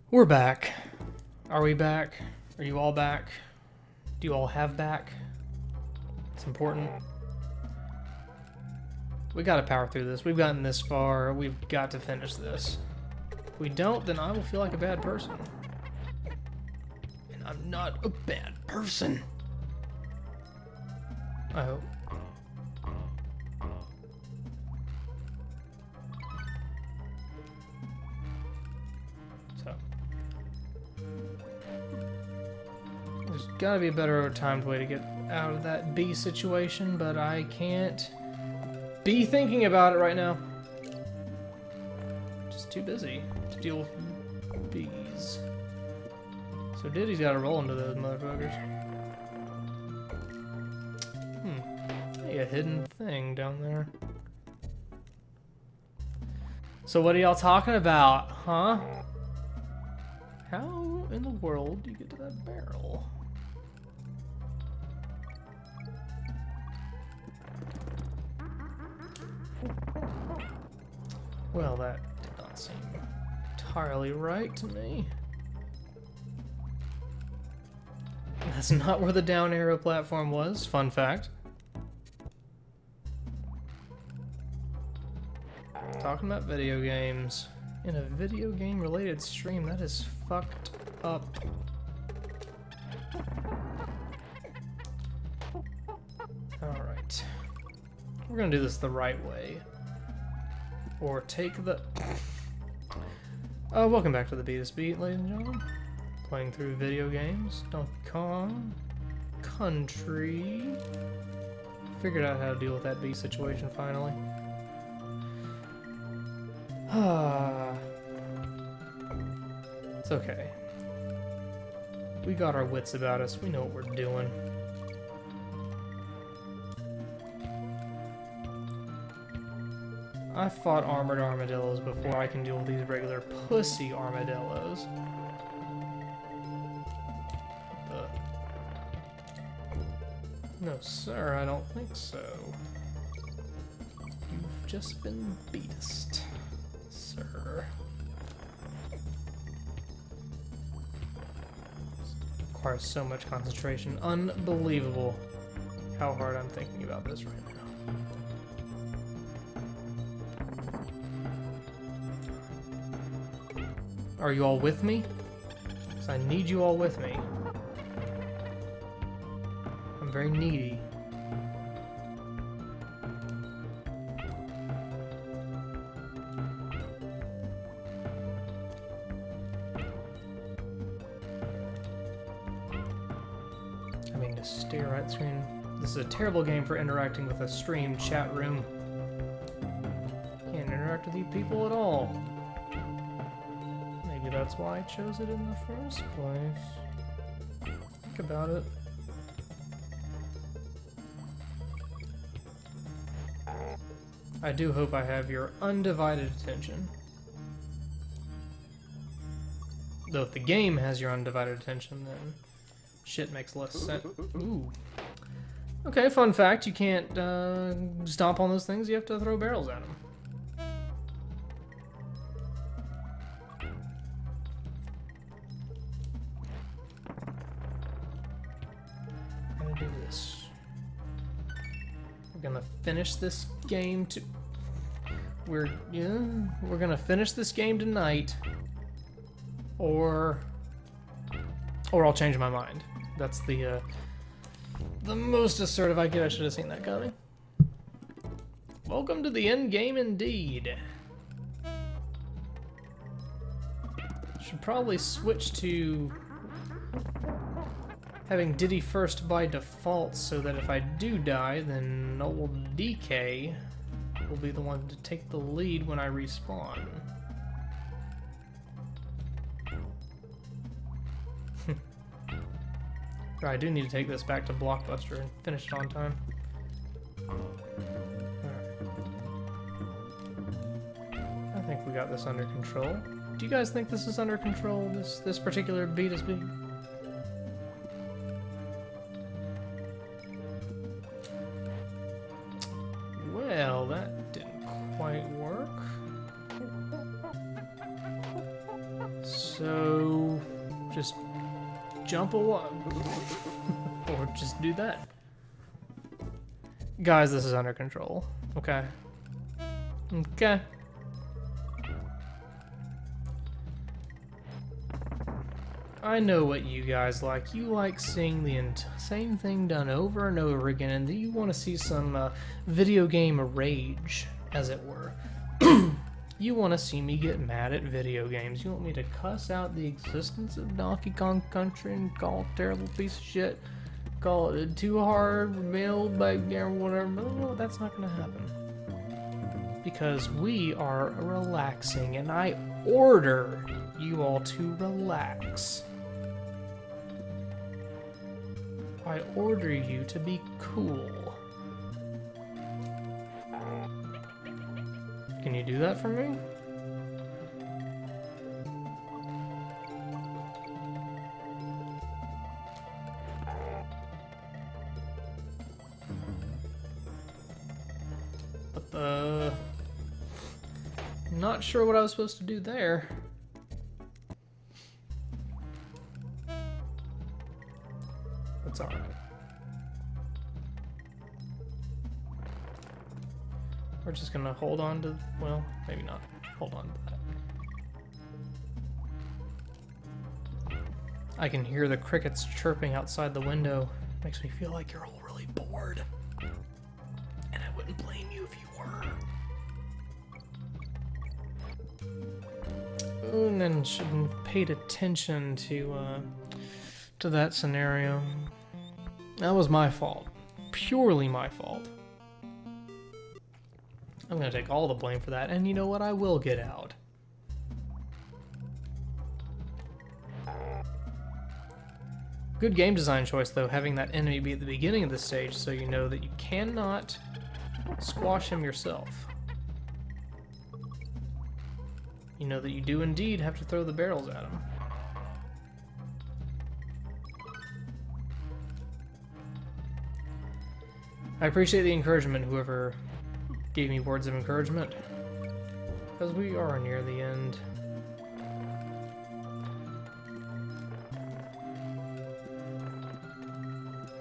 We're back. Are we back? Are you all back? Do you all have back? It's important. We gotta power through this. We've gotten this far. We've got to finish this. If we don't, then I will feel like a bad person. And I'm not a bad person. I hope. Gotta be a better timed way to get out of that bee situation, but I can't be thinking about it right now. Just too busy to deal with bees. So Diddy's gotta roll into those motherfuckers. Hey, a hidden thing down there. So what are y'all talking about, huh? How in the world do you get to that barrel? Well, that did not seem entirely right to me. That's not where the down arrow platform was, fun fact. Talking about video games in a video game related stream, that is fucked up. Alright. We're gonna do this the right way. Or take the... welcome back to the Betus Blast, ladies and gentlemen. Playing through video games. Donkey Kong Country. Figured out how to deal with that bee situation finally. It's okay. We got our wits about us. We know what we're doing. I fought armored armadillos before I can deal with these regular pussy armadillos. No, sir, I don't think so. You've just been beatised, sir. It requires so much concentration. Unbelievable how hard I'm thinking about this right now. Are you all with me? Because I need you all with me. I'm very needy. I mean, to stare at screen. This is a terrible game for interacting with a stream chat room. Can't interact with you people at all. That's why I chose it in the first place. Think about it. I do hope I have your undivided attention. Though if the game has your undivided attention, then shit makes less sense. Ooh. Okay, fun fact, you can't stomp on those things, you have to throw barrels at them. Finish this game to... We're gonna finish this game tonight, or I'll change my mind. That's the most assertive I get. I should have seen that coming. Welcome to the end game, indeed. Should probably switch to having Diddy first by default, so that if I do die, then old DK will be the one to take the lead when I respawn. I do need to take this back to Blockbuster and finish it on time. Alright. I think we got this under control. Do you guys think this is under control, this particular Betus Blast? So just jump a lot, or just do that. Guys, this is under control. Okay. Okay. I know what you guys like. You like seeing the same thing done over and over again, and you want to see some video game rage, as it were. You want to see me get mad at video games. You want me to cuss out the existence of Donkey Kong Country and call it a terrible piece of shit, call it too hard, mail, bag, whatever. No, that's not going to happen. Because we are relaxing, and I order you all to relax. I order you to be cool. Can you do that for me? But the... Not sure what I was supposed to do there. That's alright. We're just gonna hold on to, well, maybe not. Hold on to that. I can hear the crickets chirping outside the window. Makes me feel like you're all really bored. And I wouldn't blame you if you were. And then shouldn't have paid attention to that scenario. That was my fault. Purely my fault. I'm gonna take all the blame for that, and you know what? I will get out. Good game design choice, though, having that enemy be at the beginning of the stage so you know that you cannot squash him yourself. You know that you do indeed have to throw the barrels at him. I appreciate the encouragement, whoever gave me words of encouragement, because we are near the end.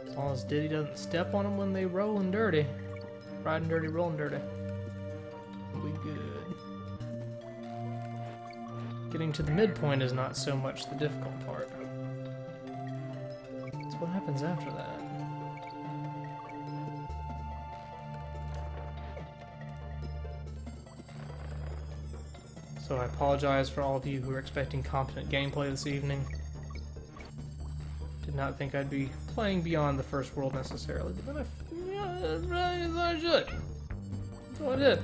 As long as Diddy doesn't step on them when they rollin' dirty. Riding dirty, rolling dirty. We good. Getting to the midpoint is not so much the difficult part. It's what happens after that. So I apologize for all of you who are expecting competent gameplay this evening. Did not think I'd be playing beyond the first world necessarily, but then I should. That's all I did.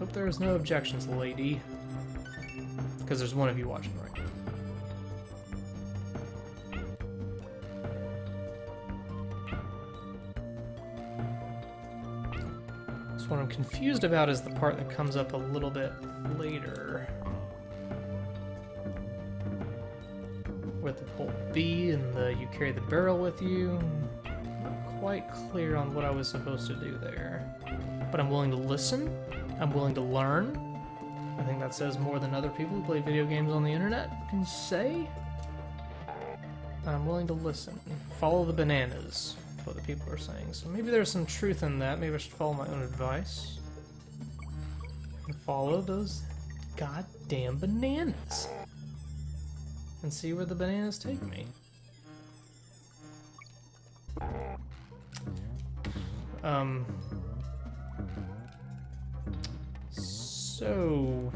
Hope there is no objections, lady. Because there's one of you watching right now. What I'm confused about is the part that comes up a little bit later. With the pull B and the you carry the barrel with you. Not quite clear on what I was supposed to do there. But I'm willing to listen. I'm willing to learn. I think that says more than other people who play video games on the internet can say. I'm willing to listen. Follow the bananas. What the people are saying. So maybe there's some truth in that. Maybe I should follow my own advice. And follow those goddamn bananas. And see where the bananas take me. So...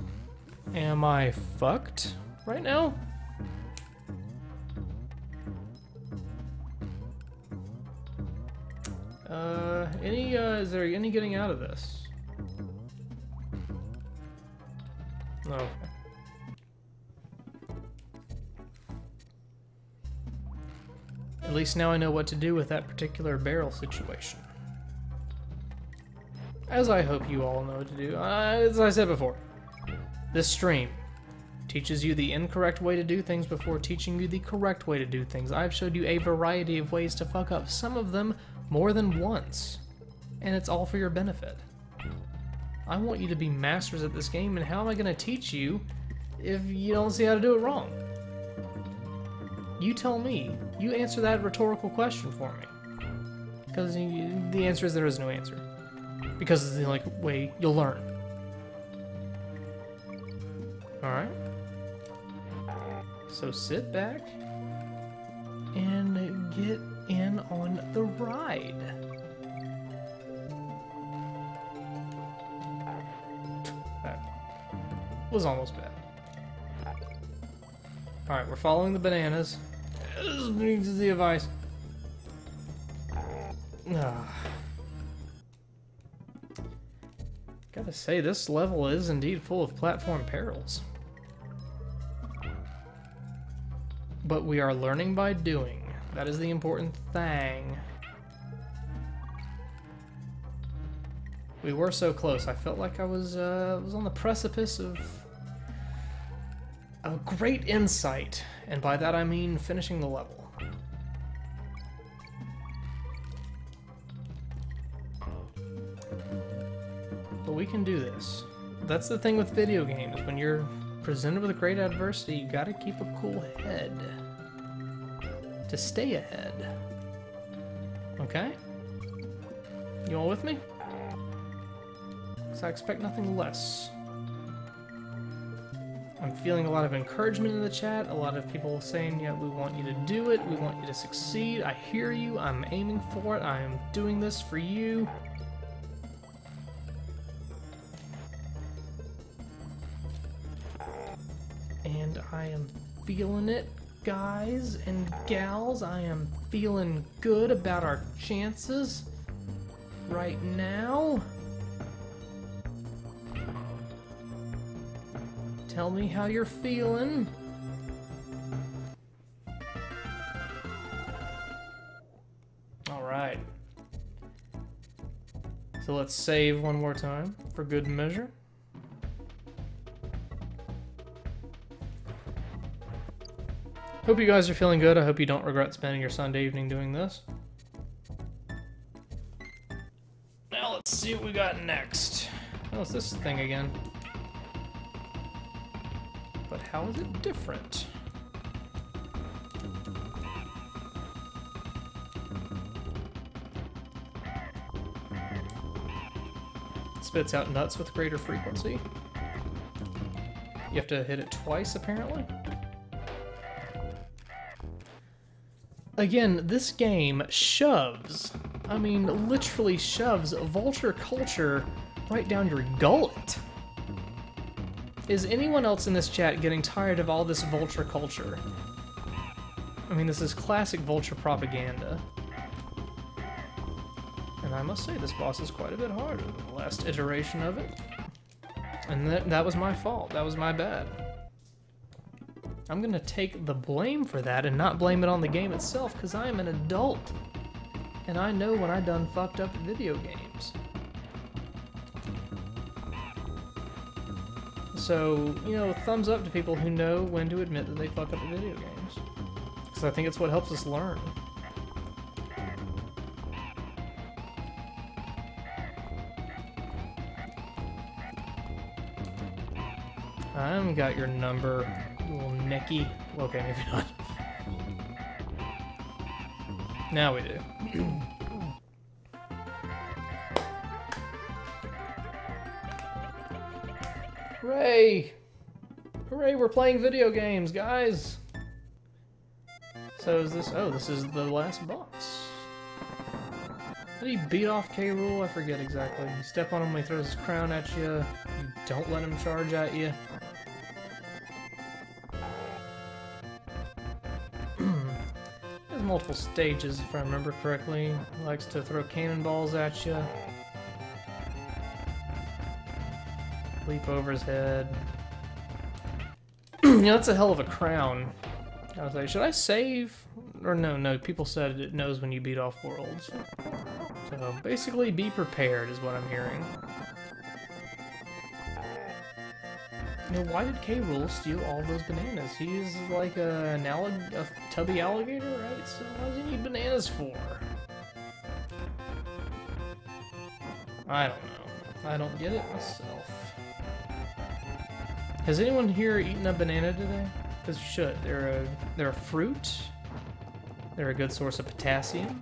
am I fucked right now? Is there any getting out of this? No. Okay. At least now I know what to do with that particular barrel situation. As I hope you all know what to do. As I said before, this stream teaches you the incorrect way to do things before teaching you the correct way to do things. I've showed you a variety of ways to fuck up, some of them more than once. And it's all for your benefit. I want you to be masters at this game, and how am I going to teach you if you don't see how to do it wrong? You tell me. You answer that rhetorical question for me. Because the answer is there is no answer. Because it's the only way you'll learn. Alright. So sit back and get in on the ride. That was almost bad. Alright, we're following the bananas. This needs the advice. Gotta say, this level is indeed full of platform perils. But we are learning by doing. That is the important thing. We were so close. I felt like I was on the precipice of a great insight, and by that I mean finishing the level. We can do this. That's the thing with video games. When you're presented with great adversity, you gotta keep a cool head to stay ahead. Okay? You all with me? Because I expect nothing less. I'm feeling a lot of encouragement in the chat, a lot of people saying, yeah, we want you to do it, we want you to succeed, I hear you, I'm aiming for it, I am doing this for you. I am feeling it, guys and gals. I am feeling good about our chances right now. Tell me how you're feeling. All right. So let's save one more time for good measure. Hope you guys are feeling good. I hope you don't regret spending your Sunday evening doing this. Now let's see what we got next. Oh, it's this thing again. But how is it different? It spits out nuts with greater frequency. You have to hit it twice, apparently. Again, this game shoves, I mean literally shoves, vulture culture right down your gullet. Is anyone else in this chat getting tired of all this vulture culture? I mean, this is classic vulture propaganda. And I must say, this boss is quite a bit harder than the last iteration of it. And that was my fault, that was my bad. I'm gonna take the blame for that and not blame it on the game itself, because I am an adult. And I know when I done fucked up video games. So, you know, thumbs up to people who know when to admit that they fuck up the video games. Because I think it's what helps us learn. I've got your number. Little necky. Okay, maybe not. Now we do. Hooray! Hooray, we're playing video games, guys! So is this... Oh, this is the last boss. Did he beat off K. Rool? I forget exactly. You step on him when he throws his crown at you. You don't let him charge at you. Multiple stages, if I remember correctly. He likes to throw cannonballs at you. Leap over his head. Yeah, that's a hell of a crown. I was like, should I save? Or no, people said it knows when you beat off worlds. So basically, be prepared is what I'm hearing. You know, why did K. Rool steal all those bananas? He's like a tubby alligator, right? So what does he need bananas for? I don't know. I don't get it myself. Has anyone here eaten a banana today? Because you should. They're a fruit. They're a good source of potassium.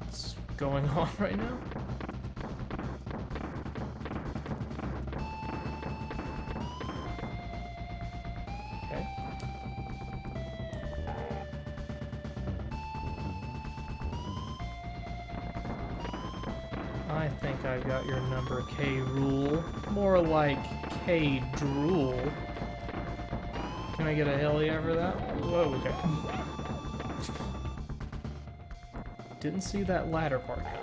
What's going on right now? I've got your number, K. Rool. More like K. Drool. Can I get a hell yeah for that? Whoa, okay. Didn't see that latter part coming.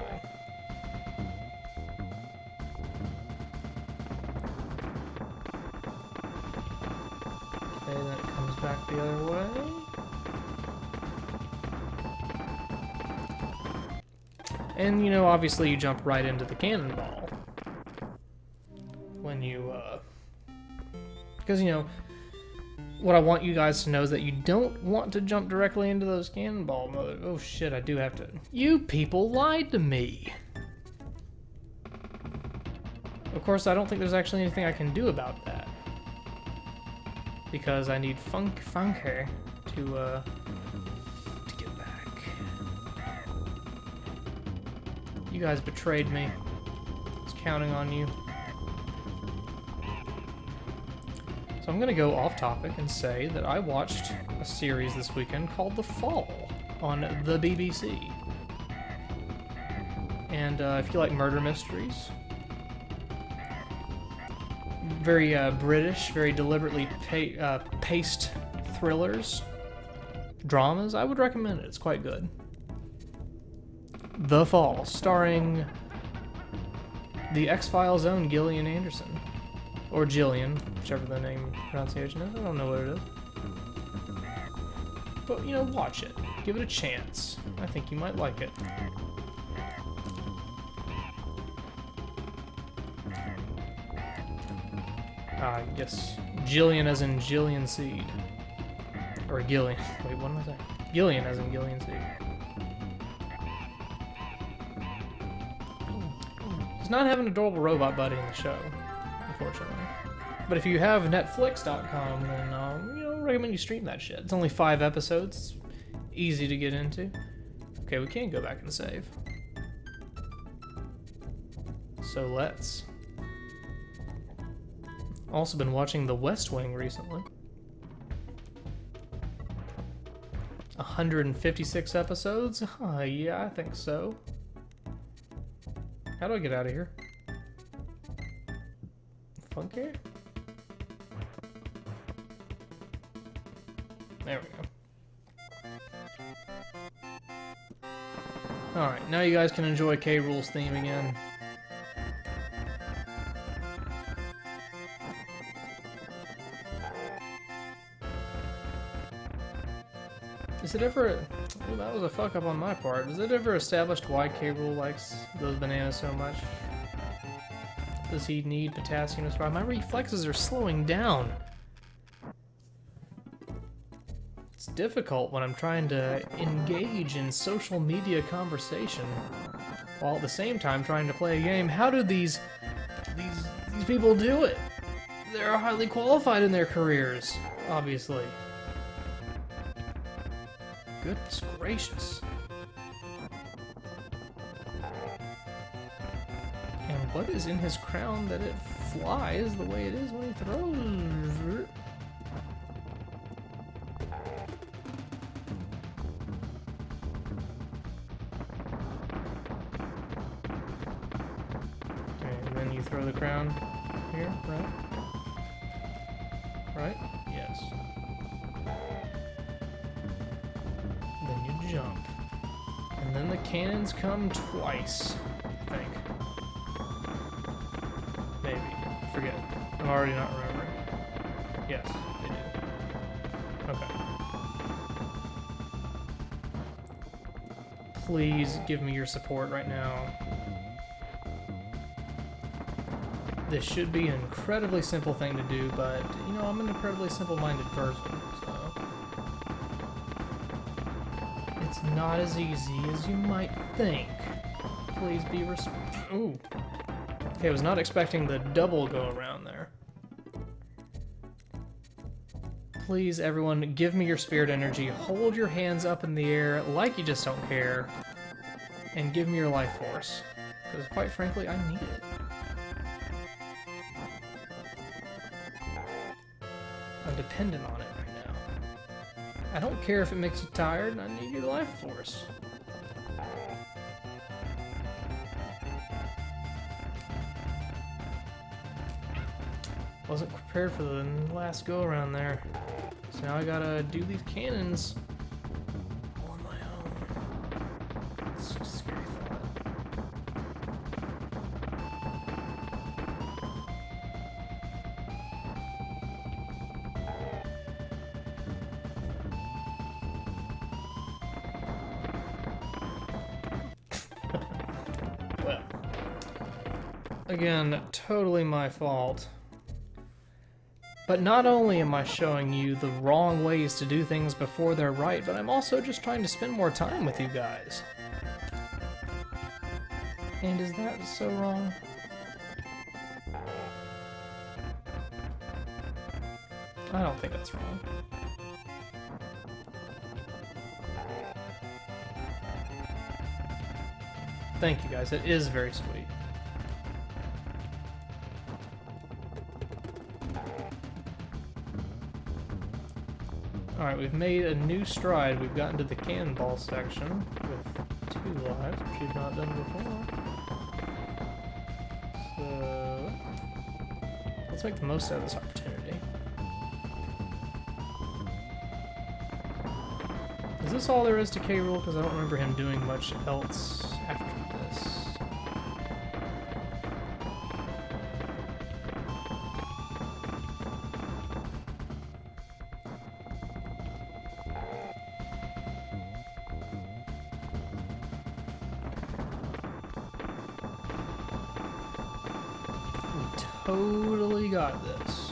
Okay, that comes back the other way. And, you know, obviously you jump right into the cannonball. When you, because, you know, what I want you guys to know is that you don't want to jump directly into those cannonball mode. Oh shit, I do have to... You people lied to me! Of course, I don't think there's actually anything I can do about that. Because I need Funker to get back. You guys betrayed me. I was counting on you. So I'm gonna go off topic and say that I watched a series this weekend called The Fall on the BBC. And if you like murder mysteries, very British, very deliberately paced thrillers, dramas, I would recommend it. It's quite good. The Fall, starring the X-Files' own Gillian Anderson. Or Gillian, whichever the name pronunciation is. I don't know what it is. But, you know, watch it. Give it a chance. I think you might like it. I guess Gillian as in Gillian Seed. Or Gillian. Wait, what am I saying? Gillian as in Gillian Seed. Not have an adorable robot buddy in the show, unfortunately. But if you have Netflix.com, then you know, recommend you stream that shit. It's only 5 episodes. It's easy to get into. Okay, we can go back and save. So let's. Also been watching The West Wing recently. 156 episodes? Yeah, I think so. How do I get out of here? Funky? There we go. Alright, now you guys can enjoy K. Rool's theme again. Is it ever... Well, that was a fuck up on my part. Is it ever established why K. Rool likes those bananas so much? Does he need potassium to survive? My reflexes are slowing down. It's difficult when I'm trying to engage in social media conversation while at the same time trying to play a game. How do these people do it? They're highly qualified in their careers, obviously. Goodness gracious. And what is in his crown that it flies the way it is when he throws? Okay, and then you throw the crown here, right? Right? Yes. Jump. And then the cannons come twice, I think. Maybe. I forget. I'm already not remembering. Yes, they do. Okay. Please give me your support right now. This should be an incredibly simple thing to do, but, you know, I'm an incredibly simple-minded person, so... It's not as easy as you might think. please be respectful. Ooh. Okay, I was not expecting the double go around there. Please, everyone, give me your spirit energy. Hold your hands up in the air like you just don't care. And give me your life force. Because, quite frankly, I need it. I'm dependent on it right now. I don't care if it makes you tired, I need your life force. Wasn't prepared for the last go around there. So now I gotta do these cannons on my own. It's just a scary thought. Well, again, totally my fault. But not only am I showing you the wrong ways to do things before they're right, but I'm also just trying to spend more time with you guys. And is that so wrong? I don't think that's wrong. Thank you guys, it is very sweet. Alright, we've made a new stride. We've gotten to the cannonball section with 2 lives, which we've not done before. So, let's make the most out of this opportunity. Is this all there is to K. Rool? Because I don't remember him doing much else after this. Totally got this.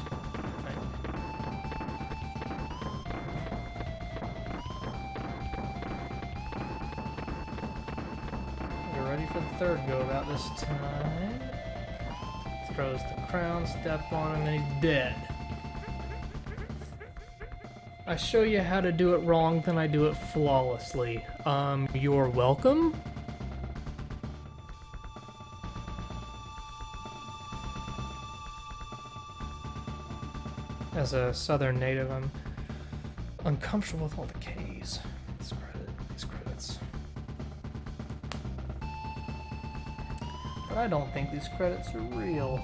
Right. You're ready for the third go about this time. Throws the crown, step on him, and he's dead. I show you how to do it wrong, then I do it flawlessly. You're welcome? As a southern native, I'm uncomfortable with all the K's. These credits. But I don't think these credits are real.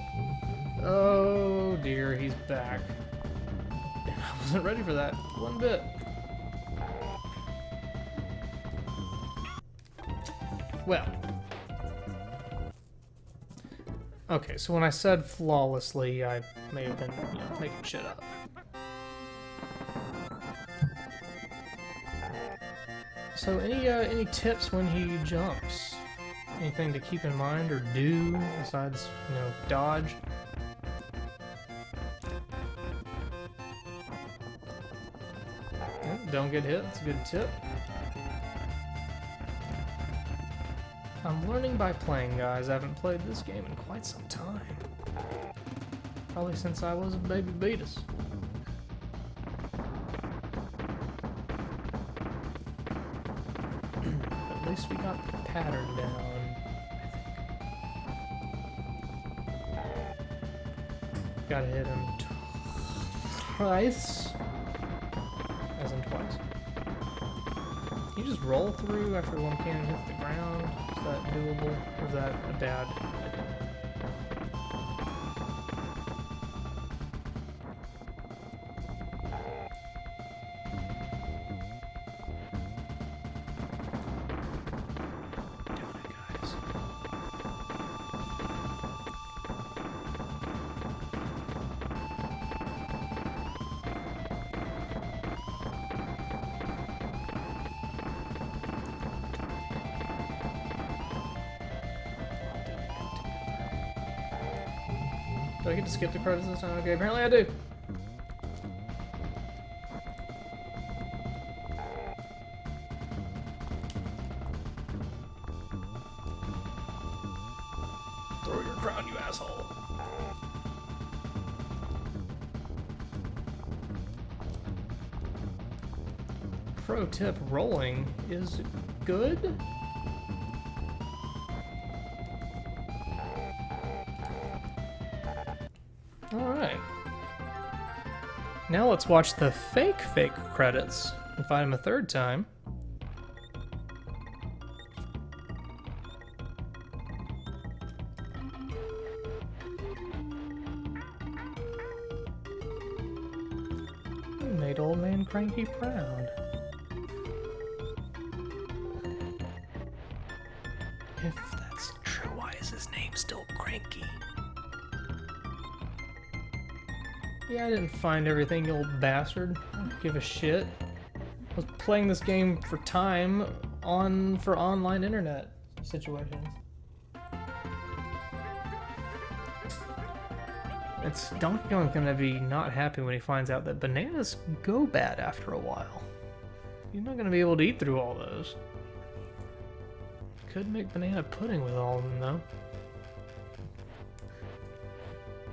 Oh dear, he's back. I wasn't ready for that one bit. Well. Okay, so when I said flawlessly, I may have been, you know, making shit up. So any tips when he jumps? Anything to keep in mind or do besides, you know, dodge? Yep, don't get hit, that's a good tip. I'm learning by playing, guys. I haven't played this game in quite some time. Probably since I was a baby Betus. At least we got the pattern down, I think. Gotta hit him twice. As in twice. Can you just roll through after one cannon hits the ground? Is that doable, or is that a bad idea? Down it, guys. Do I get to skip the credits this time? Okay, apparently I do. Throw your crown, you asshole. Pro tip, rolling is good. Alright. Now let's watch the fake credits and find them a third time. You made old man Cranky proud. If that's true, why is his name still Cranky? Yeah, I didn't find everything, you old bastard. I don't give a shit. I was playing this game for time on for online internet situations. It's Donkey Kong's gonna be not happy when he finds out that bananas go bad after a while. You're not gonna be able to eat through all those. Could make banana pudding with all of them, though.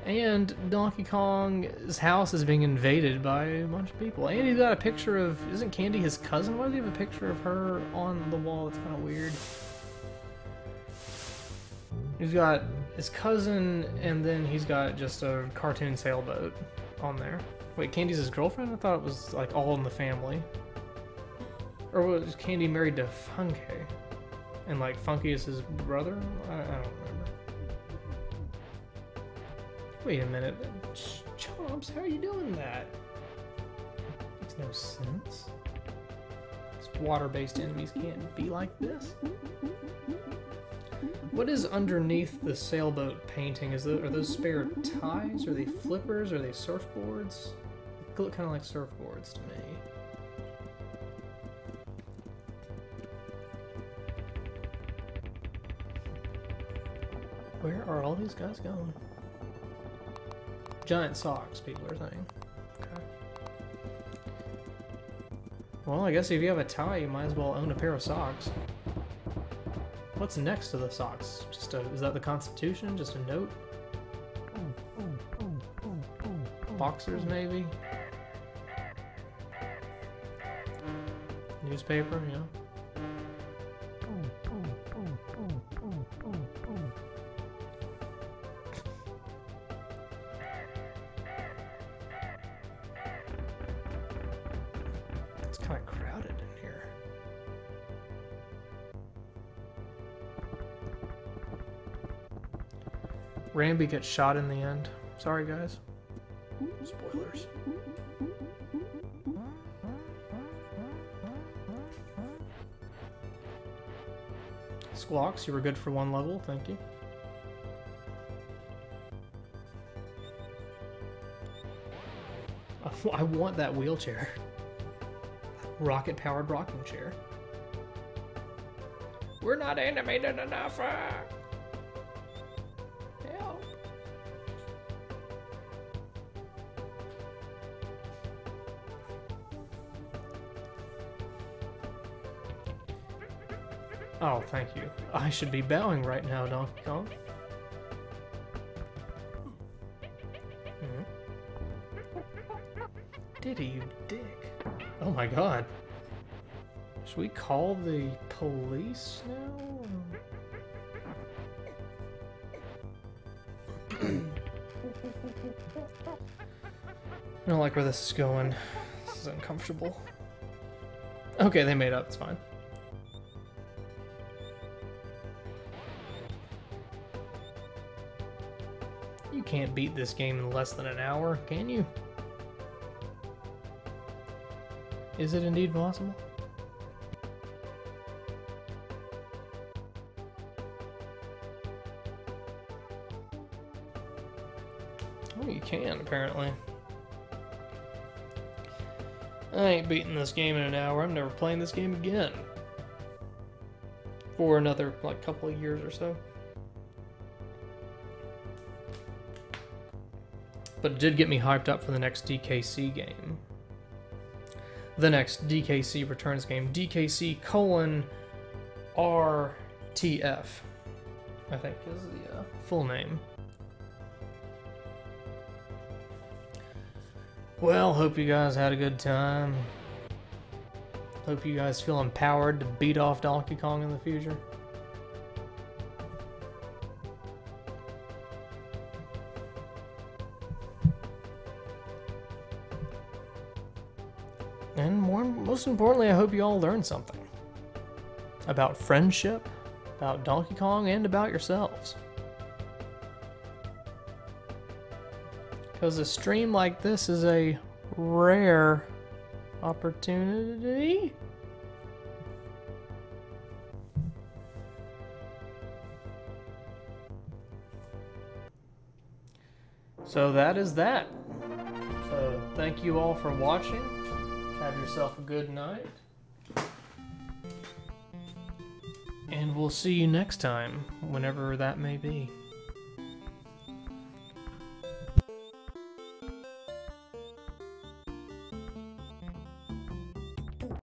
And Donkey Kong's house is being invaded by a bunch of people. And he's got a picture of... Isn't Candy his cousin? Why does he have a picture of her on the wall? It's kind of weird. He's got his cousin, and then he's got just a cartoon sailboat on there. Wait, Candy's his girlfriend? I thought it was, like, all in the family. Or was Candy married to Funky? And, like, Funky is his brother? I don't remember. Wait a minute. Chomps, how are you doing that? Makes no sense. These water-based enemies can't be like this. What is underneath the sailboat painting? Are those spare ties? Are they flippers? Are they surfboards? They look kind of like surfboards to me. Where are all these guys going? Giant socks, people are saying. Okay. Well, I guess if you have a tie, you might as well own a pair of socks. What's next to the socks? Is that the Constitution? Just a note? Boxers, maybe? Newspaper, yeah. Rambi gets shot in the end. Sorry, guys. Spoilers. Squawks, you were good for one level. Thank you. I want that wheelchair. Rocket-powered rocking chair. We're not animated enough! Oh, thank you. I should be bowing right now, Donkey Kong. Diddy, you dick. Oh my god. Should we call the police now? I don't like where this is going. This is uncomfortable. Okay, they made up. It's fine. Can't beat this game in less than an hour, can you? Is it indeed possible? Oh, you can, apparently. I ain't beating this game in an hour. I'm never playing this game again. For another, like, couple of years or so. But it did get me hyped up for the next DKC game. The next DKC Returns game. DKC: RTF. I think is the full name. Well, hope you guys had a good time. Hope you guys feel empowered to beat off Donkey Kong in the future. And most importantly, I hope you all learned something. About friendship, about Donkey Kong, and about yourselves. Because a stream like this is a rare opportunity. So that is that. So thank you all for watching. Have yourself a good night. And we'll see you next time, whenever that may be.